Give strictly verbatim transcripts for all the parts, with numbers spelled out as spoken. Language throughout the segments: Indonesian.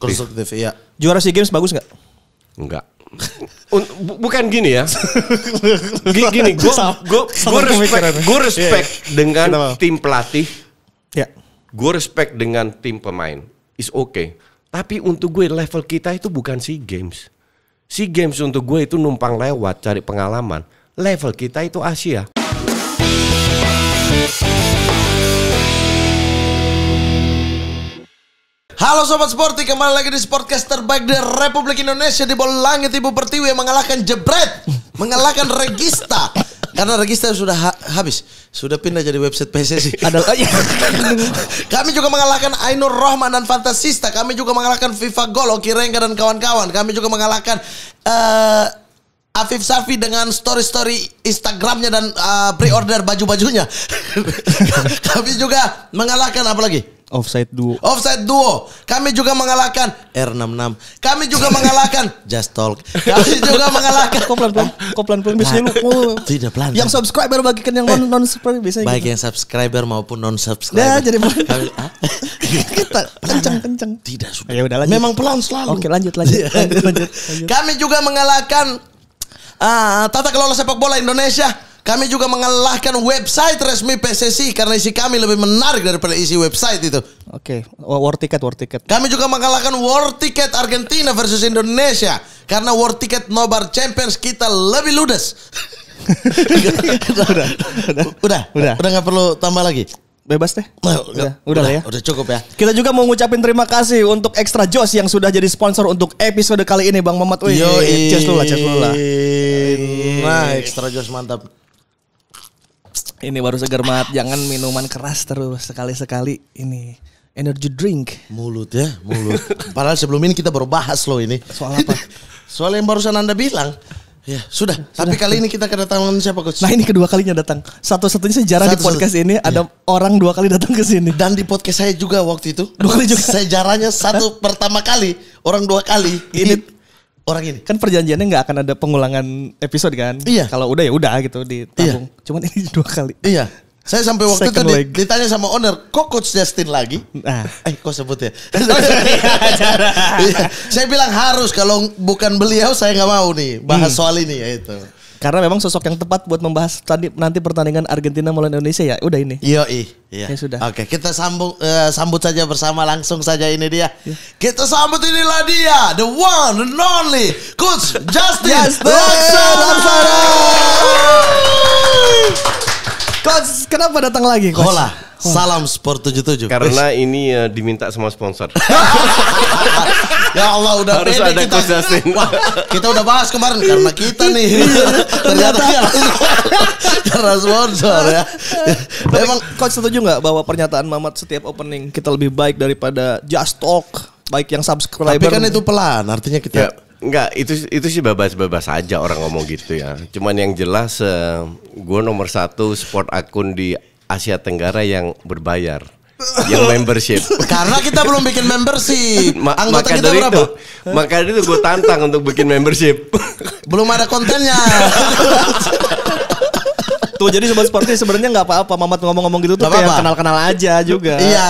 Konstruktif, iya. Juara SEA Games bagus nggak? Enggak. Bukan gini ya. Gini, gue respect, gue respect yeah. dengan Kenapa? tim pelatih. Ya. Yeah. Gue respect dengan tim pemain. It's okay. Tapi untuk gue level kita itu bukan SEA Games. SEA Games untuk gue itu numpang lewat cari pengalaman. Level kita itu Asia. Halo Sobat Sporty, kembali lagi di Sportcast terbaik di Republik Indonesia. Di bola langit Ibu Pertiwi mengalahkan Jebret, mengalahkan Regista. Karena Regista sudah ha habis, sudah pindah jadi website P S S I. Adalah, ya. Kami juga mengalahkan Ainur Rohman dan Fantasista. Kami juga mengalahkan Viva Gol, Oki Rengga dan kawan-kawan. Kami juga mengalahkan uh, Afif Safi dengan story-story Instagramnya dan uh, pre-order baju-bajunya. Kami juga mengalahkan apa lagi? Offside Duo. Offside Duo. Kami juga mengalahkan R enam enam. Kami juga mengalahkan Just Talk. Kami juga mengalahkan. Kok pelan-pelan? Kok pelan-pelan biasanya lu? Oh. Tidak pelan. Yang subscriber bagikan yang eh, non-subscriber biasanya. Baik gitu. Yang subscriber maupun non-subscriber. Ya jadi pelan. Kencang-kencang. Tidak sudah. Ya udah lanjut. Memang pelan selalu. Oke lanjut lanjut. lanjut, lanjut, lanjut. Kami juga mengalahkan Uh, tata kelola sepak bola Indonesia. Kami juga mengalahkan website resmi P S S I karena isi kami lebih menarik daripada isi website itu. Oke, okay. War Ticket, War Ticket. Kami juga mengalahkan War Ticket Argentina versus Indonesia karena War Ticket Nobar Champions kita lebih ludes. Udah, udah, udah, udah nggak perlu tambah lagi. Bebas deh. Nah, udah, udah lah ya. Udah cukup ya. Kita juga mau ngucapin terima kasih untuk Extra Joss yang sudah jadi sponsor untuk episode kali ini Bang Mamat. Wih, cheers dulu lah, cheers dulu lah. Nah, Extra Joss mantap. Ini baru segar banget. Jangan minuman keras terus, sekali-sekali ini energy drink. Mulut ya, mulut. Padahal sebelum ini kita baru bahas loh ini. Soal apa? Soal yang barusan Anda bilang. Ya, sudah. sudah. Tapi kali ini kita kedatangan siapa, Coach? Nah, ini kedua kalinya datang. Satu-satunya sejarah Satu di podcast ini iya. ada orang dua kali datang ke sini. Dan di podcast saya juga waktu itu. Dua kali juga. Sejarahnya satu pertama kali, orang dua kali. Ini, ini orang ini. Kan perjanjiannya nggak akan ada pengulangan episode kan? Iya. Kalau udah ya udah gitu ditabung. Iya. Cuman ini dua kali. Iya. Saya sampai waktu Second itu leg. ditanya sama owner, kok Coach Justin lagi? Nah. Eh, kok sebut ya? Saya bilang harus, kalau bukan beliau saya nggak mau nih bahas hmm. soal ini ya itu. Karena memang sosok yang tepat buat membahas tadi nanti pertandingan Argentina melawan Indonesia ya, udah ini. Yoi, iya. Ya sudah. Oke, kita sambung uh, sambut saja bersama langsung saja ini dia. Ya. Kita sambut inilah dia, the one and only Coach Justin Laksana. Coach, kenapa datang lagi, Coach? Hola, salam Sport tujuh puluh tujuh. Karena Wish. ini uh, diminta semua sponsor. Ya Allah, udah harus ada Coach Justin. Wah, kita udah bahas kemarin karena kita nih ternyata karena sponsor ya. Memang Coach setuju nggak bahwa pernyataan Mamat setiap opening kita lebih baik daripada Just Talk, baik yang subscriber. Tapi kan itu pelan, artinya kita. Ya. Enggak, itu itu sih babas-babas aja orang ngomong gitu ya. Cuman yang jelas uh, gue nomor satu sport akun di Asia Tenggara yang berbayar, yang membership. Karena kita belum bikin membership. Ma Anggota maka kita dari berapa? Itu, maka dari itu gue tantang untuk bikin membership. Belum ada kontennya. Tuh jadi Sobat Sporty sebenarnya nggak apa-apa Mamat ngomong-ngomong gitu tuh gak kayak kenal-kenal aja juga. Iya.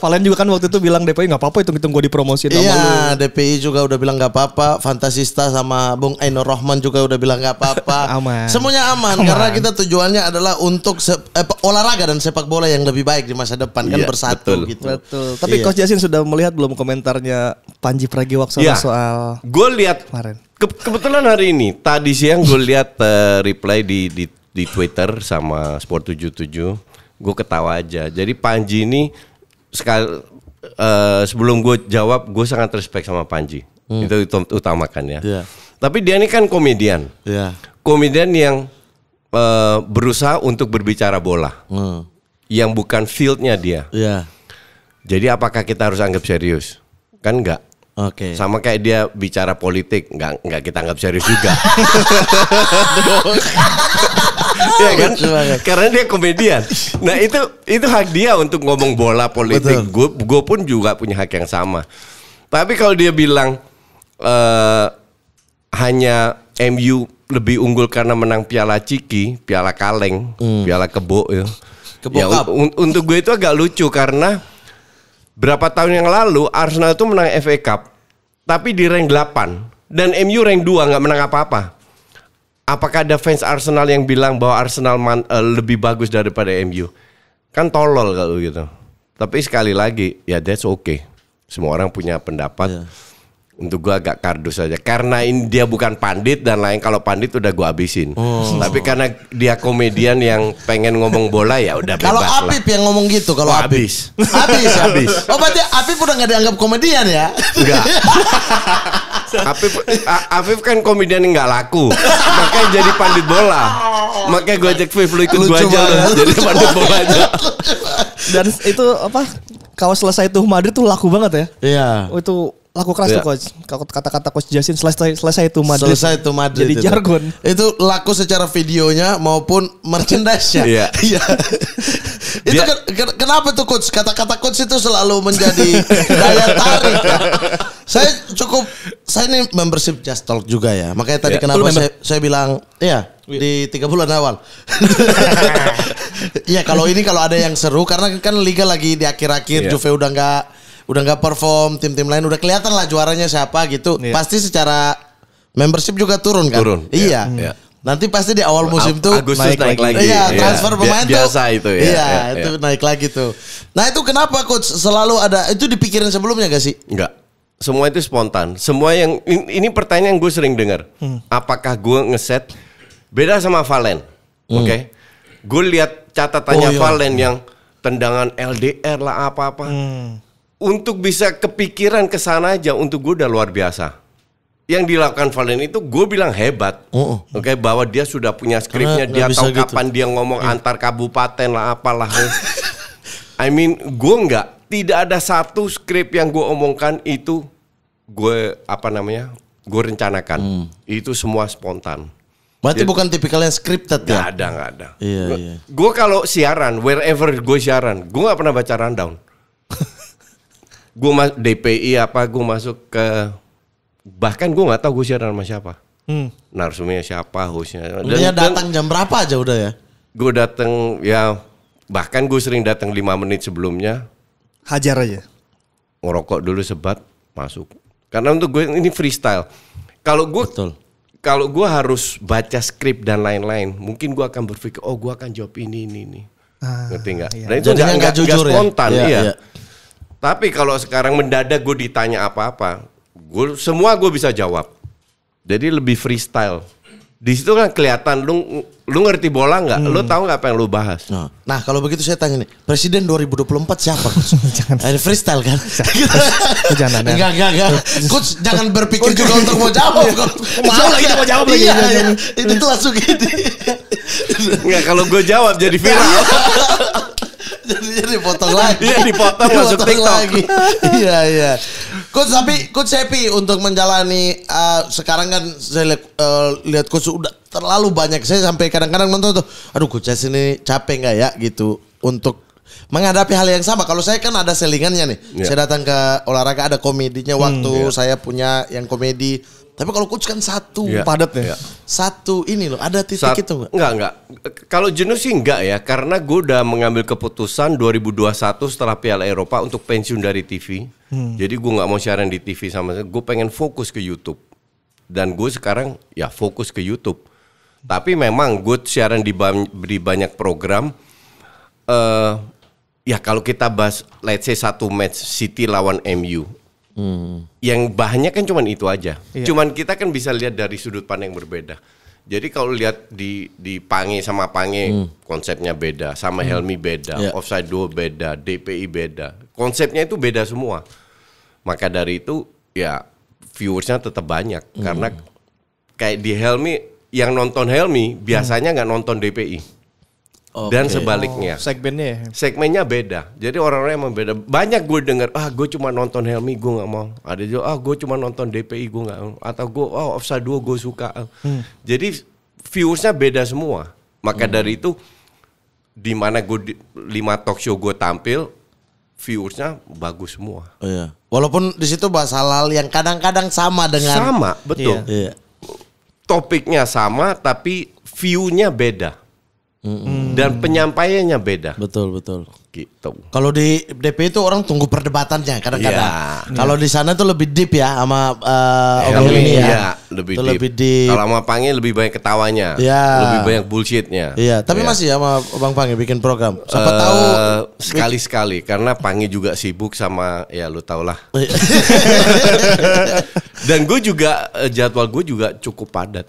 Valen juga kan waktu itu bilang D P I nggak apa-apa, hitung-hitung gue dipromosi. Iya. Lu. D P I juga udah bilang nggak apa-apa. Fantasista sama Bung Ainur Rohman juga udah bilang nggak apa-apa. Aman. Semuanya aman, aman karena kita tujuannya adalah untuk eh, olahraga dan sepak bola yang lebih baik di masa depan kan iya, bersatu betul. gitu. Betul. Tapi iya. Coach Justin sudah melihat belum komentarnya Panji Pragiwaksono iya. soal? Gue lihat kemarin. Ke kebetulan hari ini tadi siang gue lihat uh, reply di, di di Twitter sama Sport tujuh puluh tujuh, gue ketawa aja. Jadi Panji ini sekal, uh, sebelum gue jawab, gue sangat respect sama Panji. Hmm. Itu utamakan ya. Yeah. Tapi dia ini kan komedian, yeah. komedian yang uh, berusaha untuk berbicara bola, hmm. yang bukan fieldnya dia. Yeah. Jadi apakah kita harus anggap serius? Kan enggak. Oke. Okay. Sama kayak dia bicara politik, nggak nggak kita anggap serius juga. Iya kan? Karena dia komedian. Nah itu itu hak dia untuk ngomong bola politik. Gue gue pun juga punya hak yang sama. Tapi kalau dia bilang uh, hanya M U lebih unggul karena menang Piala Ciki, Piala Kaleng, hmm. Piala Kebo, ya. Kebo ya, un, untuk gue itu agak lucu karena berapa tahun yang lalu Arsenal itu menang F A Cup tapi di rank delapan dan M U rank dua, nggak menang apa-apa. Apakah ada fans Arsenal yang bilang bahwa Arsenal man, uh, lebih bagus daripada M U? Kan tolol kalau gitu. Tapi sekali lagi, ya that's okay. Semua orang punya pendapat. Yeah. Untuk gue agak kardus aja karena ini dia bukan pandit dan lain. Kalau pandit udah gue abisin. Oh. Tapi karena dia komedian yang pengen ngomong bola ya udah bebas. Kalau Apip lah yang ngomong gitu, kalau oh, Apip. Abis. Abis ya? Abis. Oh berarti Apip udah gak dianggap komedian ya? Enggak. Apip, Apip kan komedian yang gak laku. Makanya jadi pandit bola. Makanya gue ajak Viv, lu ikut gue aja loh. Jadi pandit bola aja. Dan itu apa? Kalau selesai tuh Madrid tuh laku banget ya? Iya. Yeah. Itu laku keras ya tuh coach. Kata-kata coach Justin selesai selesai itu Madrid. Selesai itu Madrid. Jadi itu jargon. Itu laku secara videonya maupun merchandise-nya. Iya. Iya. Itu ken kenapa tuh coach? Kata-kata coach itu selalu menjadi daya tarik. Ya. Saya cukup saya ini membership Just Talk juga ya. Makanya tadi ya, kenapa saya, saya bilang iya di tiga bulan awal. Iya, kalau ini kalau ada yang seru karena kan liga lagi di akhir-akhir ya. Juve udah enggak udah nggak perform, tim-tim lain udah kelihatan lah juaranya siapa gitu. Yeah. Pasti secara membership juga turun kan? Turun. Iya. Yeah. Yeah. Nanti pasti di awal musim A tuh Agustus naik, naik lagi. Iya, transfer yeah. pemain biasa tuh. Itu ya. Iya, yeah. itu naik lagi tuh. Nah, itu kenapa coach selalu ada itu dipikirin sebelumnya gak sih? Enggak. Semua itu spontan. Semua yang ini pertanyaan gue sering dengar. Hmm. Apakah gue ngeset beda sama Valen? Hmm. Oke. Okay? Gue lihat catatannya oh, iya. Valen yang tendangan L D R lah apa-apa. Hmm. Untuk bisa kepikiran ke sana aja untuk gue udah luar biasa. Yang dilakukan Valen itu gue bilang hebat. Oh, oh. Oke, okay, bahwa dia sudah punya skripnya, dia tahu gitu kapan dia ngomong yeah. antar kabupaten lah apalah. I mean, gue nggak, tidak ada satu skrip yang gue omongkan itu gue apa namanya? Gue rencanakan. Hmm. Itu semua spontan. Berarti jadi, bukan tipikalnya scripted ya? Gak ada, gak ada. Iya, gue iya. kalau siaran, wherever gue siaran, gue nggak pernah baca rundown. Gue mas D P I apa gue masuk ke bahkan gue nggak tahu gue siaran sama siapa hmm. narsumnya siapa hostnya dan, dan datang jam berapa aja udah ya gue datang ya bahkan gue sering datang lima menit sebelumnya hajar aja ngerokok dulu sebat masuk karena untuk gue ini freestyle kalau gue kalau gue harus baca skrip dan lain-lain mungkin gue akan berpikir oh gue akan jawab ini ini ini ah, ngerti nggak iya. dan itu nggak jujur gak spontan ya, iya, iya. Tapi kalau sekarang mendadak gue ditanya apa-apa, gue semua gue bisa jawab. Jadi lebih freestyle. Di situ kan kelihatan lu lu ngerti bola nggak? Hmm. Lu tahu nggak apa yang lu bahas? Nah, nah kalau begitu saya tanya nih, presiden dua ribu dua puluh empat siapa? Jangan freestyle kan? Jangan. Enggak enggak enggak. Coach jangan berpikir juga untuk mau jawab. Malah lagi mau jawab lagi. Itu tuh langsung gini. Enggak kalau gue jawab jadi viral. Jadi dipotong lagi. Iya dipotong masuk TikTok lagi. Iya iya. Coach tapi coach happy untuk menjalani uh, sekarang kan saya lihat uh, lihat coach udah terlalu banyak. Saya sampai kadang-kadang nonton tuh, aduh coach ini capek nggak ya gitu untuk menghadapi hal yang sama. Kalau saya kan ada selingannya nih. Yeah. Saya datang ke olahraga ada komedinya waktu hmm, yeah. saya punya yang komedi. Tapi kalau coach kan satu yeah. padatnya. Yeah. Satu ini loh, ada titik Sat, itu gak? Enggak, enggak. Kalau jenuh sih enggak ya. Karena gue udah mengambil keputusan dua ribu dua puluh satu setelah Piala Eropa untuk pensiun dari T V. Hmm. Jadi gue gak mau siaran di T V sama sekali. Gue pengen fokus ke YouTube. Dan gue sekarang ya fokus ke YouTube. Tapi memang gue siaran di, di banyak program. Uh, ya kalau kita bahas let's say satu match City lawan M U. Hmm. Yang bahannya kan cuman itu aja. Iya. Cuman kita kan bisa lihat dari sudut pandang yang berbeda. Jadi kalau lihat di di Pange sama Pange hmm. konsepnya beda, sama hmm. Helmi beda, yeah. offside dua beda, D P I beda. Konsepnya itu beda semua. Maka dari itu ya viewersnya tetap banyak hmm. karena kayak di Helmi yang nonton Helmi biasanya nggak hmm. nonton D P I. Okay. Dan sebaliknya oh, segmennya segmennya beda. Jadi orang-orang emang beda. Banyak gue dengar, ah gue cuma nonton Helmi gue nggak mau. Ada juga ah gue cuma nonton D P I gue nggak mau. Atau gue oh offside dua gue suka. Hmm. Jadi viewersnya beda semua. Maka hmm. dari itu di mana gue lima talk show gue tampil viewersnya bagus semua. Oh, iya. Walaupun di situ bahas halal yang kadang-kadang sama dengan sama betul. Iya. Topiknya sama tapi viewnya beda. Mm -hmm. dan hmm. penyampaiannya beda. Betul, betul. Gitu. Kalau di D P itu orang tunggu perdebatannya kadang-kadang. Ya. Kalau ya. di sana tuh lebih deep ya sama uh, obrolan ini ya. Iya, lebih, deep. lebih deep. Kalau sama Pange lebih banyak ketawanya, ya. lebih banyak bullshitnya. Iya, tapi ya. masih sama Bang Pange bikin program. Siapa uh, tahu sekali-sekali karena Pange juga sibuk sama ya lu tau lah. Dan gue juga jadwal gue juga cukup padat.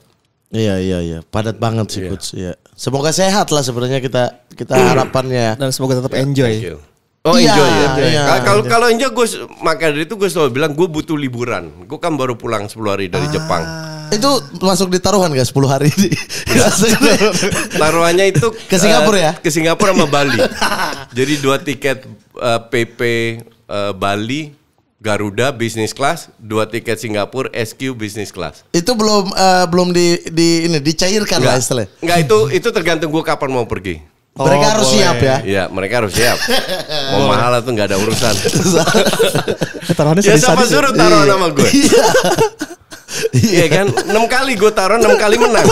Iya iya iya padat banget sih yeah. Coach. Iya. Semoga sehat lah sebenarnya kita kita harapannya dan semoga tetap enjoy. Oh yeah, enjoy ya. Kalau yeah. kalau enjoy gue maka dari itu gue selalu bilang gue butuh liburan. Gue kan baru pulang sepuluh hari dari ah. Jepang. Itu masuk di taruhan gak sepuluh hari ini? Taruhannya itu ke Singapura ya? Ke Singapura sama Bali. Jadi dua tiket uh, P P uh, Bali. Garuda bisnis kelas, dua tiket Singapura S Q bisnis kelas. Itu belum uh, belum di di ini dicairkan lah istilahnya. Enggak, itu itu tergantung gue kapan mau pergi. Oh, mereka boleh. harus siap ya. Iya, mereka harus siap. Mau mahal atau enggak ada urusan. Taruhannya ya sama suruh taruhan sama gue. Iya kan? enam kali gue taruhan, enam kali menang.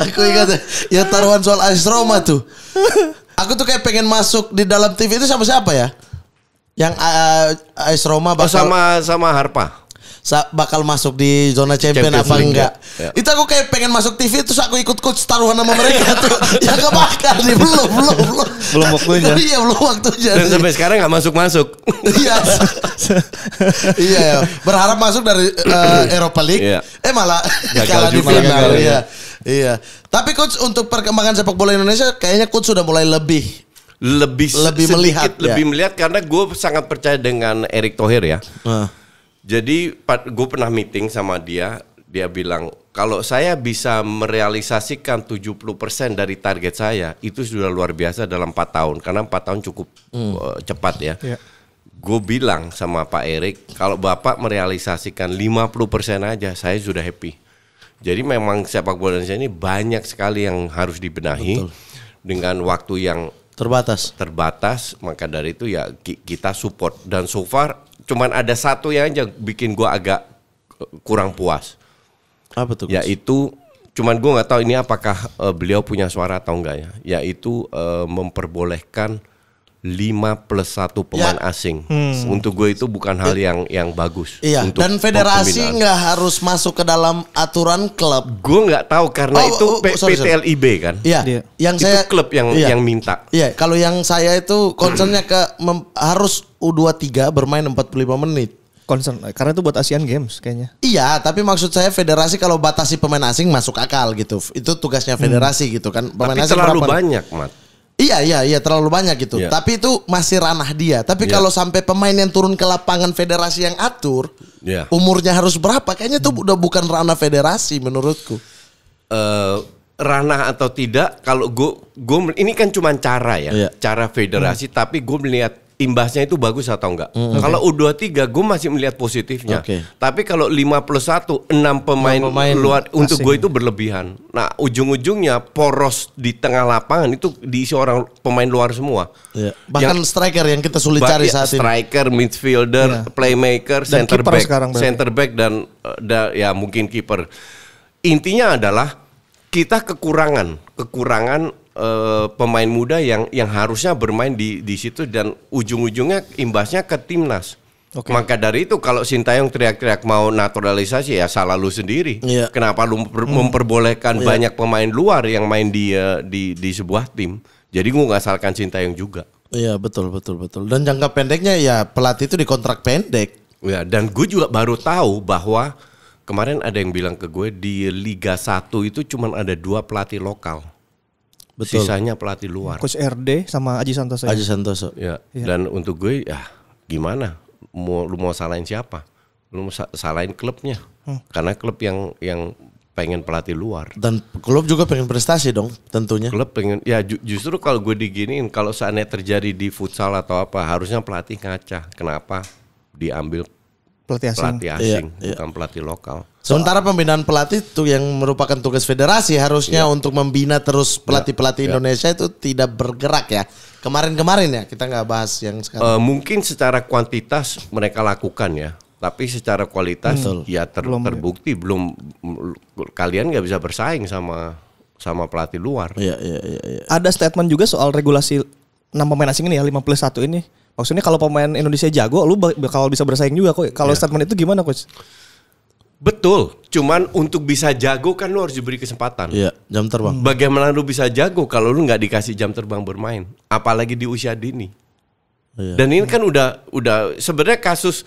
Aku ingat ya taruhan soal asrama tuh. Aku tuh kayak pengen masuk di dalam T V itu sama siapa ya? Yang uh, AS Roma bakal oh, sama sama Harpa sa bakal masuk di zona champion, champion apa enggak ya. Itu aku kayak pengen masuk T V terus aku ikut coach taruhan sama mereka tuh ya gak bakal nih belum belum belum belum waktunya iya belum waktunya dan sampai sekarang gak masuk masuk iya iya berharap masuk dari uh, Europa League yeah. eh malah kalah di final iya iya tapi coach untuk perkembangan sepak bola Indonesia kayaknya coach sudah mulai lebih lebih lebih melihat lebih ya. melihat karena gue sangat percaya dengan Erick Thohir ya. Uh. Jadi gue pernah meeting sama dia, dia bilang kalau saya bisa merealisasikan tujuh puluh persen dari target saya itu sudah luar biasa dalam empat tahun karena empat tahun cukup hmm. uh, cepat ya. Yeah. Gue bilang sama Pak Erick kalau Bapak merealisasikan lima puluh persen aja saya sudah happy. Jadi memang sepak bola Indonesia ini banyak sekali yang harus dibenahi. Betul. Dengan waktu yang terbatas terbatas maka dari itu ya kita support dan so far cuman ada satu yang aja bikin gua agak kurang puas apa tuh yaitu cuman gua nggak tahu ini apakah uh, beliau punya suara atau enggak ya yaitu uh, memperbolehkan lima plus satu pemain ya. asing hmm. untuk gue itu bukan hal yang yang bagus iya. untuk dan federasi nggak harus masuk ke dalam aturan klub gue nggak tahu karena oh, itu oh, sorry, P T L I B kan iya yeah. yang itu saya klub yang iya. yang minta iya kalau yang saya itu concernnya ke mem, harus U dua puluh tiga bermain empat puluh lima menit concern karena itu buat Asian Games kayaknya. Iya, tapi maksud saya federasi kalau batasi pemain asing masuk akal gitu. Itu tugasnya federasi hmm. gitu kan. Pemain tapi asing terlalu berapa? banyak, Mat. Iya iya iya terlalu banyak gitu. Yeah. Tapi itu masih ranah dia. Tapi yeah. kalau sampai pemain yang turun ke lapangan federasi yang atur, yeah. umurnya harus berapa? Kayaknya itu udah bukan ranah federasi menurutku. Uh, ranah atau tidak? Kalau gue gue ini kan cuma cara ya, yeah. cara federasi. Hmm. Tapi gue melihat imbasnya itu bagus atau enggak? Hmm, okay. Kalau U dua puluh tiga gue masih melihat positifnya. Okay. Tapi kalau lima plus satu enam pemain, enam pemain luar asing. Untuk gue itu berlebihan. Nah, ujung-ujungnya poros di tengah lapangan itu diisi orang pemain luar semua. Iya. Bahkan yang, striker yang kita sulit cari saat ini. Striker, midfielder, iya. playmaker, dan center back, center back dan da, ya mungkin kiper. Intinya adalah kita kekurangan, kekurangan uh, pemain muda yang yang harusnya bermain di di situ dan ujung-ujungnya imbasnya ke timnas. Okay. Maka dari itu kalau Sintayong teriak-teriak mau naturalisasi ya salah lu sendiri. Yeah. Kenapa lu memper hmm. memperbolehkan yeah. banyak pemain luar yang main di uh, di di sebuah tim? Jadi gua nggak salahkan Sintayong juga. Iya, betul betul betul. Dan jangka pendeknya ya pelatih itu dikontrak pendek. Ya, dan gue juga baru tahu bahwa kemarin ada yang bilang ke gue di Liga satu itu cuman ada dua pelatih lokal. Betul. Sisanya pelatih luar. Coach R D sama Aji Santoso. Aji Santoso. Ya. Ya. Dan untuk gue ya gimana? Mau lu mau salahin siapa? Lu mau salahin klubnya. Hmm. Karena klub yang yang pengen pelatih luar. Dan klub juga pengen prestasi dong, tentunya. Klub pengen ya ju, justru kalau gue diginiin kalau seandainya terjadi di futsal atau apa, harusnya pelatih ngaca. Kenapa diambil pelatih asing, pelatih asing iya, bukan iya. pelatih lokal. Sementara pembinaan pelatih itu yang merupakan tugas federasi harusnya iya. untuk membina terus pelatih-pelatih iya, Indonesia iya. itu tidak bergerak ya. Kemarin-kemarin ya kita nggak bahas yang sekarang. Uh, mungkin secara kuantitas mereka lakukan ya, tapi secara kualitas hmm. ya ter belum, terbukti belum kalian nggak bisa bersaing sama sama pelatih luar. Iya, iya, iya, iya. Ada statement juga soal regulasi enam pemain asing ini ya, lima plus satu ini. Maksudnya kalau pemain Indonesia jago, lu bakal bisa bersaing juga kok. Kalau ya. Statement itu gimana, Coach? Betul, cuman untuk bisa jago kan lu harus diberi kesempatan. Iya, jam terbang. Bagaimana lu bisa jago kalau lu nggak dikasih jam terbang bermain, apalagi di usia dini. Iya. Dan ini kan udah udah sebenarnya kasus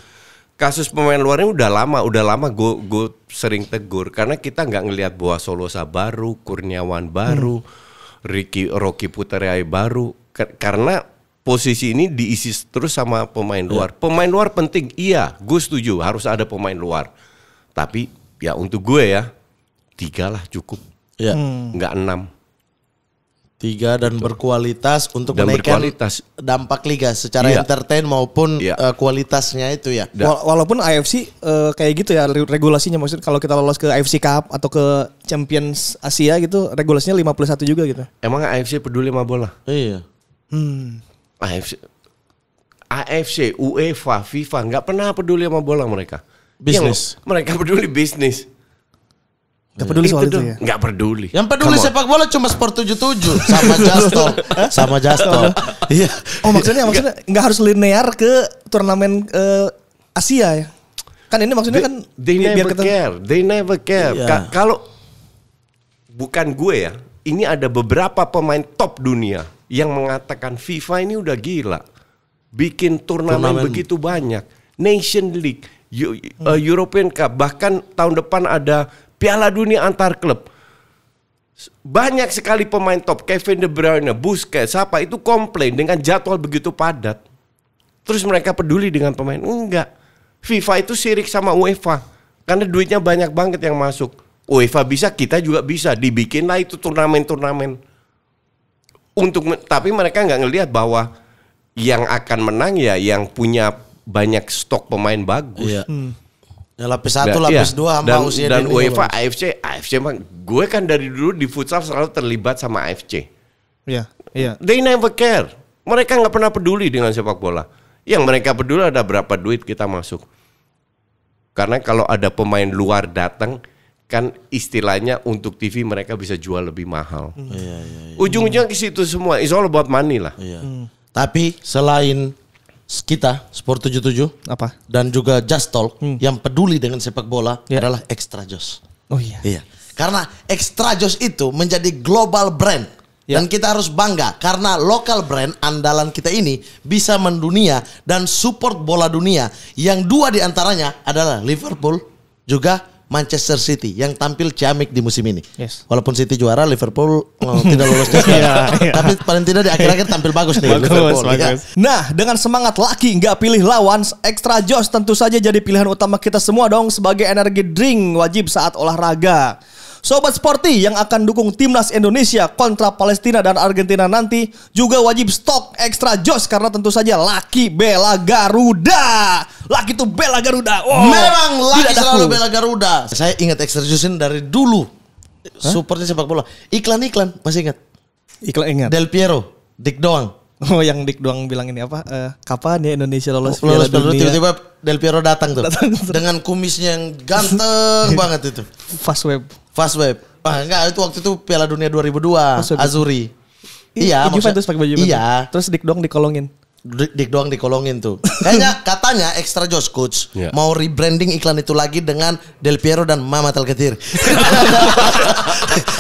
kasus pemain luarnya udah lama, udah lama gue gue sering tegur karena kita nggak ngelihat bahwa Solosa baru, Kurniawan baru, hmm. Ricky Rocky Putrajaya baru, karena posisi ini diisi terus sama pemain luar. Iya. Pemain luar penting, iya, gue setuju harus ada pemain luar. Tapi ya untuk gue ya tiga lah cukup, ya. hmm. nggak enam. Tiga dan betul. Berkualitas untuk dan menaikkan berkualitas. Dampak liga secara ya. Entertain maupun ya. uh, kualitasnya itu ya. Wala walaupun A F C uh, kayak gitu ya regulasinya, maksud kalau kita lolos ke A F C Cup atau ke Champions Asia gitu regulasinya lima plus satu juga gitu. Emang A F C peduli sama bola? Iya. Hmm. A F C, A F C, UEFA, FIFA nggak pernah peduli sama bola mereka. Bisnis. Ya, mereka peduli bisnis. Gak peduli soal itu, itu ya? Gak peduli. Yang peduli sepak bola cuma Sport tujuh puluh tujuh sama Justo. Sama Justo. Iya. Oh maksudnya maksudnya gak harus linear ke turnamen uh, Asia ya? Kan ini maksudnya they, kan they never care. They never care. Yeah. Kalau bukan gue ya, ini ada beberapa pemain top dunia yang mengatakan FIFA ini udah gila. Bikin turnamen, turnamen. begitu banyak. Nation League. European Cup, bahkan tahun depan ada Piala Dunia antar klub. Banyak sekali pemain top, Kevin De Bruyne, Busquets, siapa itu komplain dengan jadwal begitu padat. Terus mereka peduli dengan pemain? Enggak. FIFA itu sirik sama UEFA karena duitnya banyak banget yang masuk. UEFA bisa, kita juga bisa, dibikinlah itu turnamen-turnamen. Untuk tapi mereka nggak ngelihat bahwa yang akan menang ya yang punya banyak stok pemain bagus. Iya. Hmm. Ya, lapis satu, nah, lapis iya. dua, sama dan, usia dan UEFA, A F C, A F C emang gue kan dari dulu di futsal selalu terlibat sama A F C. Iya, iya. They never care. Mereka nggak pernah peduli dengan sepak bola. Yang mereka peduli ada berapa duit kita masuk. Karena kalau ada pemain luar datang, kan istilahnya untuk T V mereka bisa jual lebih mahal. Hmm. Iya, iya, iya. Ujung-ujungnya ke situ semua. It's all about money lah. Iya. Hmm. Tapi selain kita Sport tujuh puluh tujuh apa dan juga Just Talk hmm. yang peduli dengan sepak bola yeah. adalah Extra Joss. Oh iya. Iya. Karena Extra Joss itu menjadi global brand yeah. dan kita harus bangga karena lokal brand andalan kita ini bisa mendunia dan support bola dunia yang dua diantaranya adalah Liverpool juga Manchester City yang tampil ciamik di musim ini. Yes. Walaupun City juara, Liverpool oh, tidak lolos juga. yeah, yeah. Tapi paling tidak di akhir-akhir tampil bagus nih. Bagus, Liverpool, bagus. Ya. Nah, dengan semangat laki nggak pilih lawan, Extra Joss tentu saja jadi pilihan utama kita semua dong sebagai energi drink wajib saat olahraga. Sobat Sporty yang akan dukung timnas Indonesia kontra Palestina dan Argentina nanti juga wajib stok Extra Joss karena tentu saja laki bela Garuda. Laki itu bela Garuda. Wow. Memang laki selalu bela Garuda. Saya ingat Extra Joss ini dari dulu. Hah? Supportnya sepak bola. Iklan-iklan masih ingat? Iklan ingat. Del Piero, Dik Doang. Oh yang Dik Doang bilang ini apa? Uh, kapan ya Indonesia lolos Piala Dunia? Tiba-tiba Del Piero datang tuh. Datang. Dengan kumisnya yang ganteng banget itu. Fast web. Fast web. Ah enggak, itu waktu itu Piala Dunia dua ribu dua Azzurri. Iya, Juventus pakai baju. Iya. Terus Dik Doang dikolongin. Dik Doang dikolongin tuh. Kayaknya katanya Extra Joss Coach yeah. mau rebranding iklan itu lagi dengan Del Piero dan Mama Telketir.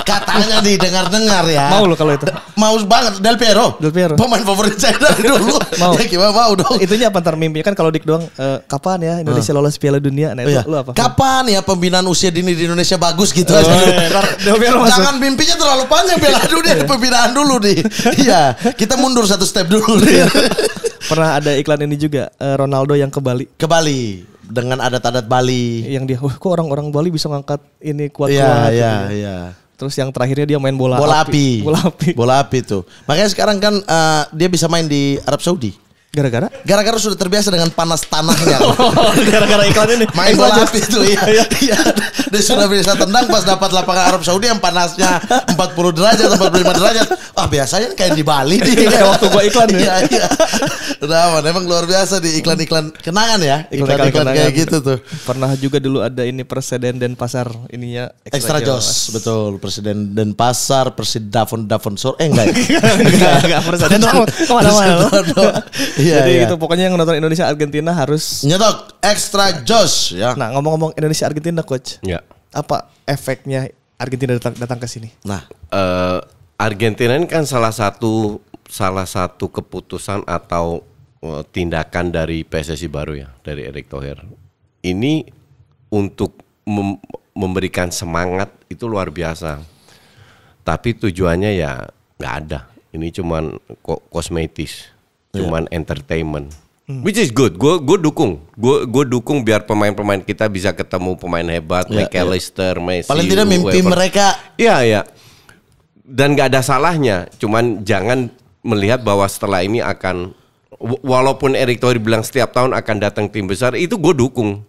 Katanya didengar-dengar ya. Mau lo kalau itu. Mau banget Del Piero. Del Piero. Pemain favorit saya dari dulu. Mau. Ya gimana mau dong. Itunya apa ntar mimpinya kan kalau Dik Doang uh, kapan ya Indonesia lolos Piala Dunia. Nah itu iya. Lu apa? Kapan ya pembinaan usia dini di Indonesia bagus gitu. Oh, iya. Jangan mimpinya terlalu panjang Piala Dunia. Pembinaan dulu nih. Iya. Kita mundur satu step dulu nih. Pernah ada iklan ini juga Ronaldo yang ke Bali. Ke Bali. Dengan adat-adat Bali. Yang dia wah kok orang-orang Bali bisa ngangkat ini kuat-kuat. Iya, iya, iya. Terus yang terakhirnya dia main bola, bola api. api. Bola api. Bola api tuh. Makanya sekarang kan uh, dia bisa main di Arab Saudi. Gara-gara? Gara-gara sudah terbiasa dengan panas tanahnya. Gara-gara iklan ini. Main bola api itu ya. Dia sudah bisa tendang pas dapat lapangan Arab Saudi yang panasnya empat puluh derajat, empat puluh lima derajat. Wah biasanya kayak di Bali. Kayak waktu gua iklan ya. Iya, iya. Emang luar biasa di iklan-iklan kenangan ya. Iklan-iklan kayak gitu tuh. Pernah juga dulu ada ini Presiden Denpasar ininya. Extra Joss. Betul. Presiden Denpasar, Presiden Davon Davon Sor. Eh enggak ya. Presiden Davon. Kemana-mana. Ya, jadi ya. Gitu pokoknya yang nonton Indonesia Argentina harus nyetok Extra Joss ya. Nah, ngomong-ngomong Indonesia Argentina coach. Ya. Apa efeknya Argentina datang, datang ke sini? Nah, uh, Argentina ini kan salah satu salah satu keputusan atau uh, tindakan dari P S S I baru ya, dari Erick Thohir. Ini untuk mem memberikan semangat itu luar biasa. Tapi tujuannya ya nggak ada. Ini cuman ko kosmetis. Cuman yeah. entertainment, hmm. which is good. Gue gue dukung, gue gue dukung biar pemain-pemain kita bisa ketemu pemain hebat, yeah, McAllister, yeah. Messi. Paling tidak mimpi whatever. Mereka. Iya ya, dan gak ada salahnya. Cuman jangan melihat bahwa setelah ini akan, walaupun Erick Thohir bilang setiap tahun akan datang tim besar, itu gue dukung.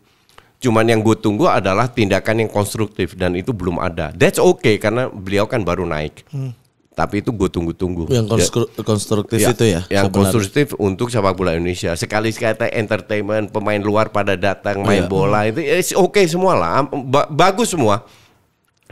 Cuman yang gue tunggu adalah tindakan yang konstruktif dan itu belum ada. That's okay karena beliau kan baru naik. Hmm. Tapi itu gue tunggu-tunggu. Yang konstru konstruktif ya, itu ya? Yang sebenarnya. Konstruktif untuk sepak bola Indonesia. Sekali-sekali entertainment, pemain luar pada datang, main oh, iya. bola. Itu oke okay semua lah. Ba bagus semua.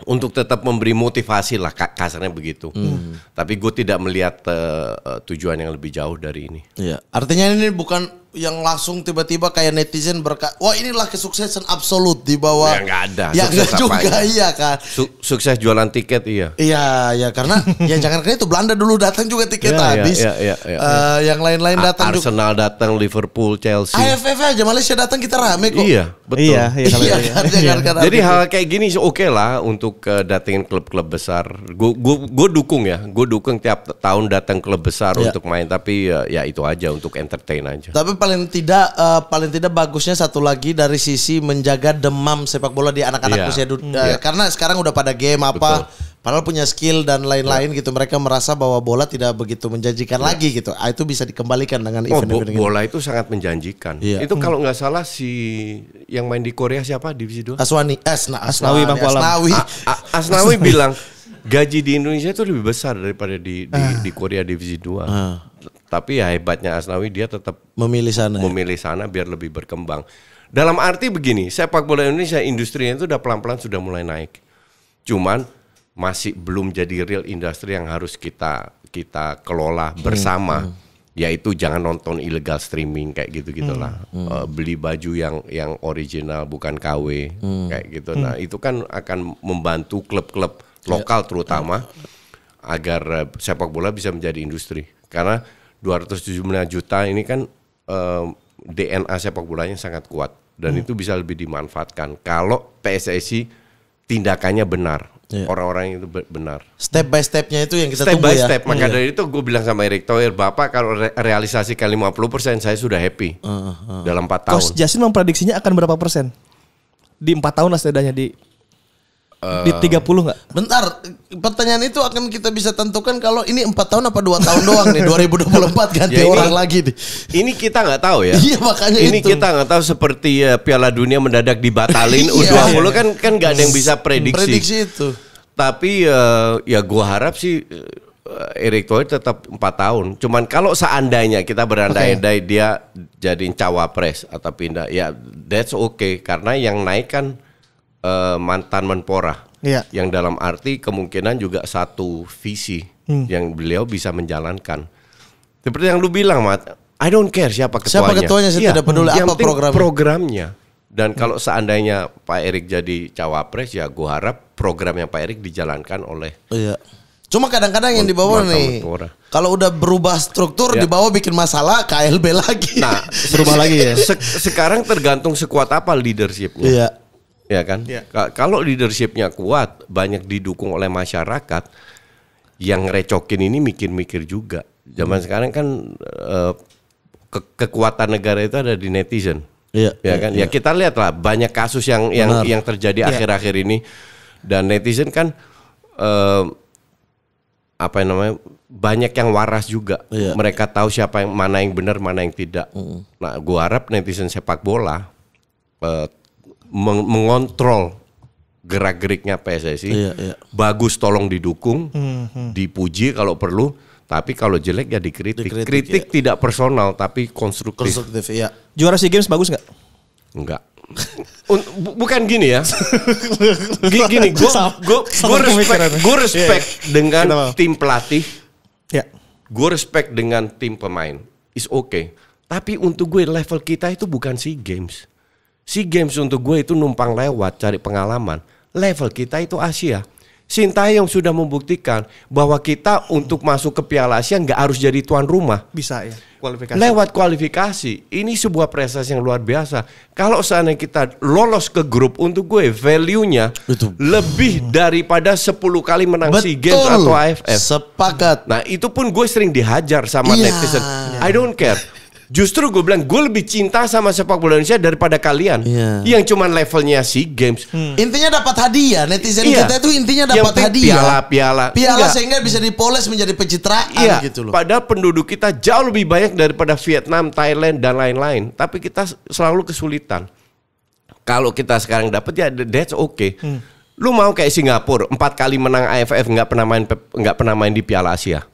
Untuk tetap memberi motivasi lah. Kasarnya begitu. Hmm. Tapi gue tidak melihat uh, tujuan yang lebih jauh dari ini. Iya. Artinya ini bukan... yang langsung tiba-tiba kayak netizen berkat, wah inilah kesuksesan absolut di bawah. Ya nggak ada. Ya nggak juga iya kan. Su sukses jualan tiket iya. Iya ya karena ya jangan karena itu Belanda dulu datang juga tiket ya, habis. Ya, ya, ya, ya. Uh, yang lain-lain datang. Arsenal juga. Datang, Liverpool, Chelsea. A F F aja Malaysia datang kita rame kok. Iya betul. Iya, iya, iya, iya. Kan, iya. Kan, kan, jadi hal kayak gini oke okay lah untuk uh, datengin klub-klub besar. Gue gue dukung ya, gue dukung tiap tahun datang klub besar ya. Untuk main tapi uh, ya itu aja untuk entertain aja. Tapi paling tidak uh, paling tidak bagusnya satu lagi dari sisi menjaga demam sepak bola di anak-anak yeah. usia duda uh, yeah. karena sekarang udah pada game apa betul. Padahal punya skill dan lain-lain yeah. gitu mereka merasa bahwa bola tidak begitu menjanjikan yeah. lagi gitu ah, itu bisa dikembalikan dengan event-event oh, bo gitu. Bola itu sangat menjanjikan yeah. itu hmm. kalau nggak salah si yang main di Korea siapa divisi dua Aswani Asna Asnawi Bang Asnawi Asnawi bilang gaji di Indonesia itu lebih besar daripada di di, ah. di Korea divisi dua ah. Tapi ya hebatnya Asnawi dia tetap memilih sana, memilih ya? Sana biar lebih berkembang. Dalam arti begini, sepak bola Indonesia industrinya itu udah pelan-pelan sudah mulai naik. Cuman masih belum jadi real industri yang harus kita kita kelola bersama. Hmm, hmm. Yaitu jangan nonton ilegal streaming kayak gitu-gitulah. Hmm, hmm. Uh, beli baju yang yang original bukan K W hmm. kayak gitu. Hmm. Nah, itu kan akan membantu klub-klub lokal ya. Terutama ya. Agar uh, sepak bola bisa menjadi industri. Karena dua ratus tujuh puluh lima juta ini kan eh, D N A sepak bolanya sangat kuat dan hmm. itu bisa lebih dimanfaatkan kalau P S S I tindakannya benar orang-orang yeah. itu benar step by stepnya itu yang kita step tunggu by ya step. Maka yeah. dari itu gue bilang sama Erick Thohir bapak kalau re realisasikan lima puluh persen saya sudah happy uh, uh. dalam empat tahun. Coach Justin memprediksinya akan berapa persen di empat tahun lah setidaknya di di tiga puluh nggak? Bentar, pertanyaan itu akan kita bisa tentukan kalau ini empat tahun apa dua tahun doang nih dua ribu dua puluh empat ganti ya ini, orang lagi nih. Ini kita nggak tahu ya. Iya makanya ini itu. Kita nggak tahu seperti uh, Piala Dunia mendadak dibatalin U dua puluh iya. kan kan nggak ada yang bisa prediksi. Prediksi itu. Tapi uh, ya gua harap sih uh, Erick Thohir tetap empat tahun. Cuman kalau seandainya kita berandai-andai okay. dia jadiin cawapres atau pindah ya that's okay karena yang naik kan Uh, mantan Menpora yeah. yang dalam arti kemungkinan juga satu visi hmm. yang beliau bisa menjalankan seperti yang lu bilang Mat, I don't care siapa ketuanya siapa ketuanya saya tidak peduli apa programnya. programnya dan hmm. kalau seandainya Pak Erick jadi cawapres ya gua harap program yang Pak Erick dijalankan oleh yeah. Cuma kadang-kadang yang dibawa nih, kalau udah berubah struktur ya. Dibawa bikin masalah K L B lagi. Nah, berubah lagi ya. Se sekarang tergantung sekuat apa leadershipnya. Yeah. Ya kan, ya. Kalau leadershipnya kuat, banyak didukung oleh masyarakat, yang recokin ini mikir-mikir juga. Zaman hmm. sekarang kan uh, ke kekuatan negara itu ada di netizen, ya, ya, ya kan. Ya, ya kita lihatlah banyak kasus yang yang, yang terjadi akhir-akhir ya. Ini dan netizen kan uh, apa yang namanya, banyak yang waras juga. Iya. Mereka tahu siapa yang mana yang benar, mana yang tidak. Mm. Nah, gua harap netizen sepak bola uh, meng mengontrol gerak-geriknya P S S I. Iya, iya. Bagus tolong didukung, mm-hmm. dipuji kalau perlu, tapi kalau jelek ya dikritik. Dikritik Kritik iya. tidak personal tapi konstruktif. Konstruktif iya. Juara SEA Games bagus nggak? Enggak. Bukan gini ya. Gini, gue respect, gue respect yeah. dengan Kenapa? tim pelatih. Ya. Yeah. Gue respect dengan tim pemain. It's okay. Tapi untuk gue level kita itu bukan SEA Games. SEA Games untuk gue itu numpang lewat cari pengalaman. Level kita itu Asia. Sintayong sudah membuktikan bahwa kita untuk masuk ke Piala Asia nggak harus jadi tuan rumah. Bisa ya. Kualifikasi. Lewat kualifikasi. Ini sebuah prestasi yang luar biasa. Kalau seandainya kita lolos ke grup, untuk gue value-nya lebih daripada sepuluh kali menang SEA Games atau A F F. Sepakat. Nah itu pun gue sering dihajar sama yeah. netizen. I don't care. Justru gue bilang gue lebih cinta sama sepak bola Indonesia daripada kalian yeah. yang cuman levelnya SEA Games. Hmm. Intinya dapat hadiah, netizen yeah. kita itu intinya dapat hadiah. Piala-piala. Piala sehingga bisa dipoles menjadi pencitraan yeah. gitu loh. Padahal penduduk kita jauh lebih banyak daripada Vietnam, Thailand dan lain-lain. Tapi kita selalu kesulitan. Kalau kita sekarang dapat ya that's okay. Hmm. Lu mau kayak Singapura, empat kali menang A F F nggak pernah main nggak pernah main di Piala Asia.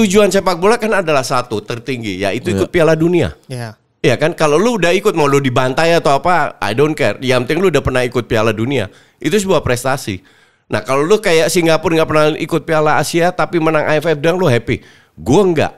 Tujuan sepak bola kan adalah satu tertinggi, yaitu ikut Piala Dunia. Iya yeah. kan, kalau lu udah ikut, mau lu dibantai atau apa, I don't care. Yang penting lu udah pernah ikut Piala Dunia. Itu sebuah prestasi. Nah kalau lu kayak Singapura nggak pernah ikut Piala Asia tapi menang A F F dan lu happy. Gue nggak.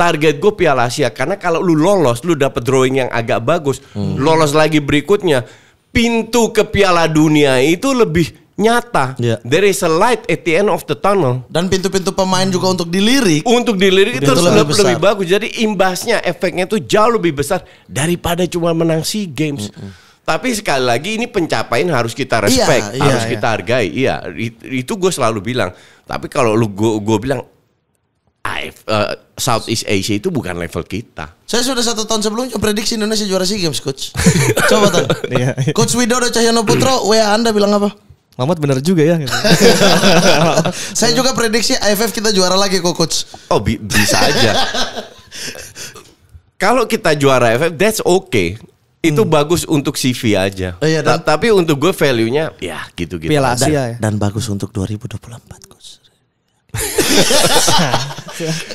Target gue Piala Asia, karena kalau lu lolos, lu dapet drawing yang agak bagus, hmm. lolos lagi berikutnya, pintu ke Piala Dunia itu lebih nyata, yeah. there is a light at the end of the tunnel. Dan pintu-pintu pemain juga untuk dilirik. Untuk dilirik itu lebih, lebih bagus. Jadi imbasnya, efeknya itu jauh lebih besar daripada cuma menang SEA Games. Mm -mm. Tapi sekali lagi ini pencapaian harus kita respect, yeah, harus yeah, kita yeah. hargai. Iya, itu gue selalu bilang. Tapi kalau lu gue bilang, Uh, Southeast Asia itu bukan level kita. Saya sudah satu tahun sebelumnya prediksi Indonesia juara SEA Games, coach. Coba tuh, Coach Widodo Cahyono Putro, W A Anda bilang apa? Mamat benar juga ya. Saya juga prediksi A F F kita juara lagi kok, coach. Oh bi bisa aja. Kalau kita juara A F F, that's okay. Itu hmm. bagus untuk C V aja. Oh, iya, dan tapi untuk gue value-nya ya gitu-gitu. Piala Asia dan, ya. Dan bagus untuk dua ribu dua puluh empat, coach.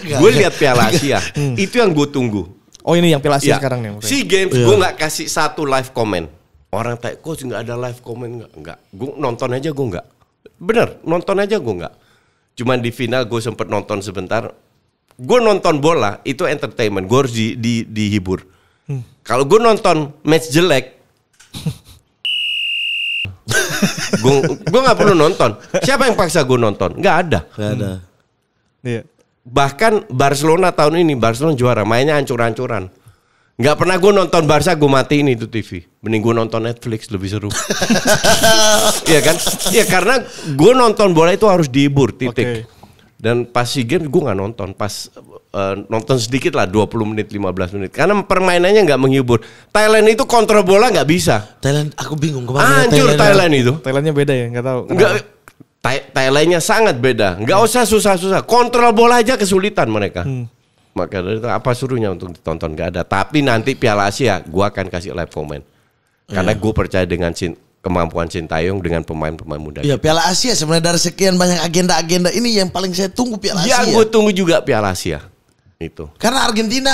Gue lihat Piala Asia, itu yang gue tunggu. Oh ini yang Piala Asia ya. Sekarang nih. SEA Games yeah. gue nggak kasih satu live comment. Orang tanya, coach nggak ada live comment nggak? Nggak, gue nonton aja gue nggak. Bener, nonton aja gue nggak. Cuman di final gue sempet nonton sebentar. Gue nonton bola itu entertainment, gue harus di, di, dihibur. Hmm. Kalau gue nonton match jelek, gue gue nggak perlu nonton. Siapa yang paksa gue nonton? Nggak ada. Nggak ada. Hmm. Yeah. Bahkan Barcelona tahun ini Barcelona juara, mainnya hancur-hancuran. Gak pernah gue nonton Barca, gue matiin itu T V. Mending gue nonton Netflix, lebih seru. Iya kan? Iya karena gue nonton bola itu harus dihibur, titik. Okay. Dan pas SEA Games gue gak nonton. Pas uh, nonton sedikit lah, dua puluh menit, lima belas menit. Karena permainannya gak menghibur. Thailand itu kontrol bola gak bisa. Thailand, aku bingung kemana. Hancur Thailand, Thailand itu. Thailandnya beda ya, gak tau. Gak, Thailandnya sangat beda. Gak hmm. usah susah-susah. Kontrol bola aja kesulitan mereka. Hmm. Maka dari itu apa suruhnya untuk ditonton gak ada. Tapi nanti Piala Asia gue akan kasih live comment. Karena yeah. gue percaya dengan sin, kemampuan Sintayong dengan pemain-pemain muda. Iya yeah, Piala Asia sebenarnya dari sekian banyak agenda-agenda ini yang paling saya tunggu Piala Asia. Ya gue tunggu juga Piala Asia itu. Karena Argentina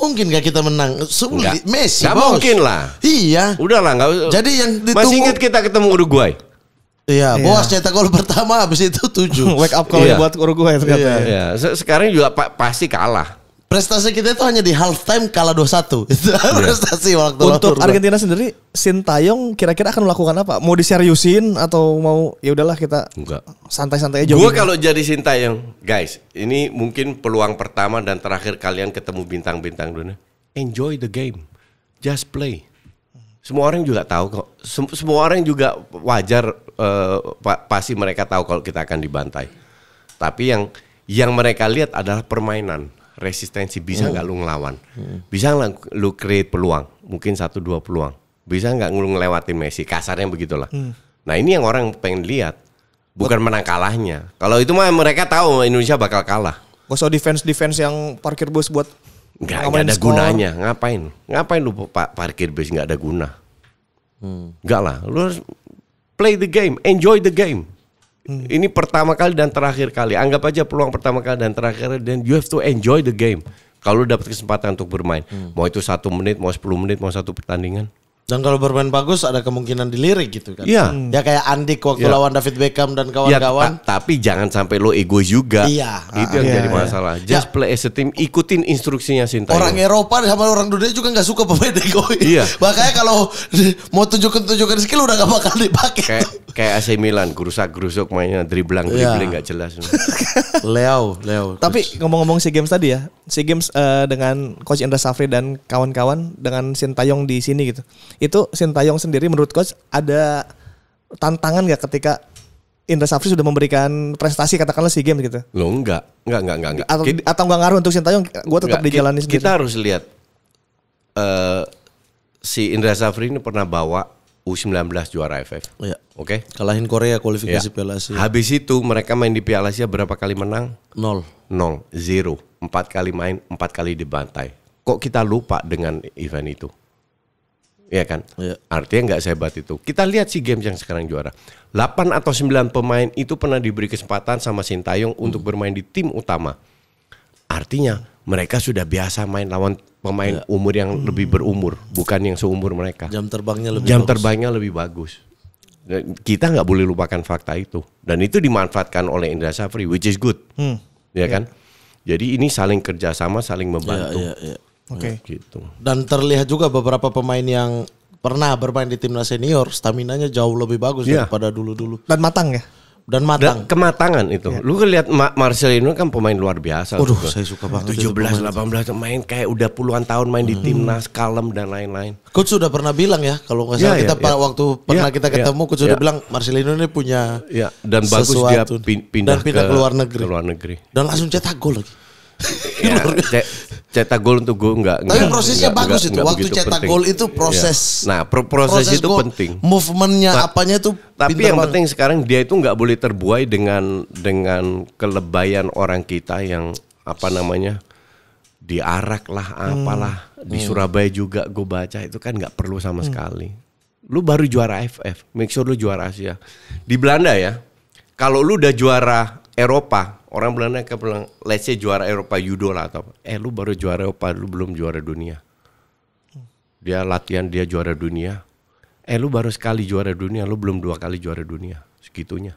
mungkin gak kita menang? Sulit. Messi gak bos. Mungkin lah. Iya. Udah lah. Gak, Jadi yang ditunggu. Masih ingat kita ketemu Uruguay. Iya, iya, Boas cetak gol pertama habis itu tujuh. Wake up call iya. buat Uruguay ternyata. Iya. Iya. Sekarang juga pa pasti kalah. Prestasi kita itu hanya di halftime kalah dua satu. Itu iya. prestasi waktu Untuk waktu Argentina waktu. Sendiri, Sintayong kira-kira akan melakukan apa? Mau diseriusin atau mau ya udahlah kita santai-santai aja. Gue kalau jadi Sintayong, guys, ini mungkin peluang pertama dan terakhir kalian ketemu bintang-bintang dunia. Enjoy the game. Just play. Semua orang juga tahu kok. Sem semua orang juga wajar uh, pa pasti mereka tahu kalau kita akan dibantai. Tapi yang yang mereka lihat adalah permainan, resistensi bisa nggak hmm. lu ngelawan, hmm. bisa nggak lu create peluang, mungkin satu dua peluang, bisa nggak lu ngelewatin Messi, kasarnya begitulah. Hmm. Nah ini yang orang pengen lihat. Bukan menang kalahnya. Kalau itu mah mereka tahu Indonesia bakal kalah. Gak usah defense-defense yang parkir bus buat Gak, gak ada skor. gunanya. Ngapain? Ngapain lu pak parkir bus gak ada guna? Hmm. Gak lah. Lu harus play the game. Enjoy the game. Hmm. Ini pertama kali dan terakhir kali. Anggap aja peluang pertama kali dan terakhir. Dan you have to enjoy the game. Kalau lu dapat kesempatan untuk bermain. Hmm. Mau itu satu menit, mau sepuluh menit, mau satu pertandingan. Dan kalau bermain bagus ada kemungkinan dilirik gitu kan. Iya. Ya kayak Andik waktu ya. lawan David Beckham dan kawan-kawan. Ya, ta tapi jangan sampai lo ego juga. Iya. Itu yang iya, jadi masalah. Iya. Just play as a team, ikutin instruksinya Sintayong. Orang Eropa sama orang dunia juga nggak suka pemain egois. Iya. Makanya kalau mau tunjukin-tunjukin skill udah nggak bakal dipakai. Kayak, kayak A C Milan, gerusak-gerusuk mainnya, driblang-dribling nggak jelas. Leo, Leo. Tapi ngomong-ngomong SEA Games tadi ya, SEA Games uh, dengan Coach Indra Safri dan kawan-kawan dengan Sintayong di sini gitu. Itu Sintayong sendiri menurut coach ada tantangan gak ketika Indra Safri sudah memberikan prestasi katakanlah SEA Games gitu? Loh enggak, enggak, enggak, enggak, enggak. Atau, kita, atau enggak ngaruh untuk Sintayong, gue tetap enggak, dijalani kita sendiri. Kita harus lihat uh, si Indra Safri ini pernah bawa U sembilan belas juara A F F. Iya. Oke. Okay? Kalahin Korea kualifikasi ya. Piala Asia. Habis itu mereka main di Piala Asia berapa kali menang? Nol. Nol, zero. Empat kali main, empat kali dibantai. Kok kita lupa dengan event itu? Iya kan? Ya. Artinya nggak sehebat itu. Kita lihat SEA Games yang sekarang juara. delapan atau sembilan pemain itu pernah diberi kesempatan sama Sintayong hmm. untuk bermain di tim utama. Artinya mereka sudah biasa main lawan pemain ya. umur yang hmm. lebih berumur. Bukan yang seumur mereka. Jam terbangnya lebih Jam bagus. terbangnya lebih bagus. Dan kita nggak boleh lupakan fakta itu. Dan itu dimanfaatkan oleh Indra Safri, which is good. Hmm. Ya, ya kan? Jadi ini saling kerjasama, saling membantu. Ya, ya, ya. Oke, okay. gitu. Dan terlihat juga beberapa pemain yang pernah bermain di timnas senior, staminanya jauh lebih bagus yeah. daripada dulu-dulu. Dan matang ya. Dan matang. Dan kematangan itu. Yeah. Lu lihat Marcelino kan pemain luar biasa. Waduh, saya suka banget. tujuh belas, delapan belas main kayak udah puluhan tahun main hmm. di timnas, kalem dan lain-lain. Coach sudah pernah bilang ya, kalau nggak salah yeah, kita yeah, yeah. waktu pernah yeah, kita ketemu, yeah, Coach yeah. sudah bilang Marcelino ini punya yeah. dan bagus dia pindah, dan pindah ke, ke, luar negeri. ke luar negeri. Dan langsung cetak gol lagi. Ya, cetak gol untuk gue enggak, enggak. Tapi prosesnya enggak, bagus enggak, itu. Waktu cetak gol itu proses. Ya. Nah, pro proses, proses itu goal, penting. Movementnya nah, apanya itu. Tapi yang banget. penting sekarang dia itu nggak boleh terbuai dengan dengan kelebayan orang kita yang apa namanya diarak lah, apalah hmm. di Surabaya juga gue baca itu kan nggak perlu sama hmm. sekali. Lu baru juara A F F, make sure lu juara Asia. Di Belanda ya, kalau lu udah juara Eropa. Orang Belanda ke bilang, let's say juara Eropa judo lah atau apa. Eh lu baru juara Eropa, lu belum juara dunia. Dia latihan, dia juara dunia. Eh lu baru sekali juara dunia, lu belum dua kali juara dunia. Segitunya.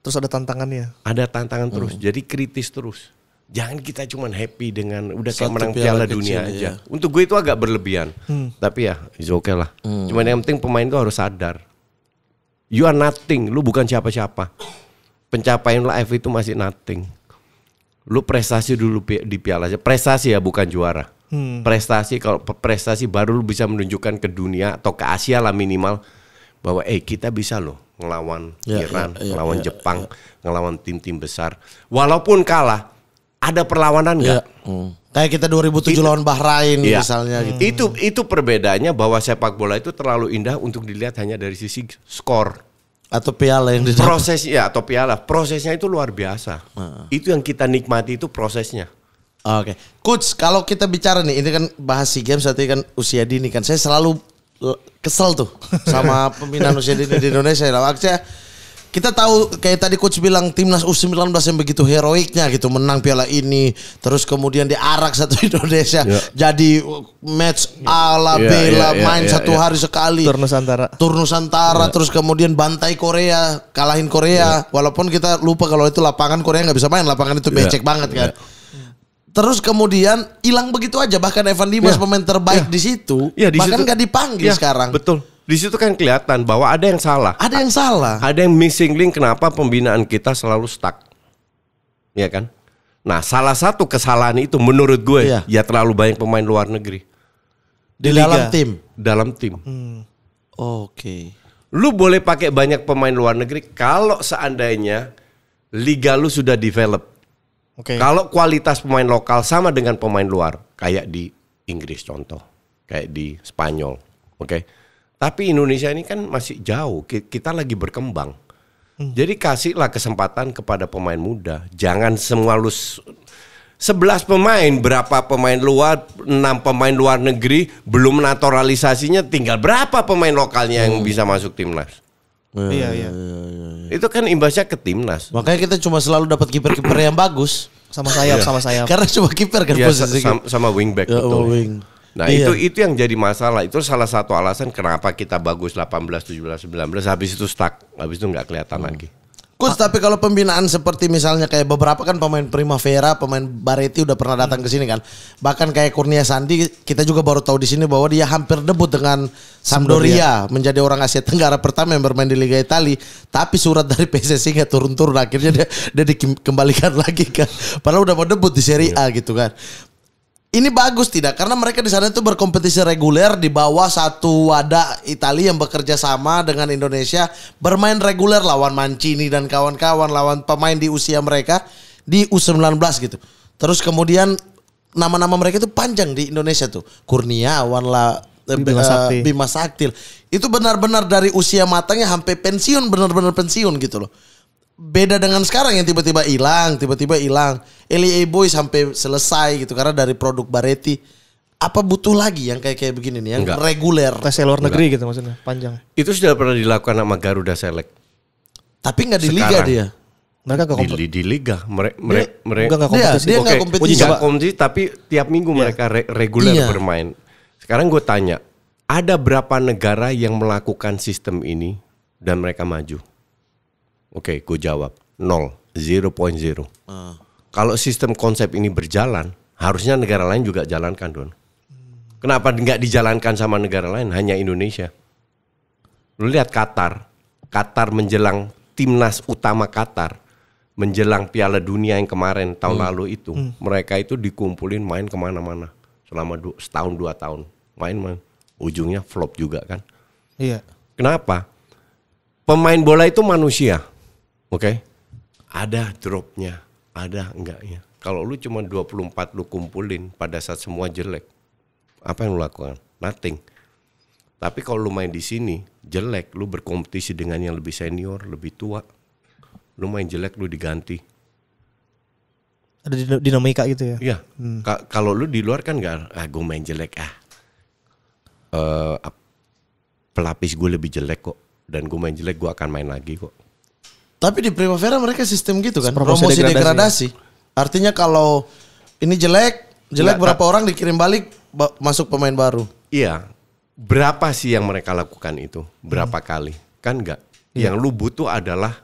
Terus ada tantangannya? Ada tantangan terus, hmm. jadi kritis terus. Jangan kita cuman happy dengan udah kayak menang piala, piala dunia kecil, aja. Ya. Untuk gue itu agak berlebihan. Hmm. Tapi ya, it's okay lah. Hmm. Cuman yang penting pemain itu harus sadar. You are nothing, lu bukan siapa-siapa. Pencapaian live itu masih nothing. Lu prestasi dulu di piala aja. Prestasi ya bukan juara. Hmm. Prestasi, kalau prestasi baru lu bisa menunjukkan ke dunia atau ke Asia lah minimal bahwa eh kita bisa loh ngelawan ya, Iran, ya, ya, ngelawan ya, Jepang, ya. ngelawan tim-tim besar. Walaupun kalah, ada perlawanan nggak? Ya. Hmm. Kayak kita dua ribu tujuh itu, lawan Bahrain ya. misalnya. Hmm. Gitu. Itu itu perbedaannya bahwa sepak bola itu terlalu indah untuk dilihat hanya dari sisi skor. Atau piala yang didapat. Proses ya atau piala. Prosesnya itu luar biasa. Nah. Itu yang kita nikmati itu prosesnya. Oke. Okay. Coach, kalau kita bicara nih, ini kan bahas SEA Games, tadi kan usia dini kan. Saya selalu kesel tuh sama pembinaan usia dini di Indonesia. Maksudnya kita tahu kayak tadi Coach bilang timnas U sembilan belas yang begitu heroiknya gitu. Menang piala ini. Terus kemudian diarak satu Indonesia. Yeah. Jadi match ala yeah, bela yeah, yeah, main yeah, satu yeah. hari sekali. Tur Nusantara. Tur Nusantara yeah. Terus kemudian bantai Korea, kalahin Korea. Yeah. Walaupun kita lupa kalau itu lapangan Korea nggak bisa main, lapangan itu becek yeah. banget kan. Yeah. Terus kemudian hilang begitu aja, bahkan Evan Dimas yeah. pemain terbaik yeah. di situ, yeah, bahkan nggak dipanggil yeah. sekarang. Betul. Di situ kan kelihatan bahwa ada yang salah. Ada yang salah. Ada yang missing link, kenapa pembinaan kita selalu stuck. Iya kan? Nah, salah satu kesalahan itu menurut gue iya. ya terlalu banyak pemain luar negeri. Di, Di dalam tim. Dalam tim. Hmm. Oke. Okay. Lu boleh pakai banyak pemain luar negeri kalau seandainya liga lu sudah develop. Oke. Okay. Kalau kualitas pemain lokal sama dengan pemain luar, kayak di Inggris contoh, kayak di Spanyol. Oke. Okay? Tapi Indonesia ini kan masih jauh, kita lagi berkembang. Hmm. Jadi kasihlah kesempatan kepada pemain muda. Jangan semua lu sebelas pemain, berapa pemain luar, enam pemain luar negeri, belum naturalisasinya, tinggal berapa pemain lokalnya hmm. yang bisa masuk timnas. Ya, iya, iya. Iya, iya, iya. Itu kan imbasnya ke timnas. Makanya kita cuma selalu dapat kiper-kiper yang bagus sama sayap, sama sayap. Karena cuma kiper kan ya, posisi sama, sama wingback ya, betul. Wing. Nah, iya. itu itu yang jadi masalah. Itu salah satu alasan kenapa kita bagus delapan belas, tujuh belas, sembilan belas, habis itu stuck, habis itu nggak kelihatan hmm. lagi. Coach, tapi kalau pembinaan seperti misalnya kayak beberapa kan pemain Primavera, pemain Barretti udah pernah datang ke sini kan. Bahkan kayak Kurnia Sandi kita juga baru tahu di sini bahwa dia hampir debut dengan Sampdoria, menjadi orang Asia Tenggara pertama yang bermain di Liga Italia. Tapi surat dari P S S I nggak turun-turun, akhirnya dia, dia dikembalikan lagi kan. Padahal udah mau debut di Serie A gitu kan. Ini bagus tidak? Karena mereka di sana itu berkompetisi reguler di bawah satu wadah Italia yang bekerja sama dengan Indonesia, bermain reguler lawan Mancini dan kawan-kawan, lawan pemain di usia mereka di U sembilan belas gitu. Terus kemudian nama-nama mereka itu panjang di Indonesia tuh. Kurniawan lah, Bima Sakti. Bima Sakti. Itu benar-benar dari usia matangnya sampai pensiun, benar-benar pensiun gitu loh. Beda dengan sekarang yang tiba-tiba hilang, tiba-tiba hilang. Eli Eboy sampai selesai gitu karena dari produk Barretti. Apa butuh lagi yang kayak kayak begini nih yang Enggak. reguler? Tes luar negeri gitu maksudnya, panjang. Itu sudah pernah dilakukan sama Garuda Select. Tapi nggak di sekarang, liga dia. Mereka nggak kompetisi. Di, di liga mereka mereka nggak kompetisi. Dia nggak kompetisi. Nggak kompetisi tapi tiap minggu yeah. mereka re reguler yeah. bermain. Sekarang gue tanya, ada berapa negara yang melakukan sistem ini dan mereka maju? Oke, okay, gue jawab nol, zero point zero. Uh. Kalau sistem konsep ini berjalan, harusnya negara lain juga jalankan, Don. Kenapa nggak dijalankan sama negara lain? Hanya Indonesia. Lu lihat Qatar, Qatar menjelang timnas utama Qatar, menjelang Piala Dunia yang kemarin tahun hmm. lalu itu, hmm. mereka itu dikumpulin main kemana-mana selama du setahun dua tahun, main-main, ujungnya flop juga kan? Iya. Kenapa? Pemain bola itu manusia. Oke, okay. Ada dropnya, ada enggaknya. Kalau lu cuma dua puluh empat lu kumpulin pada saat semua jelek, apa yang lu lakukan? Nothing. Tapi kalau lu main di sini jelek, lu berkompetisi dengan yang lebih senior, lebih tua. Lu main jelek, lu diganti. Ada dinamika gitu ya? Iya. Hmm. Kalau lu di luar kan nggak, ah gue main jelek ah, uh, pelapis gue lebih jelek kok, dan gue main jelek gue akan main lagi kok. Tapi di Primavera mereka sistem gitu kan, promosi, promosi degradasi. degradasi. Artinya kalau ini jelek, jelek Nggak, berapa orang dikirim balik masuk pemain baru. Iya. Berapa sih yang mereka lakukan itu? Berapa hmm. kali? Kan enggak. Iya. Yang lu butuh adalah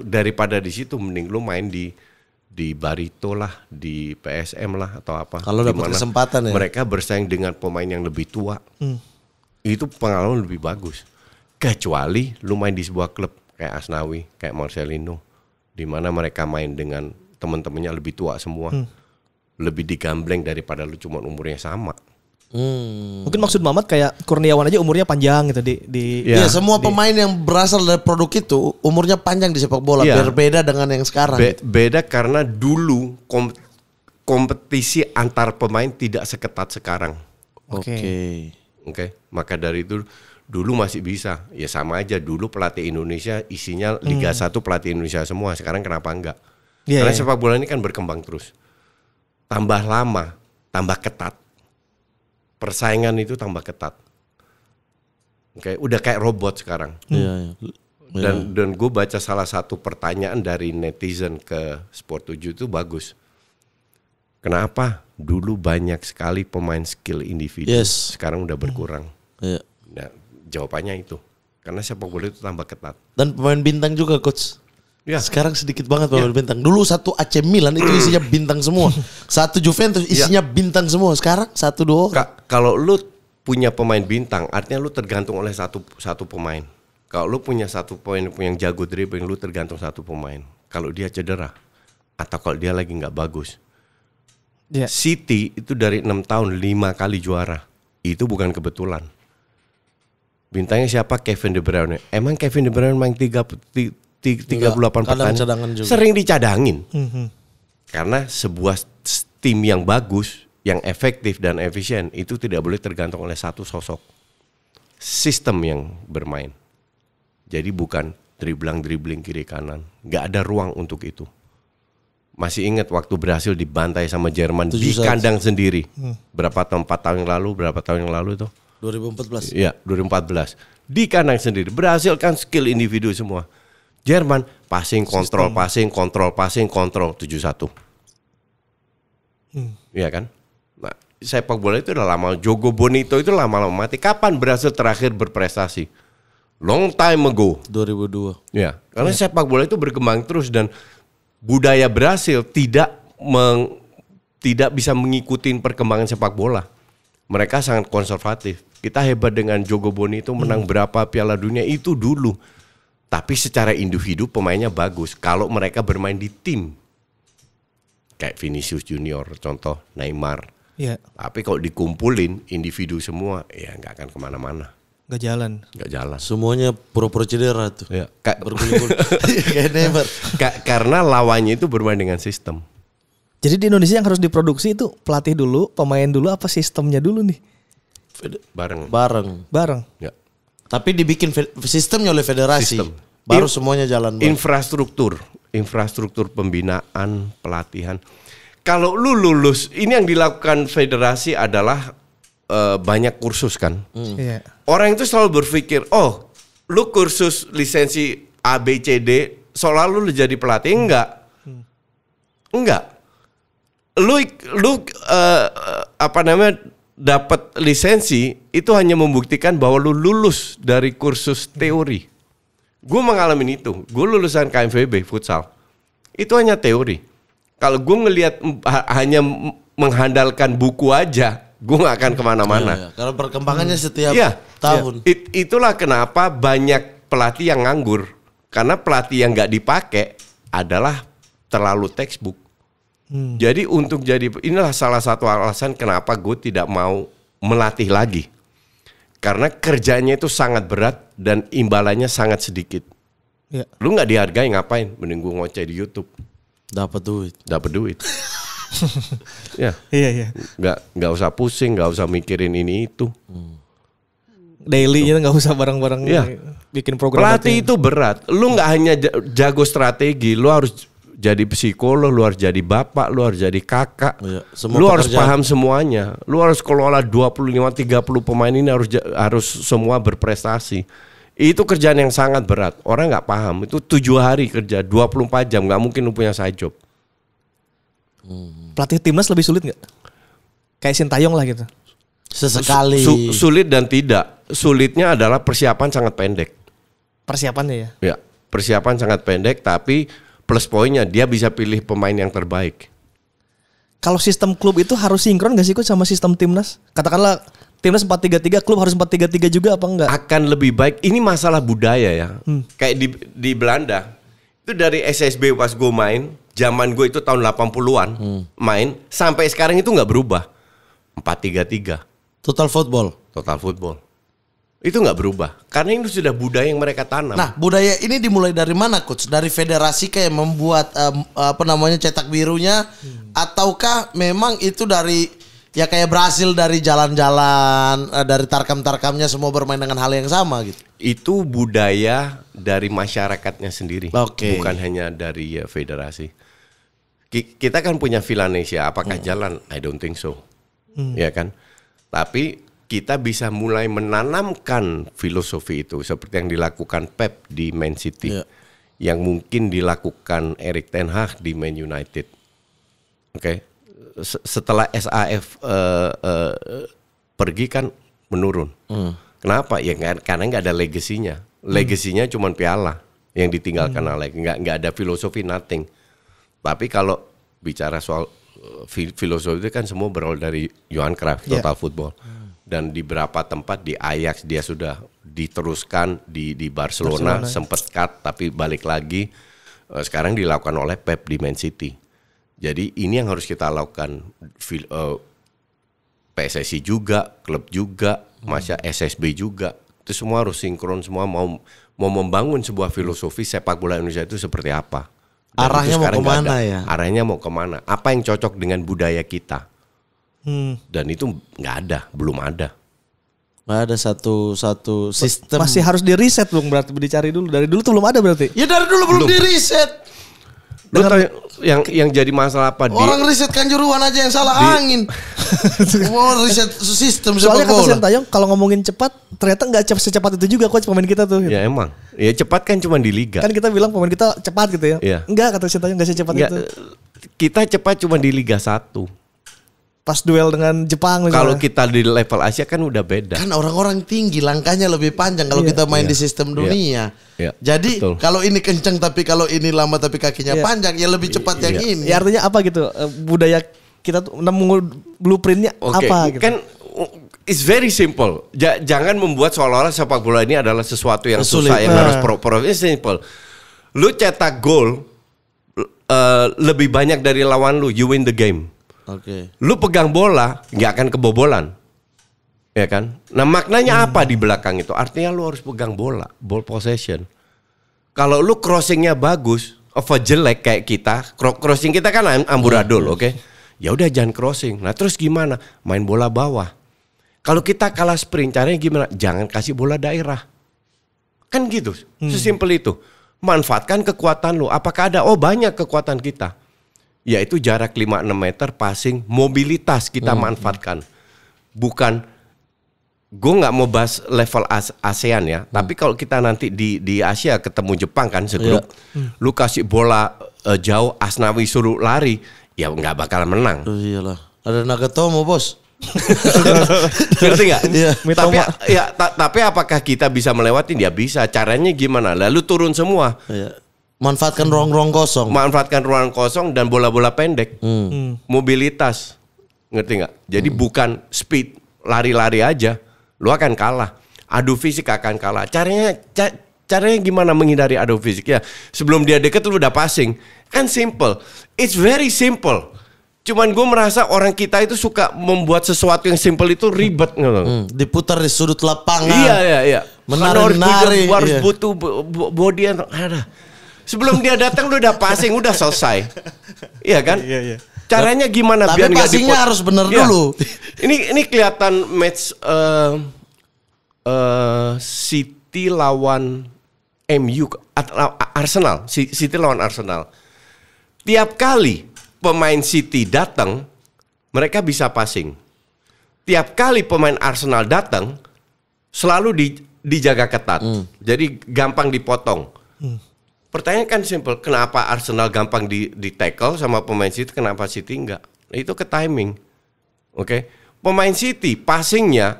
daripada di situ mending lu main di di Barito lah, di P S M lah atau apa. Kalau dapat kesempatan ya. Mereka bersaing dengan pemain yang lebih tua. Hmm. Itu pengalaman lebih bagus. Kecuali lu main di sebuah klub kayak Asnawi, kayak Marcelino, di mana mereka main dengan teman-temannya lebih tua semua, hmm. lebih digambleng daripada lu cuma umurnya sama. Hmm. Mungkin maksud Mamat kayak Kurniawan aja umurnya panjang gitu di. di ya, ya semua di, pemain yang berasal dari produk itu umurnya panjang di sepak bola. Ya, berbeda dengan yang sekarang. Be beda karena dulu kom kompetisi antar pemain tidak seketat sekarang. Oke, okay. oke. Okay. Maka dari itu. Dulu masih bisa, ya sama aja. Dulu pelatih Indonesia isinya Liga hmm. satu pelatih Indonesia semua. Sekarang kenapa enggak? Yeah, Karena yeah. sepak bola ini kan berkembang terus. Tambah lama, tambah ketat. Persaingan itu tambah ketat. Oke, udah kayak robot sekarang. Yeah, yeah. Dan, dan gue baca salah satu pertanyaan dari netizen ke Sport tujuh itu bagus. Kenapa dulu banyak sekali pemain skill individu, yes. sekarang udah berkurang. Yeah. Nah, jawabannya itu karena sepak bola itu tambah ketat dan pemain bintang juga, coach. Ya. Sekarang sedikit banget pemain ya. bintang. Dulu satu A C Milan itu isinya bintang semua, satu Juventus isinya ya. bintang semua. Sekarang satu dua. Ka kalau lu punya pemain bintang, artinya lu tergantung oleh satu satu pemain. Kalau lu punya satu pemain yang jago dribbling, lu tergantung satu pemain. Kalau dia cedera atau kalau dia lagi nggak bagus, ya. City itu dari enam tahun lima kali juara, itu bukan kebetulan. Bintangnya siapa? Kevin De Bruyne. Emang Kevin De Bruyne main tiga puluh delapan pertandingan, sering dicadangin. Mm-hmm. Karena sebuah tim yang bagus, yang efektif dan efisien itu tidak boleh tergantung oleh satu sosok. Sistem yang bermain. Jadi bukan dribbling-dribbling kiri kanan, nggak ada ruang untuk itu. Masih ingat waktu berhasil dibantai sama Jerman di kandang sendiri. Hmm. Berapa tahun, empat tahun yang lalu, berapa tahun yang lalu itu? dua ribu empat belas. Iya, dua ribu empat belas. Di kandang sendiri, berhasil kan skill individu semua. Jerman passing kontrol, passing kontrol, passing kontrol tujuh satu. Hmm. Iya kan? Nah, sepak bola itu udah lama, Jogo Bonito itu lama-lama mati. Kapan berhasil terakhir berprestasi? Long time ago. dua ribu dua. Iya, karena ya. Sepak bola itu berkembang terus dan budaya Brasil tidak meng, tidak bisa mengikuti perkembangan sepak bola. Mereka sangat konservatif. Kita hebat dengan Jogo Bonito menang hmm. berapa Piala Dunia itu dulu. Tapi secara individu pemainnya bagus. Kalau mereka bermain di tim, kayak Vinicius Junior, contoh Neymar. Ya. Tapi kalau dikumpulin individu semua, ya nggak akan kemana-mana. Gak jalan, gak jalan. Semuanya pro-pro cedera tuh. Ya. Ka Ka karena lawannya itu bermain dengan sistem. Jadi di Indonesia yang harus diproduksi itu pelatih dulu, pemain dulu, apa sistemnya dulu nih? Bareng. Bareng. Bareng. Ya. Tapi dibikin sistemnya oleh federasi. Sistem. Baru In semuanya jalan. Bareng. Infrastruktur, infrastruktur pembinaan, pelatihan. Kalau lu lulus, ini yang dilakukan federasi adalah banyak kursus kan. Hmm. Yeah. Orang itu selalu berpikir, oh lu kursus lisensi A, B, C, D, soalnya lu jadi pelatih. Enggak. Hmm. Enggak. Lu, lu uh, apa namanya, dapat lisensi itu hanya membuktikan bahwa lu lulus dari kursus teori. Hmm. Gue mengalami itu. Gue lulusan K M V B futsal. Itu hanya teori. Kalau gue ngelihat hanya mengandalkan buku aja, gue gak akan kemana-mana. Ya, ya. Karena perkembangannya hmm. setiap ya, tahun. It, itulah kenapa banyak pelatih yang nganggur. Karena pelatih yang gak dipakai adalah terlalu textbook. Hmm. Jadi untuk jadi, inilah salah satu alasan kenapa gue tidak mau melatih lagi. Karena kerjanya itu sangat berat dan imbalannya sangat sedikit. Ya. Lu gak dihargai ngapain? Mending gue ngoceh di YouTube. Dapat duit. Dapat duit. Ya, iya, iya. Nggak, nggak usah pusing, nggak usah mikirin ini itu. Hmm. Dailynya nggak usah bareng-bareng ya. Bikin program. Pelatih itu berat. Lu nggak hanya jago strategi, lu harus jadi psikolog, lu harus jadi bapak, lu harus jadi kakak. Ya, semua lu pekerjaan. Harus paham semuanya. Lu harus kelola dua puluh lima sampai tiga puluh pemain ini, harus harus semua berprestasi. Itu kerjaan yang sangat berat. Orang nggak paham. Itu tujuh hari kerja, dua puluh empat jam. Nggak mungkin lu punya side job. Hmm. Pelatih timnas lebih sulit nggak? Kayak Sintayong lah gitu. Sesekali. Su sulit dan tidak. Sulitnya adalah persiapan sangat pendek. Persiapannya ya? Ya, persiapan sangat pendek, tapi plus poinnya dia bisa pilih pemain yang terbaik. Kalau sistem klub itu harus sinkron nggak sih Coach sama sistem timnas? Katakanlah timnas empat tiga tiga, klub harus empat tiga tiga juga apa enggak? Akan lebih baik. Ini masalah budaya ya. Hmm. Kayak di, di Belanda itu dari S S B pas gue main. Zaman gue itu tahun delapan puluhan hmm. main sampai sekarang itu nggak berubah. Empat tiga tiga total football, total football itu nggak berubah karena itu sudah budaya yang mereka tanam. Nah, budaya ini dimulai dari mana Coach? Dari federasi kayak membuat um, apa namanya cetak birunya, hmm. ataukah memang itu dari ya kayak Brasil dari jalan-jalan, dari tarkam-tarkamnya semua bermain dengan hal yang sama gitu? Itu budaya dari masyarakatnya sendiri, okay. bukan hanya dari ya, federasi. Kita kan punya Villanesia, apakah hmm. jalan? I don't think so. Hmm. Ya kan? Tapi kita bisa mulai menanamkan filosofi itu seperti yang dilakukan Pep di Man City. Yeah. Yang mungkin dilakukan Erik ten Hag di Man United. Oke. Okay? Setelah S A F uh, uh, pergi kan menurun. Hmm. Kenapa? Ya karena nggak ada legasinya. Legasinya hmm. cuma piala yang ditinggalkan hmm. Alex. Nggak nggak ada filosofi, nothing. Tapi kalau bicara soal filosofi itu kan semua berawal dari Johan Cruyff, total yeah. football. Dan di beberapa tempat di Ajax dia sudah diteruskan, di di Barcelona, Barcelona. Sempat cut tapi balik lagi. Sekarang dilakukan oleh Pep di Man City. Jadi ini yang harus kita lakukan. P S S I juga, klub juga, masa S S B juga. Itu semua harus sinkron, semua mau mau membangun sebuah filosofi sepak bola Indonesia itu seperti apa. Dan arahnya mau kemana ya? Arahnya mau kemana? Apa yang cocok dengan budaya kita? Hmm. Dan itu nggak ada, belum ada. Gak ada satu satu sistem. Masih harus di riset belum berarti, dicari dulu. Dari dulu tuh belum ada berarti. Ya dari dulu belum, belum. di riset. Dengar yang yang jadi masalah apa? Orang di, riset kanjuruan aja yang salah di, angin. Wow, riset sistem. Soalnya kata Sintayong kalau ngomongin cepat, ternyata nggak secepat itu juga coach pemain kita tuh. Gitu. Ya emang. Ya cepat kan cuma di liga. Kan kita bilang pemain kita cepat gitu ya. ya. Enggak, kata Sintayong nggak secepat itu. Kita cepat cuma di Liga satu. Pas duel dengan Jepang. Kalau kita di level Asia kan udah beda. Kan orang-orang tinggi, langkahnya lebih panjang kalau yeah. kita main yeah. di sistem dunia. Yeah. Yeah. Jadi kalau ini kencang tapi kalau ini lama tapi kakinya yeah. panjang, ya lebih cepat yeah. yang yeah. ini. Ya artinya apa gitu? Budaya kita tuh nemu blueprintnya okay. apa gitu? Kan it's very simple. Ja jangan membuat seolah-olah sepak bola ini adalah sesuatu yang Sulit. susah yang nah. harus pro-pro. It's simple. Lu cetak gol uh, lebih banyak dari lawan lu, you win the game. Okay. Lu pegang bola nggak akan kebobolan, ya kan? Nah maknanya hmm. apa di belakang itu? Artinya lu harus pegang bola, ball possession. Kalau lu crossingnya bagus, over jelek kayak kita, crossing kita kan amburadul, oke? Okay? Ya udah jangan crossing. Nah terus gimana? Main bola bawah. Kalau kita kalah sprint, caranya gimana? Jangan kasih bola daerah. Kan gitu, hmm. sesimpel itu. Manfaatkan kekuatan lu. Apakah ada? Oh banyak kekuatan kita. Yaitu jarak lima enam meter, passing, mobilitas kita hmm. manfaatkan. Bukan, gue gak mau bahas level as ASEAN ya, hmm. tapi kalau kita nanti di, di Asia ketemu Jepang kan segrup, yeah. hmm. lu kasih bola uh, jauh, Asnawi suruh lari, ya gak bakal menang. Oh, iyalah. Ada Nagatomo bos. Ngerti gak? Yeah. Tapi, ya, ta tapi apakah kita bisa melewati? Ya bisa, caranya gimana? Lalu turun semua. Yeah. Manfaatkan ruang-ruang kosong. Manfaatkan ruang kosong dan bola-bola pendek. Hmm. Mobilitas. Ngerti nggak? Jadi hmm. bukan speed, lari-lari aja. Lu akan kalah. Adu fisik akan kalah. Caranya ca caranya gimana menghindari adu fisik ya? Sebelum dia deket lu udah passing. Kan simple. It's very simple. Cuman gue merasa orang kita itu suka membuat sesuatu yang simple itu ribet. Hmm. Diputar di sudut lapangan. Iya, iya, iya. Menarik-narik. Harus iya. butuh body and... Aduh. Sebelum dia datang lu udah passing, udah selesai. Iya kan? Iya, iya. Caranya gimana tapi biar enggak dipotong? Passingnya harus bener ya. dulu. Ini ini kelihatan match uh, uh, City lawan M U, Arsenal. City lawan Arsenal. Tiap kali pemain City datang, mereka bisa passing. Tiap kali pemain Arsenal datang, selalu di, dijaga ketat. Hmm. Jadi gampang dipotong. Hmm. Pertanyaan kan simple, kenapa Arsenal gampang di, di tackle sama pemain City, kenapa City enggak? Itu ke timing. Oke, okay? Pemain City passingnya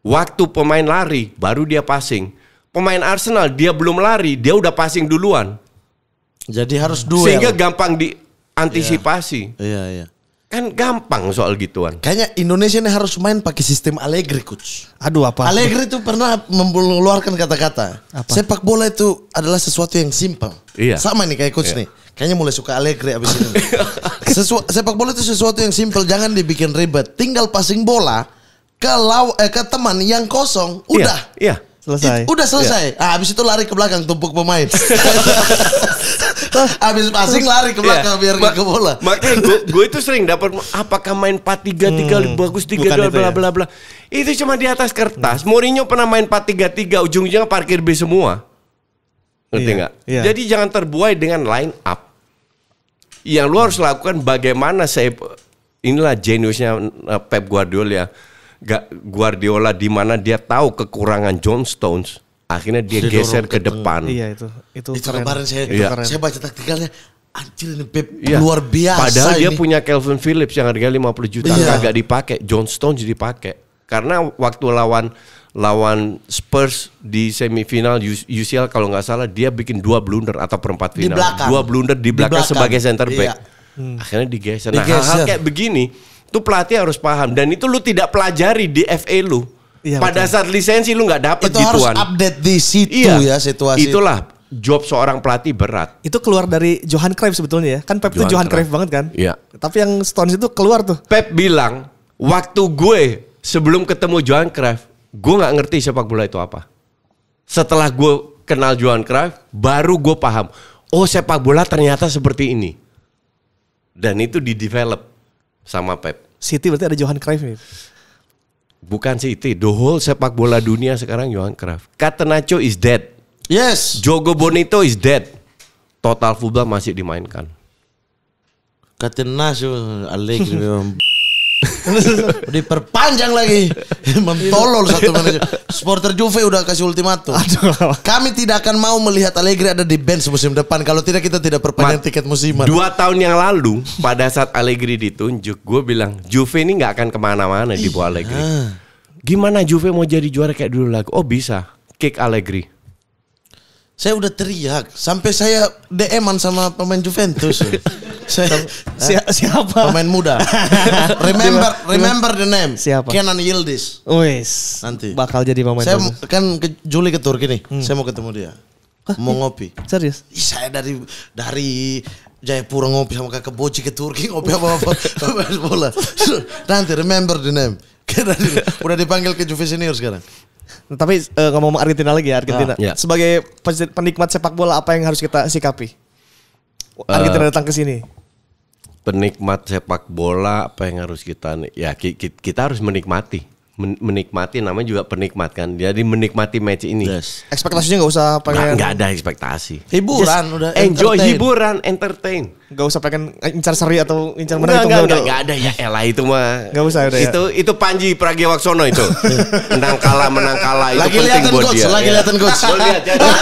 waktu pemain lari baru dia passing. Pemain Arsenal dia belum lari, dia udah passing duluan. Jadi harus duel. Sehingga gampang diantisipasi. Iya, iya, iya. Kan gampang soal gituan. Kayaknya Indonesia ini harus main pakai sistem Allegri, coach. Aduh apa? Allegri itu pernah mengeluarkan kata-kata. Sepak bola itu adalah sesuatu yang simpel. Iya. Sama nih kayak coach iya. nih. Kayaknya mulai suka Allegri abis ini. Sepak bola itu sesuatu yang simpel, jangan dibikin ribet. Tinggal passing bola ke law eh, ke teman yang kosong, udah. Iya. iya. Selesai. It, udah selesai. Yeah. Ah, habis itu lari ke belakang tumpuk pemain. Habis passing lari ke belakang yeah. biar Ma ke bola. Makanya gue itu sering dapat apakah main empat tiga tiga hmm. bagus tiga dua bla bla bla. Itu cuma di atas kertas. Hmm. Mourinho pernah main empat tiga tiga ujung-ujungnya parkir B semua. Ngerti enggak? Yeah. Yeah. Jadi jangan terbuai dengan line up. Yang lu harus lakukan bagaimana saya inilah jeniusnya Pep Guardiola. Guardiola di mana dia tahu kekurangan John Stones, akhirnya dia Jadi geser ke depan. Iya itu. Itu kemarin saya itu iya. saya baca taktikalnya anjir ini Pep iya. luar biasa. Padahal ini. dia punya Calvin Phillips yang harganya lima puluh juta iya. kagak dipakai, John Stones dipakai. Karena waktu lawan lawan Spurs di semifinal U C L kalau nggak salah dia bikin dua blunder atau perempat final. Di belakang. Dua blunder di belakang, di belakang. sebagai center back. Iya. Hmm. Akhirnya digeser. Nah, hal-hal kayak begini itu pelatih harus paham dan itu lu tidak pelajari di F A lu. Iya, Pada betul. saat lisensi lu nggak dapet itu gituan. Itu harus update di situ iya, ya situasi. Itulah job seorang pelatih berat. Itu keluar dari Johan Cruyff sebetulnya ya. Kan Pep Johan itu Johan Cruyff banget kan. Iya. Tapi yang Stones itu keluar tuh. Pep bilang waktu gue sebelum ketemu Johan Cruyff, gue nggak ngerti sepak bola itu apa. Setelah gue kenal Johan Cruyff, baru gue paham. Oh sepak bola ternyata seperti ini. Dan itu di develop sama Pep. City berarti ada Johan Cruyff nih. Bukan City, the whole sepak bola dunia sekarang Johan Cruyff. Catenaccio is dead. Yes. Jogo Bonito is dead. Total fullback masih dimainkan. Catenaccio, Allegri memang diperpanjang lagi. Mentolol satu manajer. Supporter Juve udah kasih ultimatum. Kami tidak akan mau melihat Allegri ada di bench musim depan. Kalau tidak kita tidak perpanjang tiket musiman. Dua tahun yang lalu pada saat Allegri ditunjuk, gue bilang Juve ini gak akan kemana-mana di bawah Allegri. Gimana Juve mau jadi juara kayak dulu lagi? Oh bisa, kick Allegri. Saya udah teriak sampai saya D M-an sama pemain Juventus. Saya, si, siapa? Pemain muda. remember, remember the name. Siapa? Kenan Yildiz. Wes. Nanti bakal jadi pemain. Saya bagus. Kan ke Juli ke Turki nih. Hmm. Saya mau ketemu dia. Hah? Mau ngopi. Serius? Ih, saya dari dari Jayapura ngopi sama kakak Boci ke Turki ngopi sama pemain bola. Nanti remember the name. Kenan udah dipanggil ke Juve senior sekarang. Tapi uh, ngomong Argentina lagi ya, Argentina. Ah, yeah. Sebagai penikmat sepak bola apa yang harus kita sikapi? Argentina uh, datang ke sini. Penikmat sepak bola apa yang harus kita ya kita harus menikmati. Men menikmati namanya juga penikmat kan. Jadi menikmati match ini. Yes. Ekspektasinya nggak usah pengen. Nggak ada ekspektasi. Hiburan just udah. Enjoy entertain. Hiburan, entertain. Nggak usah pengen incar seri atau incar menang. Nggak nggak nggak ada ya. Elah itu mah. Nggak usah udah. Itu ya. Itu Panji Pragiwaksono itu. Menang kalah menang kalah itu lagi penting buat coach, dia. Lagi liatan coach. Lagi liatan coach.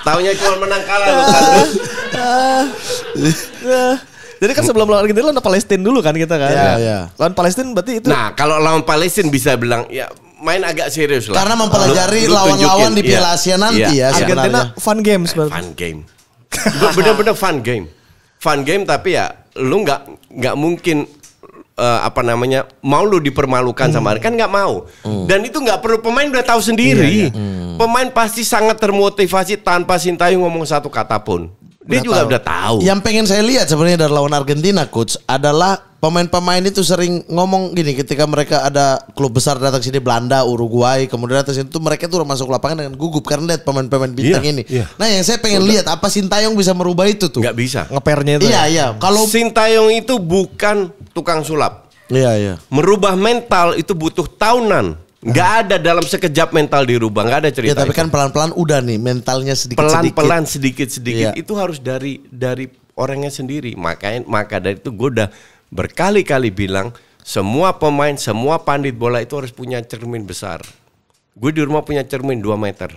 Taunya cuma menang kalah loh. Jadi kan sebelum lawan Argentina lawan Palestina dulu kan kita kan. Ya, ya. Lawan Palestina berarti itu. Nah, kalau lawan Palestina bisa bilang ya main agak serius lah. Karena mempelajari lawan-lawan di Piala Asia nanti ya. Argentina fun games berarti. Fun game. Bener-bener fun game. Fun game tapi ya lu nggak nggak mungkin Uh, apa namanya mau lu dipermalukan hmm. sama kan nggak mau hmm. dan itu nggak perlu, pemain udah tahu sendiri. Iya, iya. Hmm. Pemain pasti sangat termotivasi tanpa Sintayong ngomong satu kata pun dia udah juga tahu. Udah tahu yang pengen saya lihat sebenarnya dari lawan Argentina coach adalah pemain-pemain itu sering ngomong gini ketika mereka ada klub besar datang sini, Belanda, Uruguay, kemudian datang sini tuh mereka tuh masuk lapangan dengan gugup karena lihat pemain-pemain bintang iya, ini iya. Nah yang saya pengen udah. Lihat apa Sintayong bisa merubah itu tuh nggak bisa ngepernya itu iya ya. Iya kalau Sintayong itu bukan tukang sulap. Iya, iya. Merubah mental itu butuh tahunan. Nggak ada dalam sekejap mental dirubah, nggak ada cerita. Ya, tapi kan pelan-pelan udah nih mentalnya sedikit-sedikit. Pelan-pelan sedikit-sedikit. Iya. Itu harus dari dari orangnya sendiri. Makanya maka dari itu gue udah berkali-kali bilang semua pemain, semua pandit bola itu harus punya cermin besar. Gue di rumah punya cermin dua meter.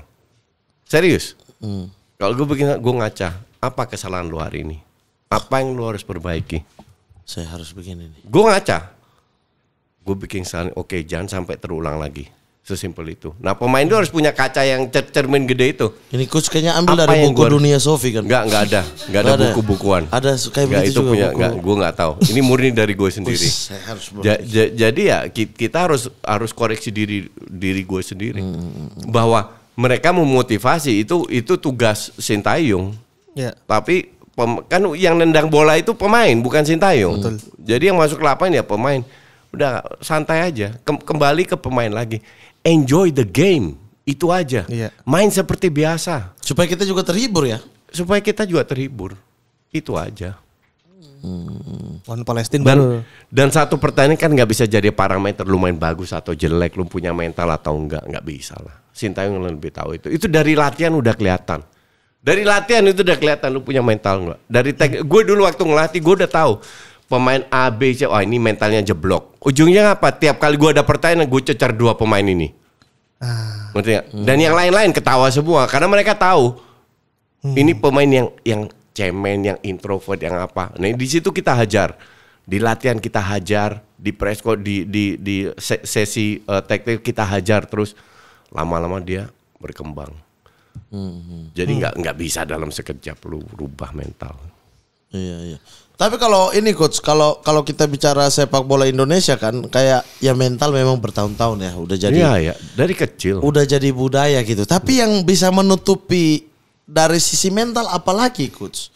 Serius. Hmm. Kalau gue begini, gue ngaca. Apa kesalahan lu hari ini? Apa yang lu harus perbaiki? Saya harus begini nih. Gue ngaca. Gue bikin saran, oke okay, jangan sampai terulang lagi. Sesimpel itu. Nah pemain itu harus punya kaca yang cer cermin gede itu. Ini coach kayaknya ambil apa dari buku gua... dunia Sofi kan? Enggak, enggak ada. Enggak ada buku-bukuan. Ada kayak begitu itu juga punya, buku. Enggak, gue enggak tahu. Ini murni dari gue sendiri. Ush, saya harus ja, ja, jadi ya kita harus harus koreksi diri diri gue sendiri. Hmm. Bahwa mereka memotivasi itu itu tugas Sintayong. Yeah. Tapi kan yang nendang bola itu pemain bukan Sintayong. Betul. Jadi yang masuk lapangan ya pemain. Udah santai aja. Kembali ke pemain lagi. Enjoy the game. Itu aja. Iya. Main seperti biasa. Supaya kita juga terhibur ya. Supaya kita juga terhibur. Itu aja. Hmm. Lawan Palestina dan, dan satu pertandingan kan nggak bisa jadi parameter lu main bagus atau jelek, lu punya mental atau enggak, nggak bisa lah. Sintayong lebih tahu itu. Itu dari latihan udah kelihatan. Dari latihan itu udah kelihatan lu punya mental enggak. Dari gue dulu waktu ngelatih gue udah tahu pemain A B C, oh ini mentalnya jeblok. Ujungnya apa? Tiap kali gue ada pertanyaan gue cecar dua pemain ini. Ah, ngerti gak? Dan yang lain-lain ketawa semua karena mereka tahu hmm. ini pemain yang yang cemen, yang introvert, yang apa. Nah di situ kita hajar, di latihan kita hajar, di press call, di di di sesi uh, teknik kita hajar terus lama-lama dia berkembang. Hmm. Jadi nggak hmm. nggak bisa dalam sekejap lu rubah mental. Iya iya. Tapi kalau ini coach, kalau kalau kita bicara sepak bola Indonesia kan kayak ya mental memang bertahun-tahun ya udah jadi. Iya iya. Dari kecil. Udah jadi budaya gitu. Tapi yang bisa menutupi dari sisi mental apalagi coach?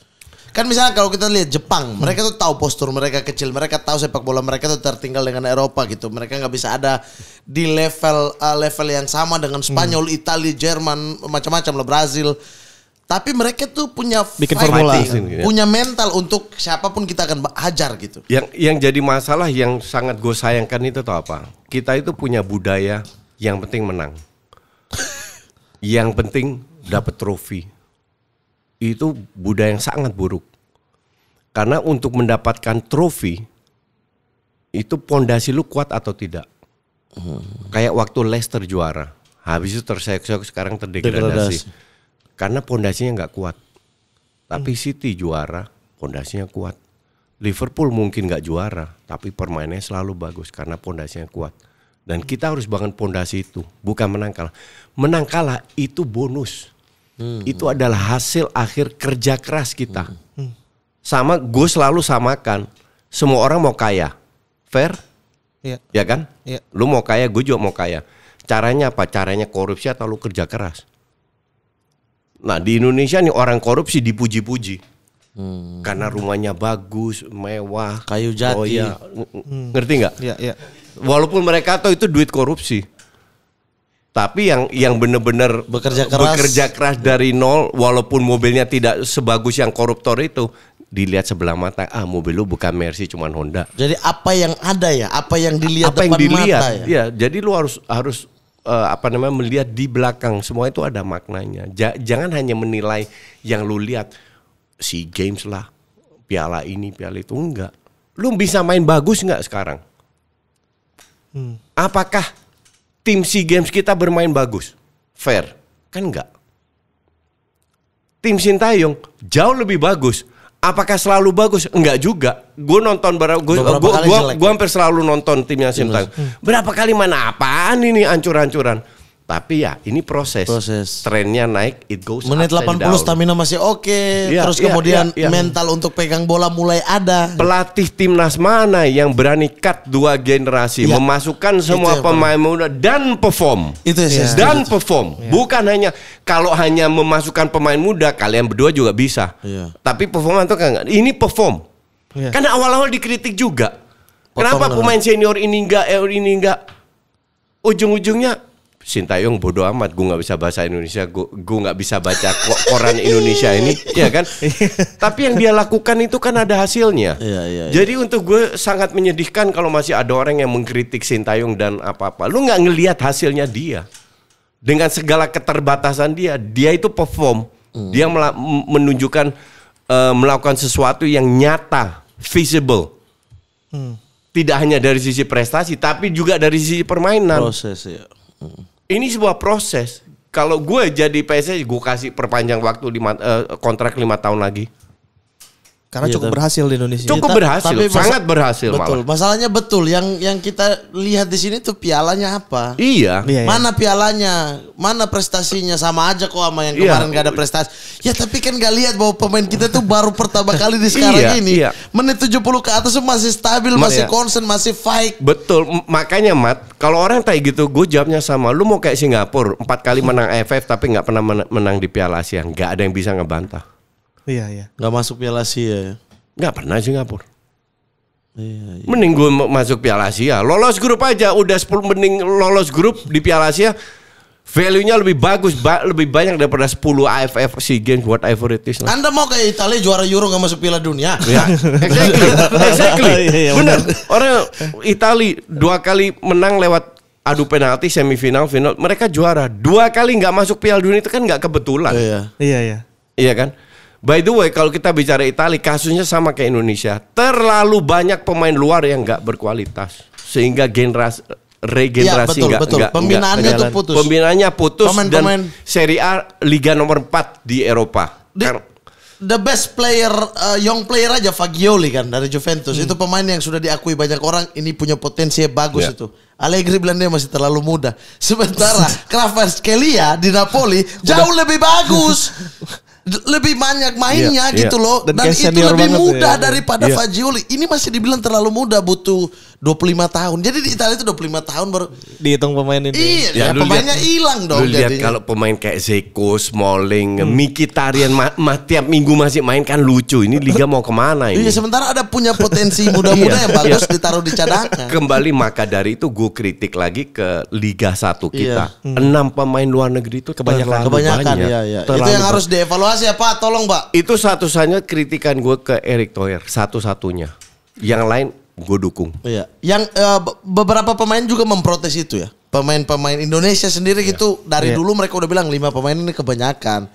Kan misalnya kalau kita lihat Jepang, mereka tuh tahu postur mereka kecil, mereka tahu sepak bola mereka tuh tertinggal dengan Eropa gitu. Mereka nggak bisa ada di level uh, level yang sama dengan Spanyol, hmm. Italia, Jerman, macam-macam lah, Brazil. Tapi mereka tuh punya bikin formula, punya mental untuk siapapun kita akan hajar gitu. Yang yang jadi masalah yang sangat gue sayangkan itu tau apa? Kita itu punya budaya yang penting menang. Yang penting dapat trofi. Itu budaya yang sangat buruk. Karena untuk mendapatkan trofi itu pondasi lu kuat atau tidak. Hmm. Kayak waktu Leicester juara, habis itu terseok-seok sekarang terdegradasi. Karena pondasinya nggak kuat, tapi hmm. City juara, pondasinya kuat. Liverpool mungkin nggak juara, tapi permainannya selalu bagus karena pondasinya kuat. Dan kita harus bangun pondasi itu, bukan menang kalah. Menang kalah itu bonus, hmm. itu adalah hasil akhir kerja keras kita. Hmm. Hmm. Sama, gue selalu samakan. Semua orang mau kaya, fair, ya, ya kan? Ya. Lu mau kaya, gue juga mau kaya. Caranya apa? Caranya korupsi atau lu kerja keras? Nah di Indonesia nih orang korupsi dipuji-puji hmm. karena rumahnya bagus, mewah, kayu jati, oh iya. hmm. ngerti nggak? Ya, ya. Walaupun mereka tahu itu duit korupsi, tapi yang yang bener-bener bekerja keras, bekerja keras dari nol, walaupun mobilnya tidak sebagus yang koruptor itu, dilihat sebelah mata, ah mobil lu bukan Mercy cuman Honda. Jadi apa yang ada ya, apa yang dilihat apa depan yang dilihat, mata ya? Ya, jadi lu harus harus Uh, apa namanya melihat di belakang semua itu ada maknanya. Ja, jangan hanya menilai yang lu lihat si James lah, piala ini piala itu, enggak. Lu bisa main bagus nggak sekarang? Hmm. Apakah tim SEA Games kita bermain bagus? Fair kan enggak? Tim Sintayong jauh lebih bagus. Apakah selalu bagus? Enggak juga. Gue nonton berapa? Gue gue hampir selalu nonton timnya Sintayong. Berapa kali mana apaan ini ancur-ancuran. Tapi ya ini proses. Proses. Trennya naik, it goes up. Menit delapan puluh stamina masih oke. Okay. Ya, terus ya, kemudian ya, ya. mental untuk pegang bola mulai ada. Pelatih timnas mana yang berani cut dua generasi, ya. memasukkan semua ya, pemain muda dan perform. Itu ya. Dan perform. Ya. Bukan hanya kalau hanya memasukkan pemain muda, kalian berdua juga bisa. Ya. Tapi perform atau enggak? Ini perform. Ya. Karena awal-awal dikritik juga. Potong Kenapa pemain enggak. senior ini enggak, eh, ini enggak? Ujung-ujungnya Sintayong bodoh amat, gue nggak bisa bahasa Indonesia, gue nggak bisa baca koran Indonesia ini, ya kan? Tapi yang dia lakukan itu kan ada hasilnya. Ya, ya, Jadi ya. untuk gue sangat menyedihkan kalau masih ada orang yang mengkritik Sintayong dan apa-apa. Lu nggak ngelihat hasilnya dia dengan segala keterbatasan dia, dia itu perform, hmm. dia menunjukkan uh, melakukan sesuatu yang nyata, visible. Hmm. Tidak hanya dari sisi prestasi, tapi juga dari sisi permainan. Proses ya. Ini sebuah proses. Kalau gue jadi P S S I, gue kasih perpanjang waktu lima, uh, kontrak lima tahun lagi. Karena ya, cukup tapi, berhasil di Indonesia. Cukup ya, berhasil, tapi sangat berhasil. Betul. Malah. Masalahnya betul. Yang yang kita lihat di sini tuh pialanya apa? Iya. Mana pialanya? Mana prestasinya? Sama aja kok sama yang kemarin iya. gak ada prestasi. Ya tapi kan gak lihat bahwa pemain kita tuh baru pertama kali di sekarang iya, ini. Iya. Menit tujuh puluh ke atas tuh masih stabil, Ma, masih iya. konsen, masih fight. Betul. Makanya Mat, kalau orang kayak gitu, gue jawabnya sama. Lu mau kayak Singapura, empat kali menang A F F tapi nggak pernah menang di Piala Asia. Gak ada yang bisa ngebantah. Iya, iya. Gak masuk Piala Asia ya? Gak pernah Singapura. Iya, iya. Mending gue masuk Piala Asia. Lolos grup aja. Udah sepuluh, mending lolos grup di Piala Asia. Value-nya lebih bagus. Ba lebih banyak daripada sepuluh A F F, SEA Games, whatever it is. Lah. Anda mau kayak Italia juara Euro gak masuk Piala Dunia? Ya. Exactly. Exactly. Bener. Orang Italia dua kali menang lewat adu penalti, semifinal, final. Mereka juara. Dua kali gak masuk Piala Dunia itu kan gak kebetulan. Iya, iya. Iya, iya kan? By the way, kalau kita bicara Italia, kasusnya sama kayak Indonesia. Terlalu banyak pemain luar yang nggak berkualitas, sehingga generasi regenerasi nggak, ya, pembinaannya enggak, putus, pembinaannya putus pemain, dan pemain. Serie A Liga nomor empat di Eropa. The, the best player, uh, young player aja Fagioli kan dari Juventus, hmm. itu pemain yang sudah diakui banyak orang. Ini punya potensi bagus ya. itu. Allegri bilang dia masih terlalu muda. Sementara Kvaratskhelia di Napoli jauh udah. lebih bagus. Lebih banyak mainnya yeah, gitu yeah. loh. Dan, Dan itu lebih muda ya. daripada yeah. Fagioli. Ini masih dibilang terlalu muda. Butuh dua puluh lima tahun. Jadi di Italia itu dua puluh lima tahun baru dihitung pemain ini. Iya, ya, ya, pemainnya hilang dong. Lu lihat kalau pemain kayak Zeko, Smalling, hmm. Mkhitaryan ma ma tiap minggu masih main kan lucu. Ini liga mau kemana ini? Iya, sementara ada punya potensi muda-muda yang bagus ditaruh di cadangan. Kembali maka dari itu gue kritik lagi ke Liga satu kita. Iya. enam pemain luar negeri itu kebanyakan kebanyakan banyak. Ya, ya. Itu yang harus dievaluasi ya Pak, tolong Pak. Itu satu-satunya kritikan gue ke Erik Thohir, satu-satunya. Yang lain gue dukung. Iya. Yang uh, beberapa pemain juga memprotes itu ya. Pemain-pemain Indonesia sendiri iya. gitu dari iya. dulu mereka udah bilang lima pemain ini kebanyakan.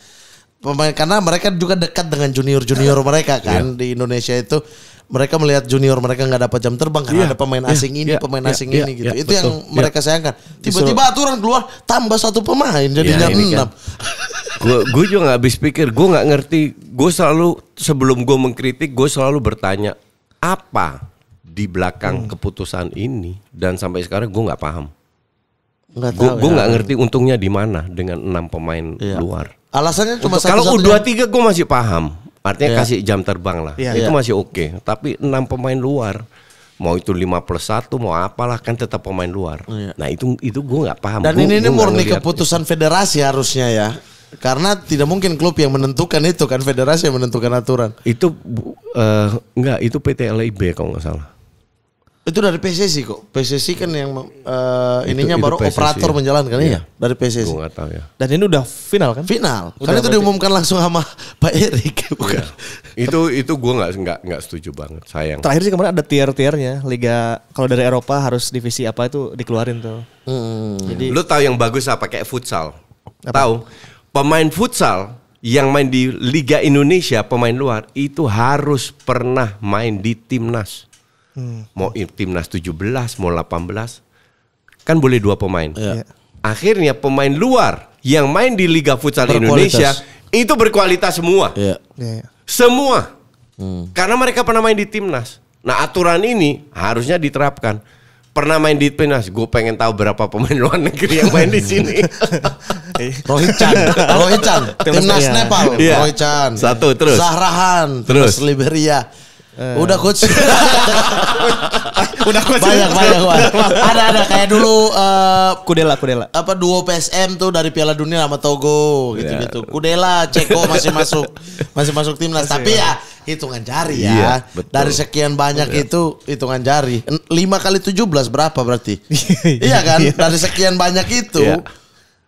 Pemain karena mereka juga dekat dengan junior-junior mereka kan iya. di Indonesia itu. Mereka melihat junior mereka nggak dapat jam terbang karena yeah, ada pemain asing yeah, ini, yeah, pemain yeah, asing yeah, ini yeah, gitu. Yeah, itu betul, yang mereka yeah. sayangkan. Tiba-tiba aturan keluar tambah satu pemain jadinya enam. Gue juga nggak habis pikir, gue nggak ngerti. Gue selalu sebelum gue mengkritik, gue selalu bertanya apa di belakang hmm. keputusan ini dan sampai sekarang gue nggak paham. Gue nggak ya. ngerti untungnya di mana dengan enam pemain yeah. luar. Alasannya cuma satu. Kalau U dua puluh tiga gue masih paham. Artinya yeah. kasih jam terbang lah, yeah, itu yeah. masih oke. Okay. Tapi enam pemain luar, mau itu lima plus satu, mau apalah kan tetap pemain luar. Yeah. Nah itu itu gue nggak paham. Dan gua, ini, gua ini murni keputusan federasi harusnya ya, karena tidak mungkin klub yang menentukan itu kan, federasi yang menentukan aturan. Itu uh, nggak, itu P T L I B kalau nggak salah. Itu dari P S S I kok. P S S I kan yang uh, ininya itu, itu baru P S S I. Operator menjalankan iya. ya dari P S S I. Gua gak tahu ya. Dan ini udah final kan? Final. Udah karena itu diumumkan langsung sama Pak Erik bukan. Iya. Itu itu gua nggak nggak nggak setuju banget, sayang. Terakhir sih kemarin ada tier-tiernya liga kalau dari Eropa harus divisi apa itu dikeluarin tuh. Hmm. Jadi lu tahu yang bagus apa kayak futsal. Tahu? Pemain futsal yang main di Liga Indonesia, pemain luar itu harus pernah main di timnas. Hmm. Mau timnas tujuh belas, mau delapan belas, kan boleh dua pemain. Yeah. Akhirnya pemain luar yang main di Liga Futsal berkualitas. Indonesia itu berkualitas semua, yeah. Yeah. semua, hmm. karena mereka pernah main di timnas. Nah aturan ini harusnya diterapkan. Pernah main di timnas, gue pengen tahu berapa pemain luar negeri yang main di sini. Rohit Chan, Rohit Chan, timnas yeah. Nepal, yeah. Rohit Chan, satu terus. Zahrahan, terus Liberia. Uh. Udah coach. Udah coach. Banyak banyak. Ada ada kayak dulu uh, Kudela Kudela. Apa duo P S M tuh dari Piala Dunia sama Togo gitu-gitu. Yeah. Kudela, Ceko masih masuk. Masih masuk timnas tapi ya hitungan jari ya. Yeah, dari sekian banyak yeah. itu hitungan jari. lima kali tujuh belas berapa berarti? Iya kan? Yeah. Dari sekian banyak itu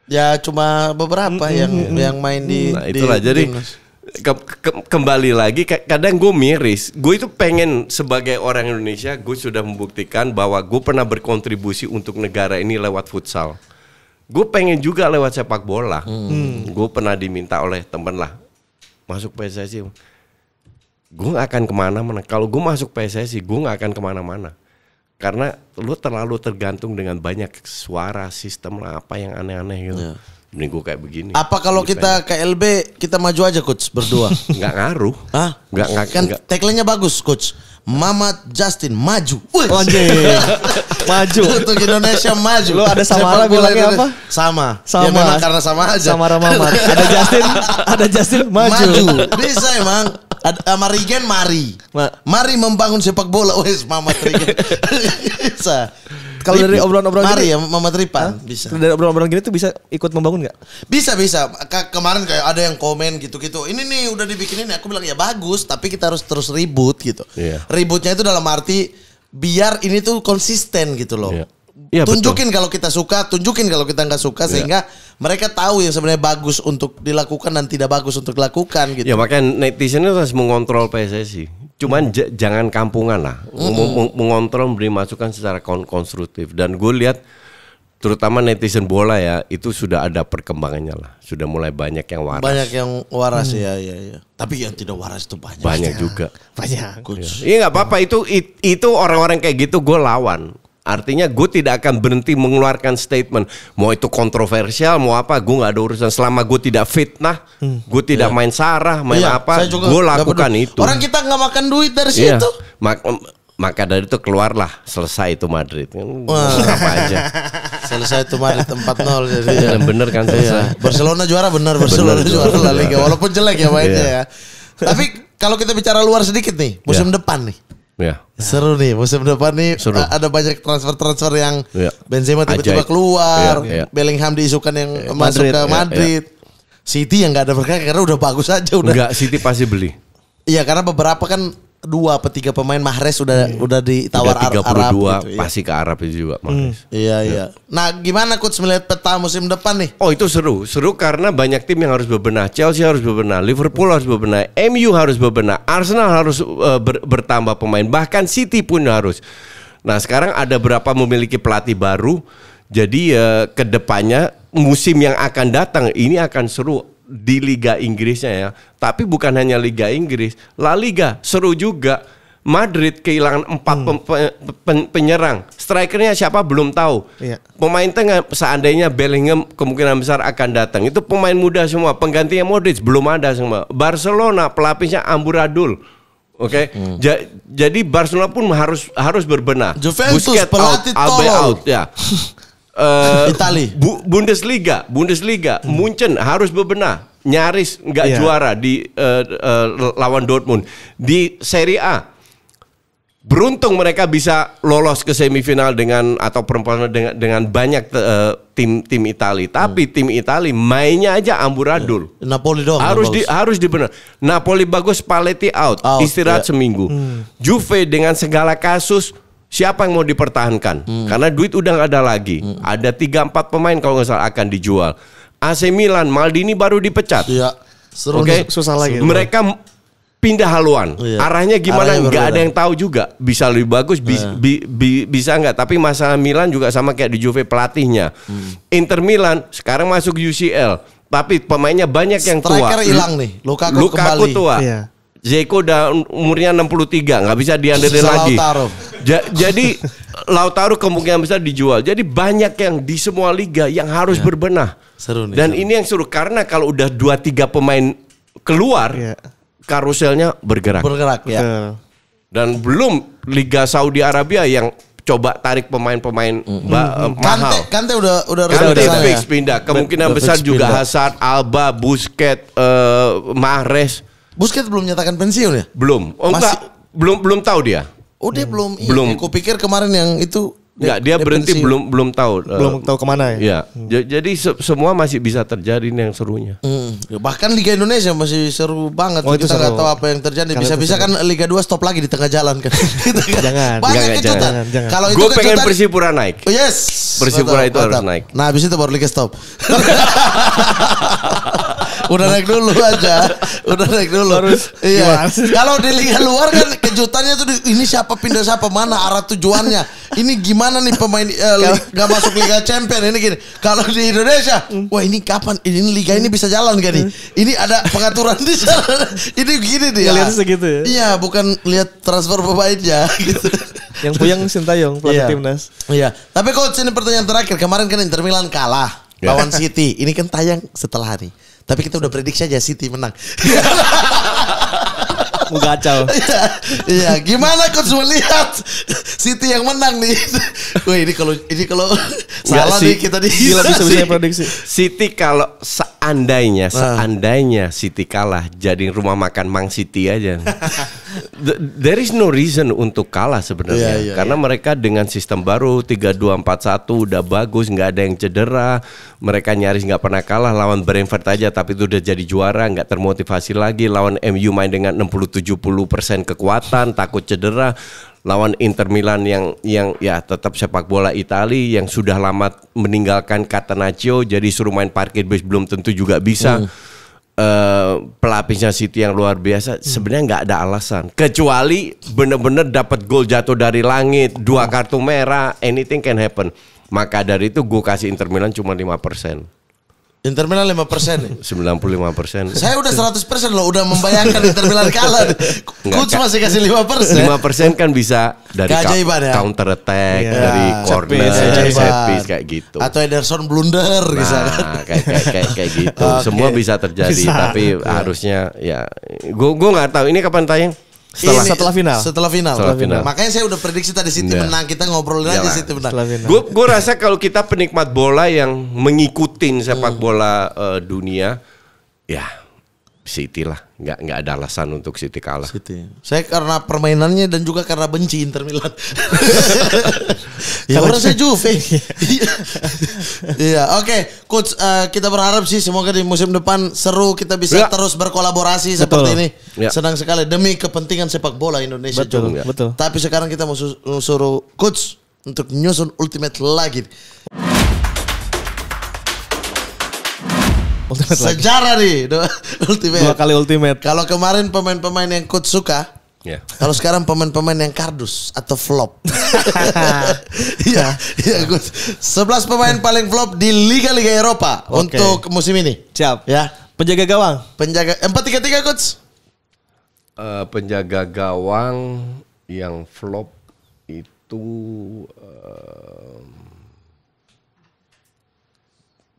yeah. ya cuma beberapa mm -hmm. yang yang main di nah, itulah di jadi timnas. Ke, ke, kembali lagi kadang gue miris. Gue itu pengen sebagai orang Indonesia, gue sudah membuktikan bahwa gue pernah berkontribusi untuk negara ini lewat futsal. Gue pengen juga lewat sepak bola. hmm. Gue pernah diminta oleh temen lah masuk P S S I. Gue gak akan kemana-mana. Kalau gue masuk P S S I gue gak akan kemana-mana. Karena lu terlalu tergantung dengan banyak suara, sistem lah, apa yang aneh-aneh gitu ya. Mending gue kayak begini. Apa kalau kita K L B kita maju aja coach berdua? Nggak ngaruh. Hah? Nggak ngaruh. Kan tagline-nya bagus coach. Mamat Justin maju. Anjir. Maju. Untuk Indonesia maju. Lo ada Samara bilangnya apa? Sama. Sama. Ya memang karena sama aja. Samara Mamat. Ada Justin, ada Justin maju. Maju. Bisa emang. Ada Marigen mari. Mari membangun sepak bola. Wes Mamat Rigen. Bisa. Kalau dari obrolan-obrolan gini ya Mama Tripan bisa. Dari obrolan-obrolan gini tuh bisa ikut membangun nggak? Bisa bisa. Ke kemarin kayak ada yang komen gitu-gitu. Ini nih udah dibikinin. Aku bilang ya bagus, tapi kita harus terus ribut gitu. Yeah. Ributnya itu dalam arti biar ini tuh konsisten gitu loh. Yeah. Yeah, tunjukin kalau kita suka, tunjukin kalau kita nggak suka yeah. sehingga mereka tahu yang sebenarnya bagus untuk dilakukan dan tidak bagus untuk dilakukan gitu. Ya yeah, makanya netizen itu harus mengontrol P S S I. Cuman mm. jangan kampungan lah, mm. mengontrol, beri masukan secara kon konstruktif. Dan gue lihat terutama netizen bola ya, itu sudah ada perkembangannya lah. Sudah mulai banyak yang waras. Banyak yang waras mm. ya, ya, ya. Tapi yang tidak waras itu banyak. Banyak ya. juga. Banyak. Iya nggak apa-apa. Itu it, itu orang-orang kayak gitu gue lawan. Artinya gue tidak akan berhenti mengeluarkan statement. Mau itu kontroversial, mau apa, gue gak ada urusan. Selama gue tidak fitnah, hmm. gue tidak yeah. main sarah, main yeah, apa, gue lakukan itu. Orang kita gak makan duit dari yeah. situ. Mak maka dari itu keluarlah, selesai itu Madrid. Wah. Apa aja. Selesai itu Madrid empat nol. Jadi ya. Bener kan selesai. Barcelona juara bener, Barcelona bener, juara La Liga. Walaupun jelek ya mainnya yeah. ya. Tapi kalau kita bicara luar sedikit nih, musim yeah. depan nih. Ya. Seru nih musim depan nih. Seru. Ada banyak transfer-transfer yang ya. Benzema tiba-tiba keluar, ya, ya. Bellingham diisukan yang ya, masuk Madrid, ke Madrid. Ya, ya. City yang nggak ada berkah karena udah bagus aja udah. Enggak, City pasti beli. Iya karena beberapa kan dua atau tiga pemain Mahrez udah hmm. udah ditawar Arab. tiga puluh dua gitu, pasti ya. Ke Arab juga Mahrez. Hmm. Iya ya. iya. Nah, gimana coach melihat peta musim depan nih? Oh, itu seru. Seru karena banyak tim yang harus berbenah. Chelsea harus berbenah, Liverpool harus berbenah, M U harus berbenah, Arsenal harus uh, ber bertambah pemain, bahkan City pun harus. Nah, sekarang ada berapa memiliki pelatih baru. Jadi uh, kedepannya musim yang akan datang ini akan seru. Di Liga Inggrisnya ya. Tapi bukan hanya Liga Inggris, La Liga seru juga. Madrid kehilangan empat hmm. pem, pen, penyerang. Strikernya siapa belum tahu. Iya. Pemain tengah seandainya Bellingham kemungkinan besar akan datang. Itu pemain muda semua. Penggantinya Modric belum ada semua. Barcelona pelapisnya amburadul. Oke. Okay? Hmm. Ja, jadi Barcelona pun harus harus berbenah. Juventus Busquets out, A B out ya. Uh, Itali, Bu Bundesliga, Bundesliga, hmm. Munchen harus berbenah, nyaris nggak yeah. juara di uh, uh, lawan Dortmund di Serie A. Beruntung mereka bisa lolos ke semifinal dengan atau perempuan dengan, dengan banyak uh, tim tim Itali. Tapi hmm. tim Itali mainnya aja amburadul. Yeah. Napoli dong. Harus di, harus dibenar. Napoli bagus, Spalletti out, out istirahat yeah. seminggu. Hmm. Juve dengan segala kasus. Siapa yang mau dipertahankan? Hmm. Karena duit udah nggak ada lagi. Hmm. Ada tiga empat pemain kalau nggak salah akan dijual. A C Milan, Maldini baru dipecat. Iya. Oke, okay? Susah lagi. Mereka ya. Pindah haluan. Iya. Arahnya gimana? Nggak ada yang tahu juga. Bisa lebih bagus, bi iya. bi bi bisa nggak? Tapi masalah Milan juga sama kayak di Juve pelatihnya. Hmm. Inter Milan sekarang masuk U C L, tapi pemainnya banyak yang tua. Striker hilang nih. Lukaku, Lukaku kembali. Tua. Iya. Zeko udah umurnya enam puluh tiga, nggak bisa diandalkan lagi. Lautaro. Ja, jadi Lautaro kemungkinan besar dijual. Jadi banyak yang di semua liga yang harus ya. Berbenah. Seru nih. Dan seru. Ini yang seru karena kalau udah dua tiga pemain keluar, ya. Karuselnya bergerak. Bergerak ya. ya. Dan belum Liga Saudi Arabia yang coba tarik pemain-pemain mm-hmm. mahal. Kante, Kante udah udah Kante fix ya. Pindah. Kemungkinan udah besar juga pindah. Hazard, Alba, Busquets, uh, Mahrez. Busquets belum nyatakan pensiun ya? Belum. Oh, masih... enggak, belum belum tahu dia. Oh, dia hmm. belum. Iya, belum. Aku pikir kemarin yang itu enggak, dia, dia berhenti pensiun. belum belum tahu. Belum uh, tahu kemana ya? Iya. Hmm. Jadi se semua masih bisa terjadi nih yang serunya. Hmm. Bahkan Liga Indonesia masih seru banget. Oh, kita nggak tahu apa yang terjadi. Bisa-bisa kan Liga dua stop lagi di tengah jalan kan. Jangan. Banyak kejutan. Kalau itu kejutan. Gue pengen Persipura naik. Oh, yes. Persipura itu harus naik. Nah, habis itu baru Liga stop. Udah naik dulu aja, udah naik dulu. Harus. Iya. Kalau di liga luar kan kejutannya tuh ini siapa pindah siapa mana arah tujuannya. Ini gimana nih pemain nggak uh, masuk Liga Champion ini gini. Kalau di Indonesia, wah ini kapan ini liga ini bisa jalan gak nih? Ini ada pengaturan di sana. Ini gini dia. Lihat segitu ya. Iya, bukan lihat transfer pemainnya. Gitu. Yang puyeng Sintayong pelatih iya. timnas. Iya. Tapi coach ini pertanyaan terakhir, kemarin kan Inter Milan kalah yeah. lawan City. Ini kan tayang setelah hari. Tapi kita udah prediksi aja City menang. Mau kacau. Iya, ya. Gimana coach melihat City yang menang nih? Wah ini kalau ini kalau salah sih, nih kita di bisa prediksi. City kalau seandainya seandainya City kalah jadi rumah makan Mang City aja. There is no reason untuk kalah sebenarnya. Yeah, yeah, karena yeah. mereka dengan sistem baru tiga dua empat satu udah bagus, nggak ada yang cedera. Mereka nyaris nggak pernah kalah lawan Brentford aja tapi itu udah jadi juara, nggak termotivasi lagi. Lawan M U main dengan enam puluh tujuh puluh persen kekuatan, takut cedera. Lawan Inter Milan yang yang ya tetap sepak bola Itali yang sudah lama meninggalkan Catenaccio jadi suruh main parkir base belum tentu juga bisa. Mm. Uh, pelapisnya City yang luar biasa. Sebenarnya nggak ada alasan kecuali bener-bener dapat gol jatuh dari langit, dua kartu merah, anything can happen. Maka dari itu gue kasih Inter Milan cuma lima persen. Inter Milan lima persen. sembilan puluh lima persen. Saya udah seratus persen loh, udah membayangkan Inter Milan kalah. Coach masih kasih lima persen. lima persen kan bisa dari ya? Counter attack, yeah. dari corner, set piece kayak gitu. Atau Ederson blunder nah, bisa kan. kayak, kayak, kayak, kayak gitu. Okay. Semua bisa terjadi, bisa. Tapi yeah. harusnya ya gua gua enggak tahu ini kapan tayang. Setelah, ini, setelah final, setelah final, setelah final. Makanya saya udah prediksi tadi City yeah. menang. Kita ngobrolin Yalah. aja City menang. Gue gue rasa kalau kita penikmat bola yang mengikutin sepak bola uh, dunia, ya City lah, nggak nggak ada alasan untuk City kalah. City. Saya karena permainannya dan juga karena benci Inter Milan. Ya orang saya Juve. Iya, oke, coach, uh, kita berharap sih semoga di musim depan seru, kita bisa ya. terus berkolaborasi betul. seperti ini. Ya. Senang sekali demi kepentingan sepak bola Indonesia. Betul, juga. Betul. Tapi sekarang kita mau suruh coach untuk nyusun ultimate lagi. Ultimate sejarah lagi. nih ultimate. Dua kali ultimate. Kalau kemarin pemain-pemain yang coach suka, yeah. Kalau sekarang pemain-pemain yang kardus atau flop. Iya, iya coach. sebelas pemain paling flop di liga-liga Eropa okay. untuk musim ini. Siap. Ya. Penjaga gawang. Penjaga empat tiga tiga coach. Uh, penjaga gawang yang flop itu uh,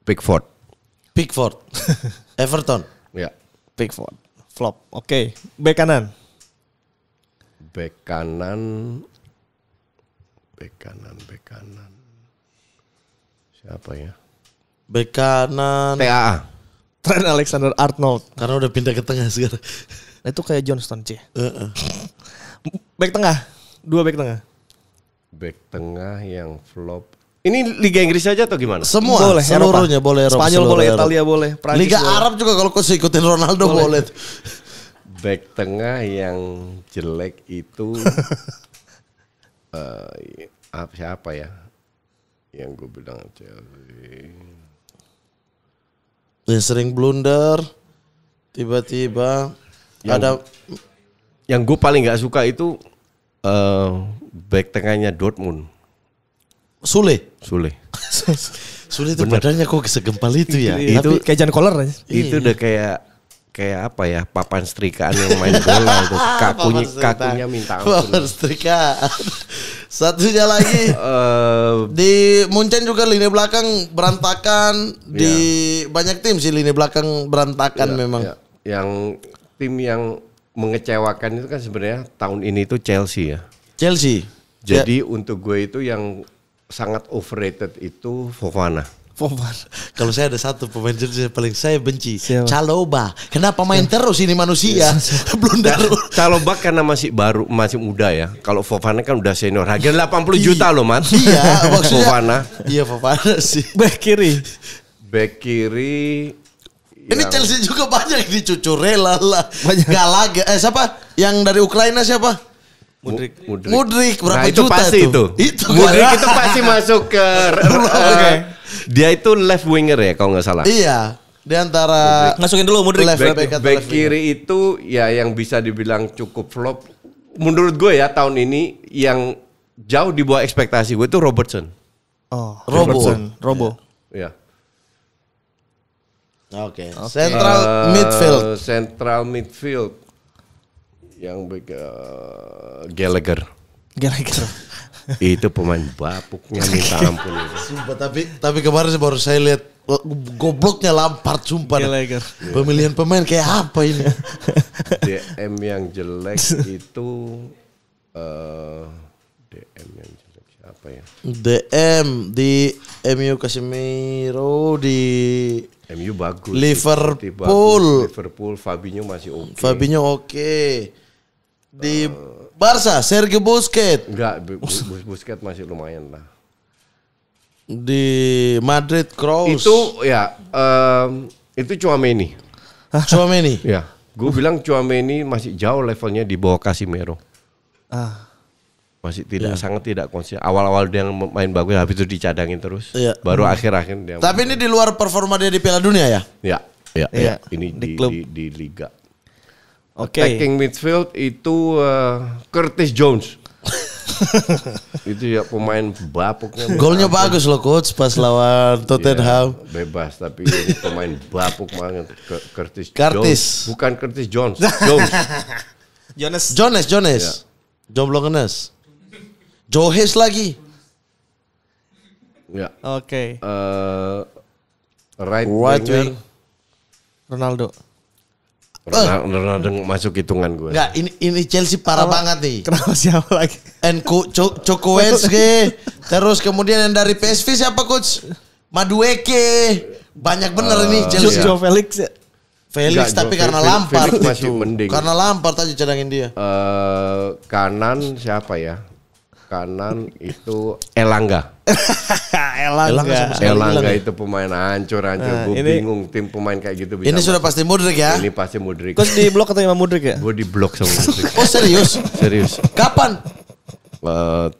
Pickford. Pickford, Everton, ya. Pickford, flop. Oke, okay. Bek kanan, bek kanan, bek kanan, bek kanan. Siapa ya? Bek kanan. T A A. Trent Alexander-Arnold. Karena udah pindah ke tengah sekarang. Nah, itu kayak Johnston C. Uh -uh. Bek tengah, dua bek tengah. Bek tengah yang flop. Ini Liga Inggris aja atau gimana? Semua, boleh, seluruhnya Eropa. boleh. Eropa, Spanyol boleh, Eropa. Italia boleh, Prancis Liga boleh. Arab juga kalau kau ikutin Ronaldo boleh. boleh. Back tengah yang jelek itu uh, siapa ya? Yang gue bilang Chelsea. Dia sering blunder, tiba-tiba ada. Yang gue paling nggak suka itu uh, back tengahnya Dortmund. Sule, Sule, Sule itu bener. Badannya kok segempal itu ya? Itu kayak Jan Koller aja. Itu udah kayak kayak apa ya? Papan setrikaan yang main bola itu kakunya kakunya minta ampun. Papan setrikaan. Satunya lagi uh, di Munchen juga lini belakang berantakan yeah. di banyak tim sih lini belakang berantakan yeah, memang. Yeah. Yang tim yang mengecewakan itu kan sebenarnya tahun ini itu Chelsea ya. Chelsea. Jadi yeah. untuk gue itu yang sangat overrated itu Fofana. Fofana. Kalau saya ada satu pemain Chelsea paling saya benci, Siapa? Chalobah. Kenapa main terus ini manusia? Blunder. Chalobah karena masih baru, masih muda ya. Kalau Fofana kan udah senior. Harga delapan puluh juta loh, Mat. Iya, maksudnya. Fofana. Iya, Fofana sih. Bek kiri. Bek kiri. Ini yang... Chelsea juga banyak dicucur rela lah. Galaga. Eh siapa? Yang dari Ukraina siapa? Mudrik. Mudrik. Mudrik berapa nah, itu juta pasti itu? Itu Mudrik itu pasti masuk ke okay. Dia itu left winger ya kalau nggak salah. Iya. Di antara Mudrik. Masukin dulu Mudrik. Left, back, back, back kiri itu ya yang bisa dibilang cukup flop. Menurut gue ya tahun ini yang jauh di bawah ekspektasi gue itu Robertson. Oh, Robertson. Robo. Ya. ya. Oke. Okay. Okay. Central uh, midfield. Central midfield. Yang uh, Gallagher, Gallagher itu pemain bapuknya minta ampun. Sumpah, tapi tapi kemarin baru saya lihat gobloknya Lampard sumpah. Gallagher. Pemilihan pemain kayak apa ini? D M yang jelek itu uh, D M yang jelek siapa ya? D M di M U Casemiro di M U bagus. Liverpool, Liverpool Fabinho masih oke. Okay. Fabinho oke. Okay. Di uh, Barca Sergio Busquets. Enggak, Busquets masih lumayan lah. Di Madrid Kroos. Itu ya um, itu Tchouaméni. Tchouaméni. Ya, gue bilang Tchouaméni masih jauh levelnya di bawah Casemiro. Ah. Masih tidak ya. sangat tidak konsisten. Awal-awal dia main bagus habis itu dicadangin terus. Ya. Baru akhir-akhir hmm. dia. Tapi main. Ini di luar performa dia di Piala Dunia ya? Ya, ya, ya. ya. Ini di, di, di, di liga. Okay. Attacking midfield itu uh, Curtis Jones. Itu ya pemain bapuknya. Golnya bagus loh coach pas lawan Tottenham. Ya, bebas tapi pemain bapuk banget Curtis. Curtis. Jones. Bukan Curtis Jones. Jones. Jonas. Jonas. Jonas. Ya. Jomblo kenes. Johes lagi. Ya. Oke. Okay. Uh, right, right wing. Ronaldo. Ronaldo uh. masuk hitungan gue. Enggak, ini ini Chelsea parah Kenapa? banget nih. Kenapa siapa lagi? Enko Chukwueze. Terus kemudian yang dari P S V siapa coach? Madueke. Banyak bener uh, nih Chelsea. Joe Felix. Felix. Enggak, tapi Felix, karena Lampard Felix masih mending. Karena Lampard aja cadangin dia. Uh, kanan siapa ya? Kanan itu Elanga. Elanga. Elanga, Elanga itu pemain hancur-hancur. Nah, gue bingung tim pemain kayak gitu bisa. Ini sudah pasti Mudrik ya? Ini pasti Mudrik. Terus di blok atau sama Mudrik ya? Gue di blok sama Mudrik. Oh serius? Serius. Kapan?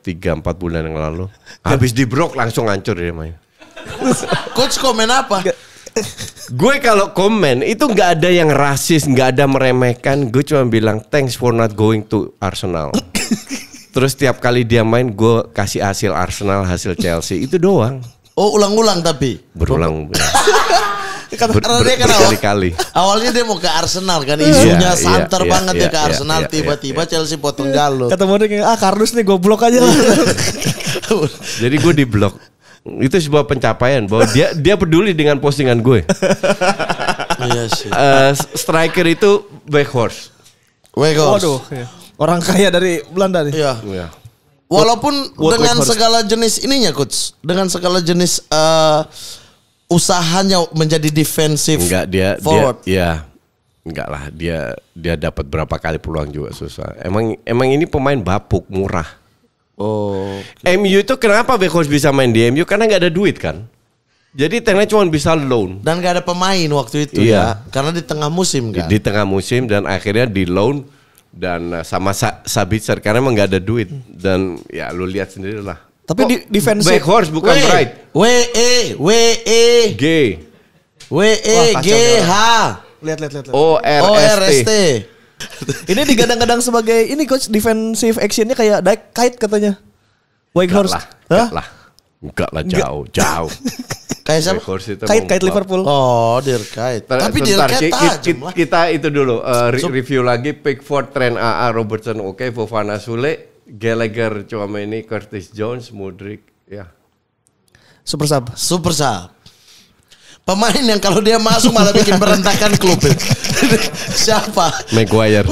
Tiga uh, empat bulan yang lalu. Habis di blok langsung hancur dia main. Coach komen apa? Gue kalau komen itu nggak ada yang rasis, nggak ada meremehkan. Gue cuma bilang thanks for not going to Arsenal. Terus tiap kali dia main gue kasih hasil Arsenal, hasil Chelsea itu doang. Oh ulang-ulang tapi? Berulang. Berkali-kali. Awalnya dia mau ke Arsenal kan, isunya santer banget ya ke Arsenal, tiba-tiba Chelsea potong jalur. Kata Mourinho, ah Carlos nih gue blok aja. Jadi gue di blok. Itu sebuah pencapaian bahwa dia dia peduli dengan postingan gue. uh, striker itu Weghorst. Weghorst. Waduh, ya. Orang kaya dari Belanda nih. Iya. Ya. Walaupun what, what dengan Weghorst? Segala jenis ininya, coach, dengan segala jenis uh, usahanya menjadi defensive. Enggak dia forward. Dia, ya. Enggak lah, dia dia dapat berapa kali peluang juga susah. Emang emang ini pemain bapuk murah. Oh, okay. M U itu kenapa Weghorst bisa main di M U? Karena nggak ada duit kan. Jadi tengahnya cuma bisa loan. Dan nggak ada pemain waktu itu iya. ya. Karena di tengah musim kan. Di, di tengah musim dan akhirnya di loan dan sama Sa Sabitzer karena emang nggak ada duit. Dan ya lu lihat sendiri lah. Tapi oh, di defense Weghorst bukan w right. W E W E G W E G H. Lihat lihat lihat. O R S T. Ini digadang-gadang sebagai ini coach defensive actionnya kayak Dyke Kite katanya. Weghorst. Enggak lah. Enggak lah jauh, jauh. Kayak siapa? Kite Kite Liverpool. Oh, Dirkite. Tapi Dirkite kita itu dulu review lagi Pickford, Trent, A A, Robertson, oke, Fofana, Sule, Gallagher, Tchouaméni, Curtis Jones, Mudrik, ya. Super sub. Super sub. Pemain yang kalau dia masuk malah bikin berantakan klub. Siapa? Maguire.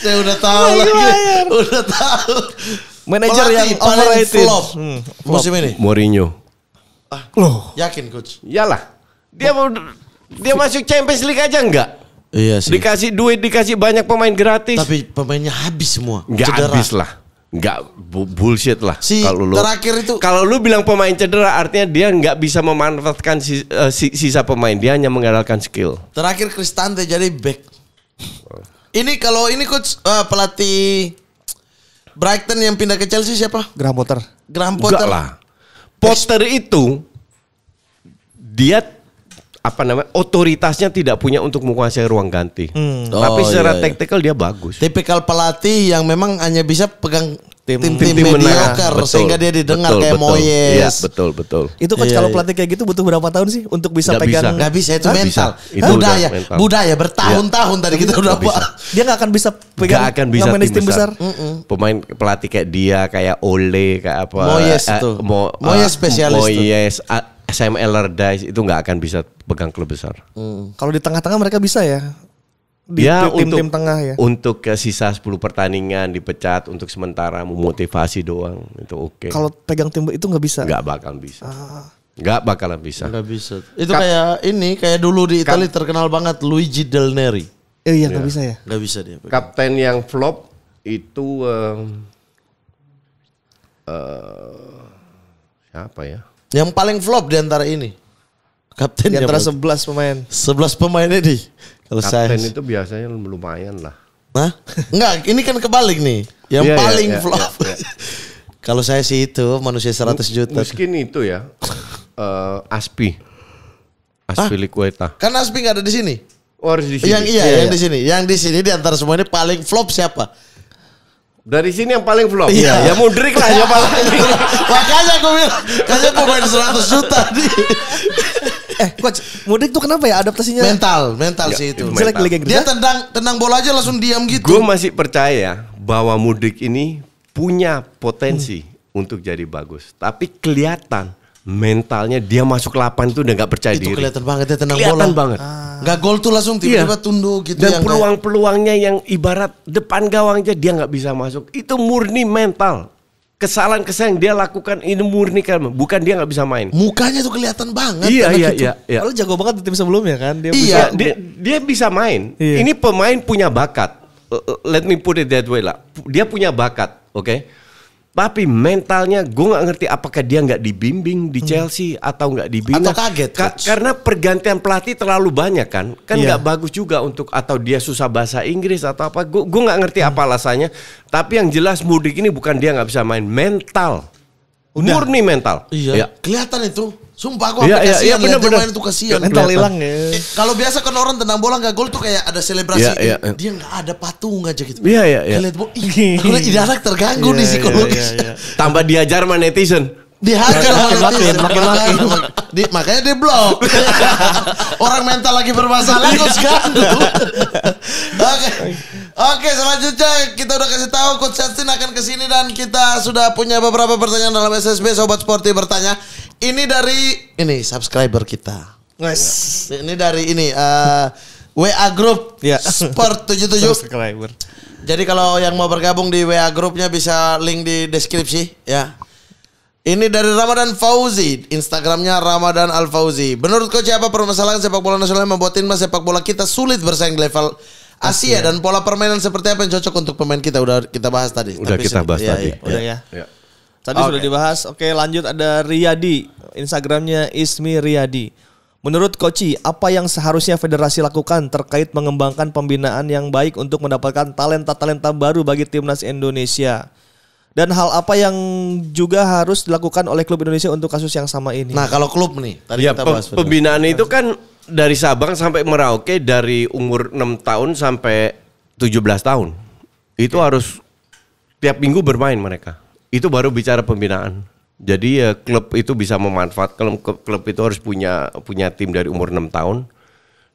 Saya udah tahu lagi. Udah tahu. Manajer yang overrated. Hmm, musim ini. Mourinho. Ah, loh. Yakin coach? Iyalah. Dia mau dia masuk Champions League aja enggak? Iya sih. Dikasih duit, dikasih banyak pemain gratis. Tapi pemainnya habis semua. Enggak habis lah. Enggak bullshit lah si kalau lu terakhir itu kalau lu bilang pemain cedera artinya dia nggak bisa memanfaatkan si, uh, si, sisa pemain, dia hanya mengandalkan skill. Terakhir Cristante jadi back. Ini kalau ini coach uh, pelatih Brighton yang pindah ke Chelsea siapa? Graham Potter. Graham Potter. Enggak lah. Potter itu dia apa namanya otoritasnya tidak punya untuk menguasai ruang ganti, hmm. oh, tapi secara iya, iya. taktikal dia bagus. Tipikal pelatih yang memang hanya bisa pegang tim-tim mediocre betul, sehingga dia didengar betul, kayak betul, Moyes. Iya, betul betul. Itu coach iya, kalau iya. pelatih kayak gitu butuh berapa tahun sih untuk bisa gak pegang? Bisa. Gak bisa itu mental, bisa. Itu budaya, mental. budaya bertahun-tahun iya. tadi kita udah apa? Dia nggak akan bisa pegang, nggak akan bisa tim, tim besar. besar. Mm -mm. Pemain pelatih kayak dia, kayak Ole, kayak apa? Moyes eh, tuh. Mo, Moyes uh, spesialis. Moyes. Tuh. Sam Allardyce itu nggak akan bisa pegang klub besar. Hmm. Kalau di tengah-tengah mereka bisa ya? Di ya, tim-tim tengah ya? Untuk ke sisa sepuluh pertandingan dipecat untuk sementara memotivasi doang itu oke. Okay. Kalau pegang tim itu nggak bisa? Nggak bakal bisa. Ah. Gak bakalan bisa. Nggak bisa. Itu Ka kayak ini kayak dulu di Italia terkenal banget Luigi Del Neri. Eh, iya nggak ya. bisa ya? Nggak bisa dia. Pegang. Kapten yang flop itu um, uh, siapa ya? Yang paling flop diantara ini kapten diantara sebelas pemain sebelas pemainnya di kalau kapten saya. Itu biasanya lumayan lah. Hah? Enggak, ini kan kebalik nih yang yeah, paling yeah, flop yeah, yeah. Kalau saya sih itu manusia seratus juta mungkin itu ya. uh, Aspi Aspi Liqueta kan Aspi nggak ada di sini. Oh, harus di sini. Yang iya yeah, yang yeah. di sini yang di sini diantara semua ini paling flop siapa? Dari sini yang paling flop. Iya, ya Mudrik lah yang paling. Makanya gue bilang, kayaknya pemain seratus juta nih. Eh, coach, Mudrik tuh kenapa ya adaptasinya? Mental, mental ya, sih itu. Mental. Dia tendang tendang bola aja langsung diam gitu. Gue masih percaya bahwa Mudrik ini punya potensi hmm. untuk jadi bagus, tapi kelihatan mentalnya dia masuk lapangan itu udah gak percaya itu diri. Itu kelihatan banget ya tenang kelihatan bola. Kelihatan banget. Ah. Gak gol tuh langsung tiba-tiba iya. tunduk gitu. Dan peluang-peluangnya yang ibarat depan gawang aja dia gak bisa masuk. Itu murni mental. kesalahan-kesalahan dia lakukan ini murni karena bukan dia nggak bisa main. Mukanya tuh kelihatan banget. Iya iya, gitu. iya iya. Kalau jago banget di tim sebelumnya kan. Dia iya. Bisa, dia, dia bisa main. Iya. Ini pemain punya bakat. Let me put it that way lah. Dia punya bakat, oke? Okay? Tapi mentalnya gue gak ngerti apakah dia gak dibimbing di Chelsea hmm. atau gak dibina. Atau kaget. Ka karena pergantian pelatih terlalu banyak kan. Kan yeah. gak bagus juga untuk atau dia susah bahasa Inggris atau apa. Gue gak ngerti hmm. apa alasannya. Tapi yang jelas Mudrik ini bukan dia gak bisa main. Mental. Udah. Murni mental. Iya. Ya. Kelihatan itu. Sumpah gue ya, sampai kasihan, ya, ya, lihat main itu kasihan. Mental hilang ya. Eh, kalau biasa kan orang tendang bola gak gol tuh kayak ada selebrasi. Ya, ya, ya. Dia gak ada patung aja gitu. Iya, iya, iya. Lihat bola, karena anak terganggu ya, nih psikologis. Ya, ya, ya. Tambah diajar sama netizen. Dihajar sama netizen. Makanya dia blok. Orang mental lagi bermasalah kok skandal. Oke. Oke, selanjutnya kita udah kasih tahu Coach Justin akan kesini dan kita sudah punya beberapa pertanyaan dalam S S B Sobat Sporty bertanya. Ini dari ini subscriber kita. Nice. Ini dari ini uh, W A Group yeah. Sport tujuh puluh tujuh. Subscriber. Jadi kalau yang mau bergabung di W A Groupnya bisa link di deskripsi ya. Ini dari Ramadan Fauzi, Instagramnya Ramadan Al Fauzi. Menurut coach apa permasalahan sepak bola nasional yang membuat timnas sepak bola kita sulit bersaing level Asia, Asia dan pola permainan seperti apa yang cocok untuk pemain kita udah kita bahas tadi. Udah Tapi kita bahas ya, tadi. Ya, ya. Udah ya. ya. Tadi okay. sudah dibahas. Oke, lanjut ada Riyadi. Instagramnya Ismi Riyadi. Menurut Koci, apa yang seharusnya federasi lakukan terkait mengembangkan pembinaan yang baik untuk mendapatkan talenta-talenta baru bagi timnas Indonesia? Dan hal apa yang juga harus dilakukan oleh klub Indonesia untuk kasus yang sama ini? Nah, kalau klub nih, tadi ya, kita bahas. Pembinaan itu kan dari Sabang sampai Merauke dari umur enam tahun sampai tujuh belas tahun. Itu okay. harus tiap minggu bermain mereka. Itu baru bicara pembinaan. Jadi ya, klub itu bisa memanfaatkan klub, klub itu harus punya punya tim dari umur enam tahun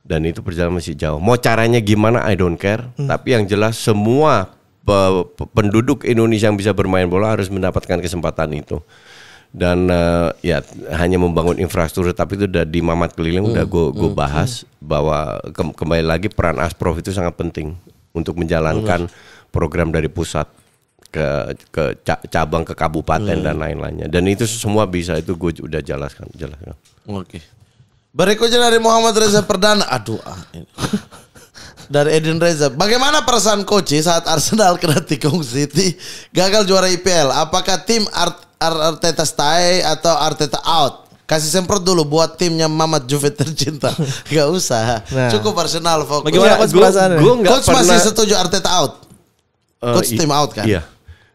dan itu perjalanan masih jauh. Mau caranya gimana I don't care, hmm. tapi yang jelas semua pe, pe, penduduk Indonesia yang bisa bermain bola harus mendapatkan kesempatan itu. Dan uh, ya hanya membangun infrastruktur tapi itu udah di Mamat Keliling hmm. udah gue gue bahas hmm. bahwa ke, kembali lagi peran Asprof itu sangat penting untuk menjalankan hmm. program dari pusat ke ke cabang ke kabupaten hmm. dan lain-lainnya dan itu semua bisa itu gue udah jelaskan jelaskan. Oke. Berikutnya dari Muhammad Reza Perdana. Aduh ah. Dari Edin Reza. Bagaimana perasaan Koci saat Arsenal kena tikung City gagal juara I P L? Apakah tim Art, Arteta stay atau Arteta out? Kasih semprot dulu buat timnya Mamat Juve tercinta. Gak usah. Nah. Cukup Arsenal fokus. Bagaimana Coach perasaannya? Coach masih setuju Arteta out? Coach uh, tim out kan? Iya.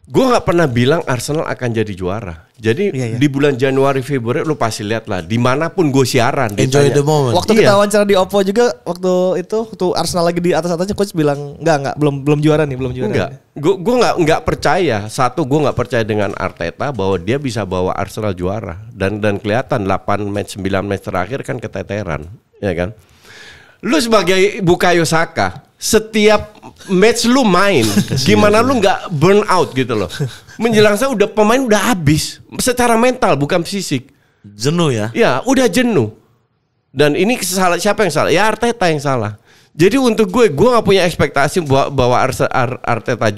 Gue gak pernah bilang Arsenal akan jadi juara. Jadi iya, iya. di bulan Januari Februari lu pasti lihat lah. Dimanapun gue siaran. Enjoy ditanya. The moment. Waktu iya. kita wawancara di Oppo juga waktu itu waktu Arsenal lagi di atas atasnya coach bilang nggak nggak belum belum juara nih belum juara. Enggak. Gue gue nggak nggak percaya. Satu gue nggak percaya dengan Arteta bahwa dia bisa bawa Arsenal juara dan dan kelihatan delapan match sembilan match terakhir kan keteteran, ya kan. Lu sebagai Bukayo Saka setiap match lu main, gimana lu nggak burn out gitu loh? Menjelang saya udah pemain udah habis, secara mental bukan fisik. Jenuh ya? Ya, udah jenuh. Dan ini salah siapa yang salah? Ya Arteta yang salah. Jadi untuk gue, gue nggak punya ekspektasi bahwa Arteta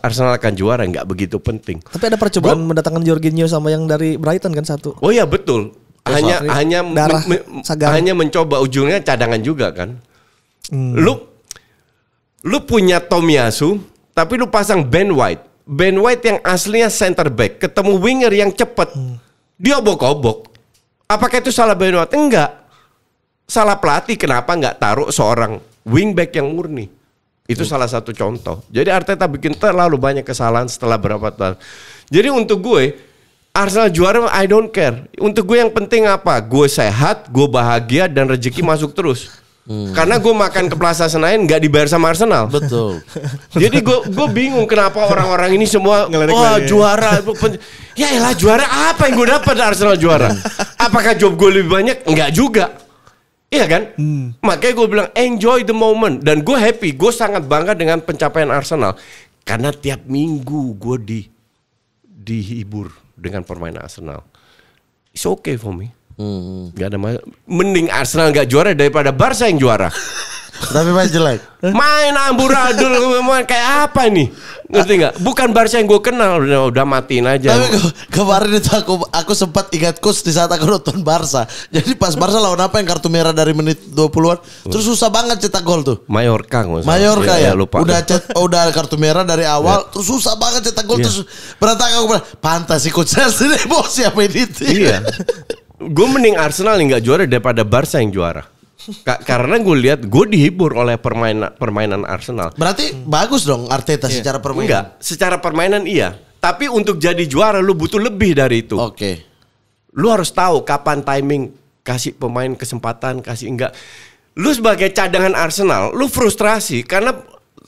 Arsenal akan juara, nggak begitu penting. Tapi ada percobaan gua, mendatangkan Jorginho sama yang dari Brighton kan satu. Oh iya betul. Hanya oh, hanya darah, men, hanya mencoba ujungnya cadangan juga kan. Hmm. Lu Lu punya Tomiyasu, tapi lu pasang Ben White. Ben White yang aslinya center back, ketemu winger yang cepet. Dia obok-obok. Apakah itu salah Ben White? Enggak. Salah pelatih, kenapa nggak taruh seorang wingback yang murni? Itu hmm. salah satu contoh. Jadi Arteta bikin terlalu banyak kesalahan setelah berapa tahun. Jadi untuk gue, Arsenal juara I don't care. Untuk gue yang penting apa? Gue sehat, gue bahagia, dan rezeki masuk terus. Hmm. Karena gue makan ke Plaza Senayan gak dibayar sama Arsenal. Betul. Jadi gue gue bingung kenapa orang-orang ini semua wah oh, juara. Ya elah juara apa yang gue dapat Arsenal juara? Apakah job gue lebih banyak? Enggak juga. Iya kan? Hmm. Makanya gue bilang enjoy the moment dan gue happy. Gue sangat bangga dengan pencapaian Arsenal karena tiap minggu gue di dihibur dengan permainan Arsenal. It's okay for me. Hmm. Gak ada masalah. Mending Arsenal gak juara daripada Barca yang juara. Tapi main jelek. Main amburadul kayak apa nih? Ngerti nggak? Bukan Barca yang gue kenal, udah, udah matiin aja. Tapi ke kemarin itu aku aku sempat ingat kus di saat aku nonton Barca. Jadi pas Barca lawan apa yang kartu merah dari menit dua puluhan, terus susah banget cetak gol tuh. Mallorca, Mallorca ya, ya lupa. Udah cet, udah kartu merah dari awal, ya. Terus susah banget cetak gol ya. Terus berantakan aku bilang, pantas sih coach Arsenal bos siapa ini? Iya. Gue mending Arsenal yang nggak juara daripada Barca yang juara. Ka karena gue lihat gue dihibur oleh permainan permainan Arsenal. Berarti hmm. bagus dong Arteta yeah. secara permainan. Enggak, secara permainan iya. Tapi untuk jadi juara lu butuh lebih dari itu. Oke. Okay. Lu harus tahu kapan timing, kasih pemain kesempatan, kasih enggak. Lu sebagai cadangan Arsenal, lu frustrasi karena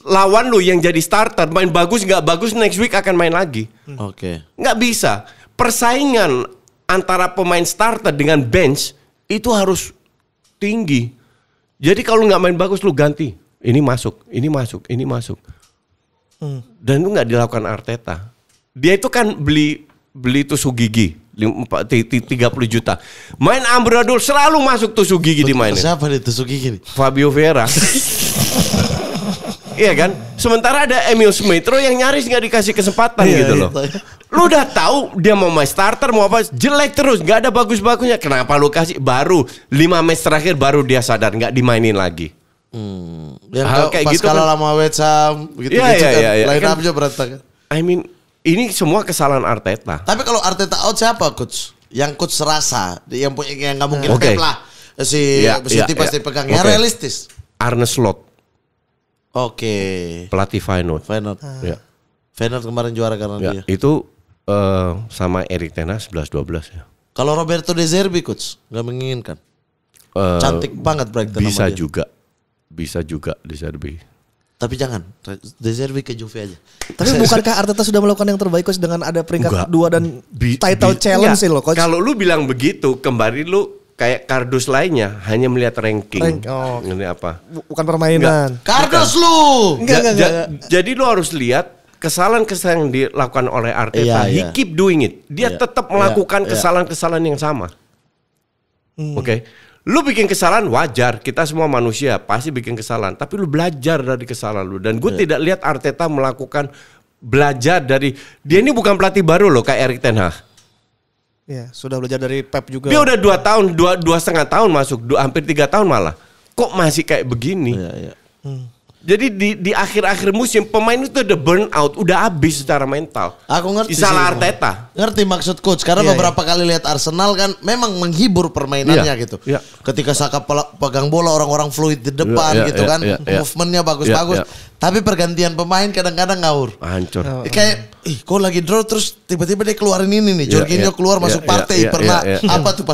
lawan lu yang jadi starter main bagus nggak bagus next week akan main lagi. Oke. Okay. Nggak bisa. Persaingan antara pemain starter dengan bench itu harus tinggi. Jadi kalau nggak main bagus lu ganti. Ini masuk, ini masuk, ini masuk. Hmm. Dan itu nggak dilakukan Arteta. Dia itu kan beli beli tusuk gigi tiga puluh juta. Main amburadul selalu masuk tusuk gigi dimainin. Siapa nih tusuk gigi? Fabio Vieira. Iya kan? Sementara ada Emil Smith-Rowe yang nyaris nggak dikasih kesempatan iya, gitu loh. Iya. Lu udah tahu dia mau main starter mau apa jelek terus nggak ada bagus-bagusnya. Kenapa lu kasih baru lima match terakhir baru dia sadar nggak dimainin lagi. Hmm. Ya, hal kayak pas gitu kalau kan, lama wetsam gitu iya, gitu iya, kan. Iya, iya, lain aja berantakan. I mean ini semua kesalahan Arteta. Tapi kalau Arteta out siapa coach? Yang coach serasa yang punya yang nggak mungkin okay. lah si yeah, si yeah, tipe yeah. pegang okay. yang realistis. Arne Slot. Oke. Okay. Pelatih Feyenoord. Feyenoord. Ah. Ya. Feyenoord kemarin juara karena ya, dia. Itu uh, sama Erik Ten Hag sebelas dua belas ya. Kalau Roberto De Zerbi coach nggak menginginkan. Uh, Cantik banget Brighton bisa juga. Bisa juga De Zerbi. Tapi jangan De Zerbi ke Juve aja. Tapi bukankah Arteta sudah melakukan yang terbaik coach dengan ada peringkat dua dan bi, title bi, challenge sih loh coach. Kalau lu bilang begitu kembali lu kayak kardus lainnya hanya melihat ranking. Rank, oh. Ini apa? Bukan permainan. Enggak. Kardus bukan. Lu. Enggak, enggak, enggak, enggak. Jadi lu harus lihat kesalahan-kesalahan yang dilakukan oleh Arteta. Yeah, He yeah. keep doing it. Dia yeah. tetap melakukan kesalahan-kesalahan yeah. yang sama. Hmm. Oke. Okay? Lu bikin kesalahan wajar. Kita semua manusia pasti bikin kesalahan. Tapi lu belajar dari kesalahan lu. Dan gue yeah. tidak lihat Arteta melakukan belajar dari. Dia ini bukan pelatih baru loh kayak Erik Ten Hag. Ya, sudah belajar dari Pep juga. Dia udah dua tahun, dua, dua setengah tahun masuk, dua, hampir tiga tahun malah. Kok masih kayak begini? Ya, ya. Hmm. Jadi di di akhir-akhir musim pemain itu udah burn out, udah habis secara mental. Aku ngerti. Salah Arteta. Ngerti maksud coach karena ya, beberapa ya. Kali lihat Arsenal kan memang menghibur permainannya ya, gitu. Ya. Ketika Saka pegang bola orang-orang fluid di depan ya, ya, gitu ya, kan, ya, ya. Movementnya bagus-bagus. Ya, ya. Tapi pergantian pemain kadang-kadang ngawur. Hancur. Kayak, ih kok lagi draw terus tiba-tiba dia keluarin ini nih. Jorginho yeah, yeah, keluar yeah, masuk yeah, partai. Yeah, pernah yeah, yeah. apa tuh?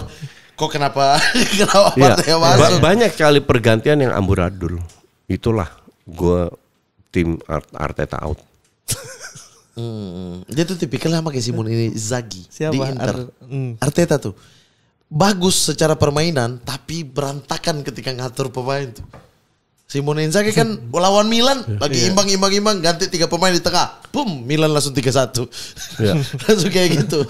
Kok kenapa, kenapa yeah. partai yeah. masuk? Banyak kali pergantian yang amburadul. Itulah gue tim Arteta out. hmm. Dia tuh tipikalnya sama kayak Simon ini. Zagi siapa? Di Inter. Ar mm. Arteta tuh bagus secara permainan tapi berantakan ketika ngatur pemain tuh. Simone Inzaghi kan lawan Milan lagi imbang-imbang-imbang ganti tiga pemain di tengah. Boom, Milan langsung tiga satu. Ya. Langsung kayak gitu.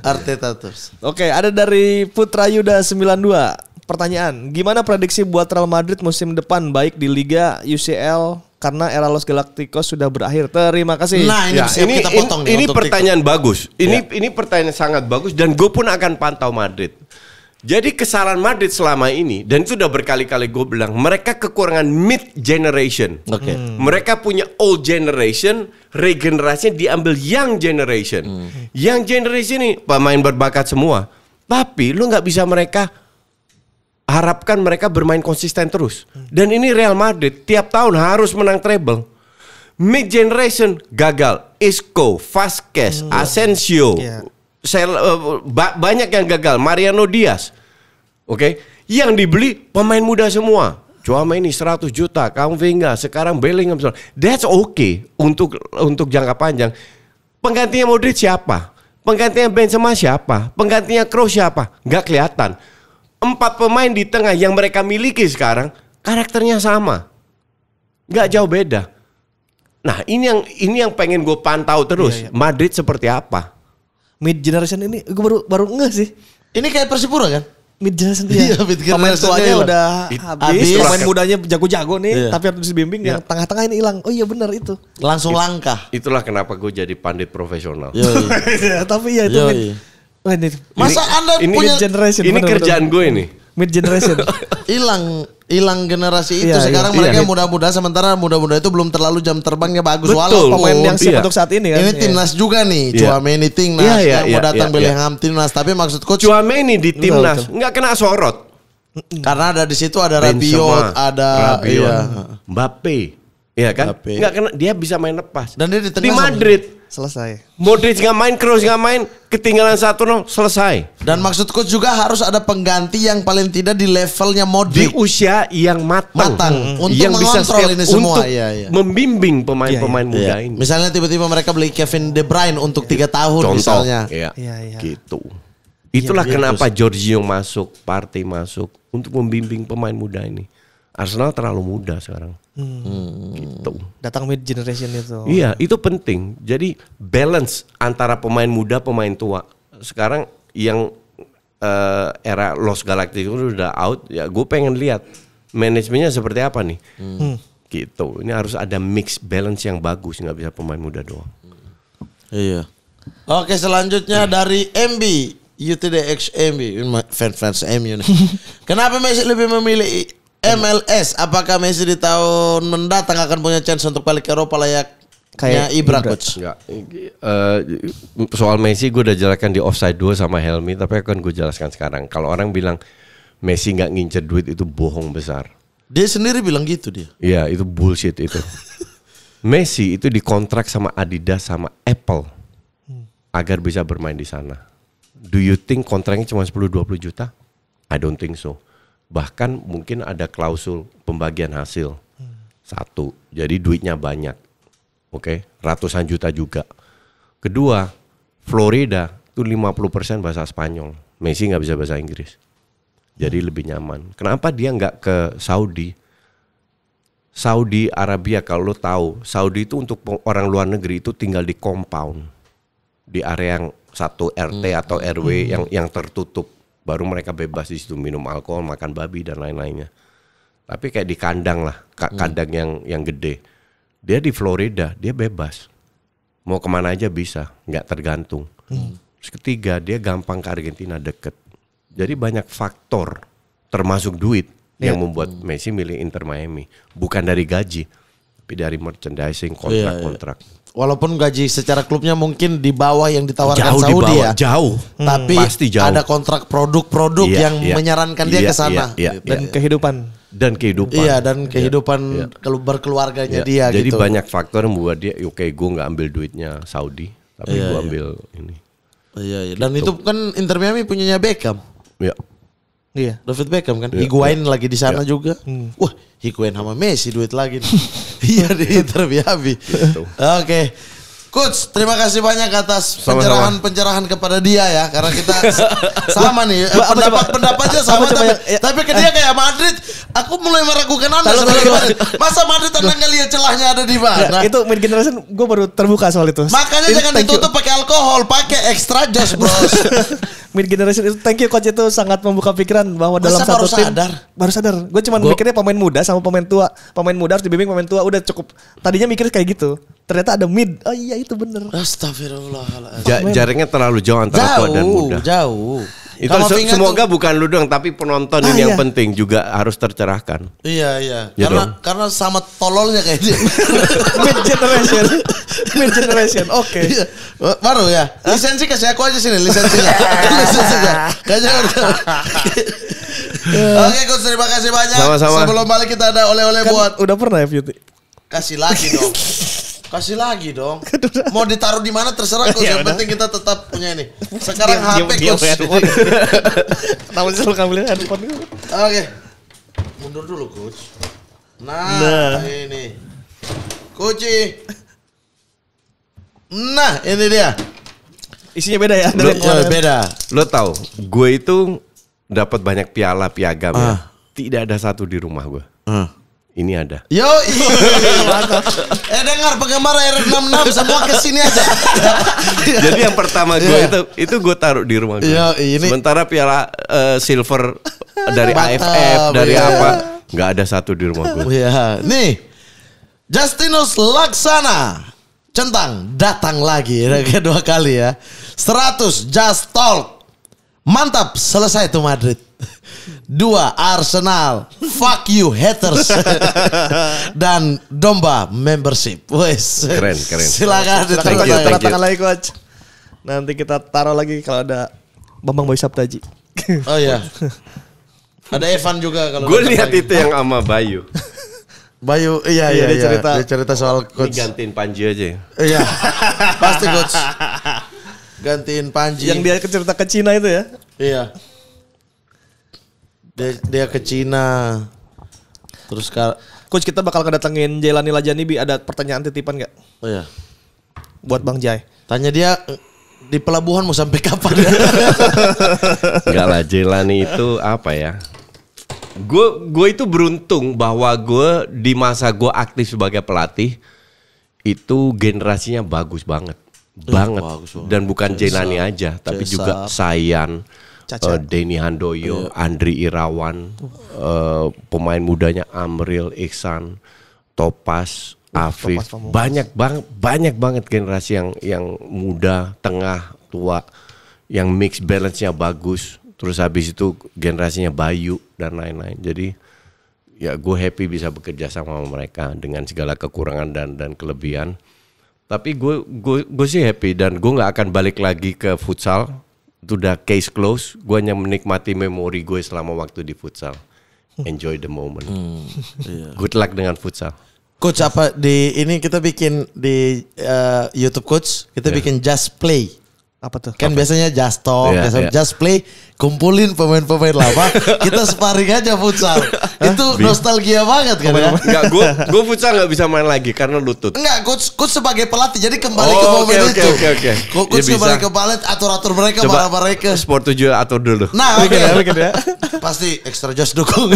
Arteta terus. Oke, ada dari Putra Yuda sembilan dua. Pertanyaan, gimana prediksi buat Real Madrid musim depan baik di Liga, U C L karena era Los Galacticos sudah berakhir. Terima kasih. Nah, ini ya, ini, kita potong ini, nih, ini pertanyaan TikTok. Bagus. Ini ya. Ini pertanyaan sangat bagus dan gue pun akan pantau Madrid. Jadi kesalahan Madrid selama ini dan itu udah berkali-kali gue bilang mereka kekurangan mid generation. Okay. Hmm. Mereka punya old generation, regenerasinya diambil young generation. Hmm. Young generation ini pemain berbakat semua, tapi lu nggak bisa mereka harapkan mereka bermain konsisten terus. Dan ini Real Madrid tiap tahun harus menang treble. Mid generation gagal, Isco, Vasquez, hmm. Asensio. Yeah. Saya, uh, ba banyak yang gagal. Mariano Diaz, oke, okay? Yang dibeli pemain muda semua. Cuma ini seratus juta, Kamavinga, sekarang Bellingham. That's okay untuk untuk jangka panjang. Penggantinya Modric siapa? Penggantinya Benzema siapa? Penggantinya Kroos siapa? Nggak kelihatan. Empat pemain di tengah yang mereka miliki sekarang karakternya sama, nggak jauh beda. Nah ini yang ini yang pengen gue pantau terus. Iya, iya. Madrid seperti apa? Mid generation ini gue baru baru ngeh sih. Ini kayak Persipura kan? mid generation dia. Pemain tuanya udah habis, pemain mudanya jago-jago nih, tapi harus dibimbing yang tengah-tengah ini hilang. Oh iya benar itu. Langsung langkah. Itulah kenapa gue jadi pandit profesional. Tapi iya itu. Masa Anda punya generation ini kerjaan gue ini. Mid generation hilang hilang generasi itu iya, sekarang iya, mereka iya. muda-muda sementara muda-muda itu belum terlalu jam terbangnya bagus. Betul, walau pemain oh, yang siap iya. untuk saat ini kan ini timnas iya. juga nih iya. Chouameni timnas iya, iya, yang iya, mau datang iya, Bellingham iya. timnas tapi maksud coach Chouameni di timnas nggak kena sorot karena ada di situ ada Rabiot ada Rabiot, iya. Mbappe ya kan Mbappe. Nggak kena dia bisa main lepas dan dia di, di Madrid selesai. Modric nggak main, Kroos nggak main, ketinggalan satu nol selesai. Dan maksudku juga harus ada pengganti yang paling tidak di levelnya Modric di usia yang matang, matang hmm. untuk yang mengontrol bisa setiap, ini semua, untuk ya, ya. membimbing pemain-pemain ya, ya. muda ya. ini. Misalnya tiba-tiba mereka beli Kevin De Bruyne untuk tiga ya. tahun, contoh, misalnya, ya. Ya, ya. gitu. Itulah ya, kenapa ya, Jorginho masuk, Partey masuk untuk membimbing pemain muda ini. Arsenal terlalu muda sekarang. Hmm. Gitu. Datang mid generation itu. Iya, itu penting. Jadi balance antara pemain muda, pemain tua. Sekarang yang uh, era Los Galacticos udah out, ya gue pengen lihat manajemennya seperti apa nih. Hmm. Gitu. Ini harus ada mix balance yang bagus, nggak bisa pemain muda doang. Iya. Oke, selanjutnya dari M B. U T D X M B, fans-fans M U nih. Kenapa Messi lebih memilih M L S? Apakah Messi di tahun mendatang akan punya chance untuk balik ke Eropa layaknya Ibra, coach? Enggak. Uh, soal Messi gue udah jelaskan di offside dua sama Helmi, tapi akan gue jelaskan sekarang. Kalau orang bilang Messi nggak ngincer duit itu bohong besar. Dia sendiri bilang gitu dia. Iya, itu bullshit itu. Messi itu dikontrak sama Adidas sama Apple agar bisa bermain di sana. Do you think kontraknya cuma sepuluh dua puluh juta? I don't think so. Bahkan mungkin ada klausul pembagian hasil. Hmm. Satu, jadi duitnya banyak. Oke, okay? Ratusan juta juga. Kedua, Florida itu lima puluh persen bahasa Spanyol. Messi nggak bisa bahasa Inggris. Jadi hmm. lebih nyaman. Kenapa dia nggak ke Saudi? Saudi Arabia kalau lo tahu, Saudi itu untuk orang luar negeri itu tinggal di compound. Di area yang satu R T hmm. atau R W hmm. yang yang tertutup. Baru mereka bebas di situ minum alkohol, makan babi dan lain-lainnya. Tapi kayak di kandang lah, kandang hmm. yang yang gede. Dia di Florida, dia bebas. Mau kemana aja bisa, nggak tergantung. Hmm. Terus ketiga, dia gampang ke Argentina, deket. Jadi banyak faktor, termasuk duit yeah. yang membuat hmm. Messi milih Inter Miami. Bukan dari gaji, tapi dari merchandising, kontrak-kontrak. Yeah, yeah. Walaupun gaji secara klubnya mungkin di bawah yang ditawarkan jauh Saudi di bawah, ya, jauh. Tapi pasti jauh. Ada kontrak produk-produk iya, yang iya, menyarankan iya, dia ke sana iya, iya, dan iya, kehidupan dan kehidupan. Iya dan kehidupan iya, iya. berkeluarganya iya, dia. Jadi gitu. Banyak faktor yang membuat dia, oke okay, gue nggak ambil duitnya Saudi, tapi iya, gue ambil iya. ini. Iya, iya. Dan gitu. Itu kan Inter Miami punyanya Beckham. Iya. Iya. David Beckham kan. Iya, Higuain iya. lagi di sana iya. juga. Hmm. Wah, Higuain sama Messi duit lagi. Iya di Inter Miami. Gitu. Oke, coach, terima kasih banyak atas pencerahan-pencerahan kepada dia ya, karena kita sama nih pendapat-pendapatnya sama, tapi, ya. tapi ke dia kayak Madrid. Aku mulai meragukan Anda sebagai Madrid. Masa Madrid Anda nggak lihat celahnya ada di mana? Itu mid generation, gue baru terbuka soal itu. Makanya It, jangan ditutup pakai alkohol, pakai extra jos bros. Mid generation itu, thank you coach, itu sangat membuka pikiran bahwa masa dalam satu tim sadar? baru sadar. Gue cuma mikirnya pemain muda sama pemain tua, pemain muda harus dibimbing pemain tua udah cukup. Tadinya mikir kayak gitu, ternyata ada mid. Oh iya itu bener. Astagfirullahaladzim. Ja, jaringnya terlalu jauh antara jauh, tua dan muda. Jauh. Itu se semoga tuh, bukan lu dong, tapi penonton ah, ini iya. yang penting juga harus tercerahkan. Iya iya. Ya karena dong? karena sama tololnya kayak dia. Mid generation. Mid generation. Oke. Okay. Baru ya. Lisensi kasih aku aja sini lisensinya. Lisensinya. Oke, coach, terima kasih banyak. Sama-sama. Sebelum balik kita ada oleh-oleh kan buat. Udah pernah ya, Beauty? Kasih lagi dong. Kasih lagi dong. Mau ditaruh di mana terserah coach. Yang penting kita tetap punya ini. Sekarang H P coach. Tahu selalu kamu lihat handphone. Oke. Mundur dulu coach. Nah, ini. Coach. Nah, ini dia. Isinya beda ya. Beda. Lo tahu, gue itu dapat banyak piala piagam. Tidak ada satu di rumah gue. Ini ada. Yo, eh dengar penggemar R enam enam semua kesini aja. Jadi yang pertama gue yeah. itu itu gue taruh di rumah gue. Yo, ini. Sementara piala uh, silver dari Batam, A F F dari yeah. apa nggak ada satu di rumah gue. Yeah. Nih, Justinus Laksana centang datang lagi kedua kali ya. seratus Just Talk mantap selesai tuh Madrid. Dua Arsenal fuck you haters dan domba membership. Wes keren keren. Silakan ditaruh tangan lagi coach. Nanti kita taruh lagi kalau ada Bambang Boy Sabtaji. Oh ya. Ada Evan juga kalau. Gue lihat lagi. Itu yang sama Bayu. Bayu iya iya, iya dia, iya. Cerita, dia cerita soal coach. Gantiin Panji aja. Iya. Pasti coach. Gantiin Panji. Yang dia cerita ke Cina itu ya? Iya. Dia, dia ke Cina. Terus kar coach kita bakal kedatengin Jailani Lajanibi, ada pertanyaan titipan nggak? Oh iya. Buat Bang Jai. Tanya dia di pelabuhan mau sampai kapan? Enggak lah, Jailani itu apa ya? Gue gue itu beruntung bahwa gue di masa gue aktif sebagai pelatih itu generasinya bagus banget, uh, banget. Bagus banget. Dan bukan Jailani aja, tapi Cesa. juga Sayan. Uh, Denny Handoyo, yeah. Andri Irawan, uh, pemain mudanya Amril, Iksan, Topas, uh, Afif, Topas, banyak banget, banyak banget generasi yang yang muda, tengah, tua, yang mix balance-nya bagus. Terus habis itu generasinya Bayu dan lain-lain. Jadi ya gue happy bisa bekerja sama mereka dengan segala kekurangan dan dan kelebihan. Tapi gue gue gue sih happy dan gue nggak akan balik lagi ke futsal. Itu udah case close, gue hanya menikmati memori gue selama waktu di futsal. Enjoy the moment. Hmm, iya. Good luck dengan futsal. Coach apa di ini kita bikin di uh, YouTube coach, kita yeah. bikin just play. Apa tuh? Kan apa? Biasanya just talk, yeah, biasanya yeah. just play, kumpulin pemain-pemain lama, kita sparring aja futsal. Itu nostalgia banget kan ya? Enggak, gue gue futsal nggak bisa main lagi karena lutut. Enggak, coach coach sebagai pelatih jadi kembali oh, ke momen okay, itu. Oke oke oke. Coach ya, kembali ke palet, atur-atur mereka, marah-marah mereka. Sport tujuh atur dulu. Nah, oke oke ya. Pasti extra just dukung.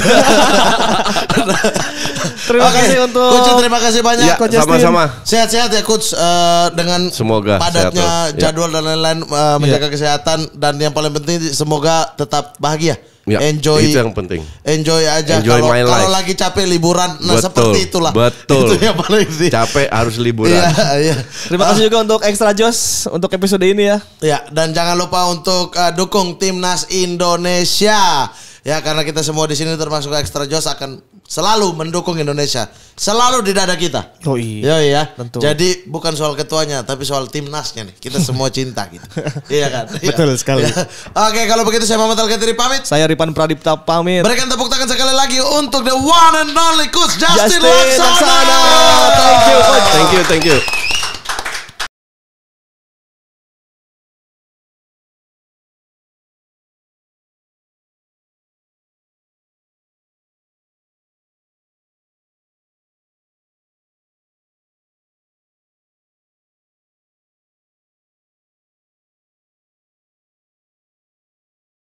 Terima okay. kasih untuk coach, terima kasih banyak ya, coach. Sama-sama. Sehat-sehat ya coach uh, dengan semoga padatnya jadwal ya. dan lain-lain. Uh, menjaga yeah. kesehatan dan yang paling penting semoga tetap bahagia. Yeah, enjoy itu yang penting. Enjoy aja kalau kalau lagi capek liburan nah betul, seperti itulah. Betul. Itu yang paling sih. Capek harus liburan. yeah, yeah. Terima kasih uh, juga untuk Extra Joss untuk episode ini ya. Ya, yeah, dan jangan lupa untuk uh, dukung Timnas Indonesia. Ya, karena kita semua di sini termasuk Extra Joss akan selalu mendukung Indonesia. Selalu di dada kita. Oh iya. Ya, iya. Tentu. Jadi bukan soal ketuanya, tapi soal timnasnya nih. Kita semua cinta gitu. Iya kan? Betul iya. sekali. Ya. Oke, kalau begitu saya Muhammad Al-Katiri pamit. Saya Ripan Pradipta pamit. Berikan tepuk tangan sekali lagi untuk the one and only coach Justin, Justin Laksana. Laksana. Thank you, coach. Thank you, thank you.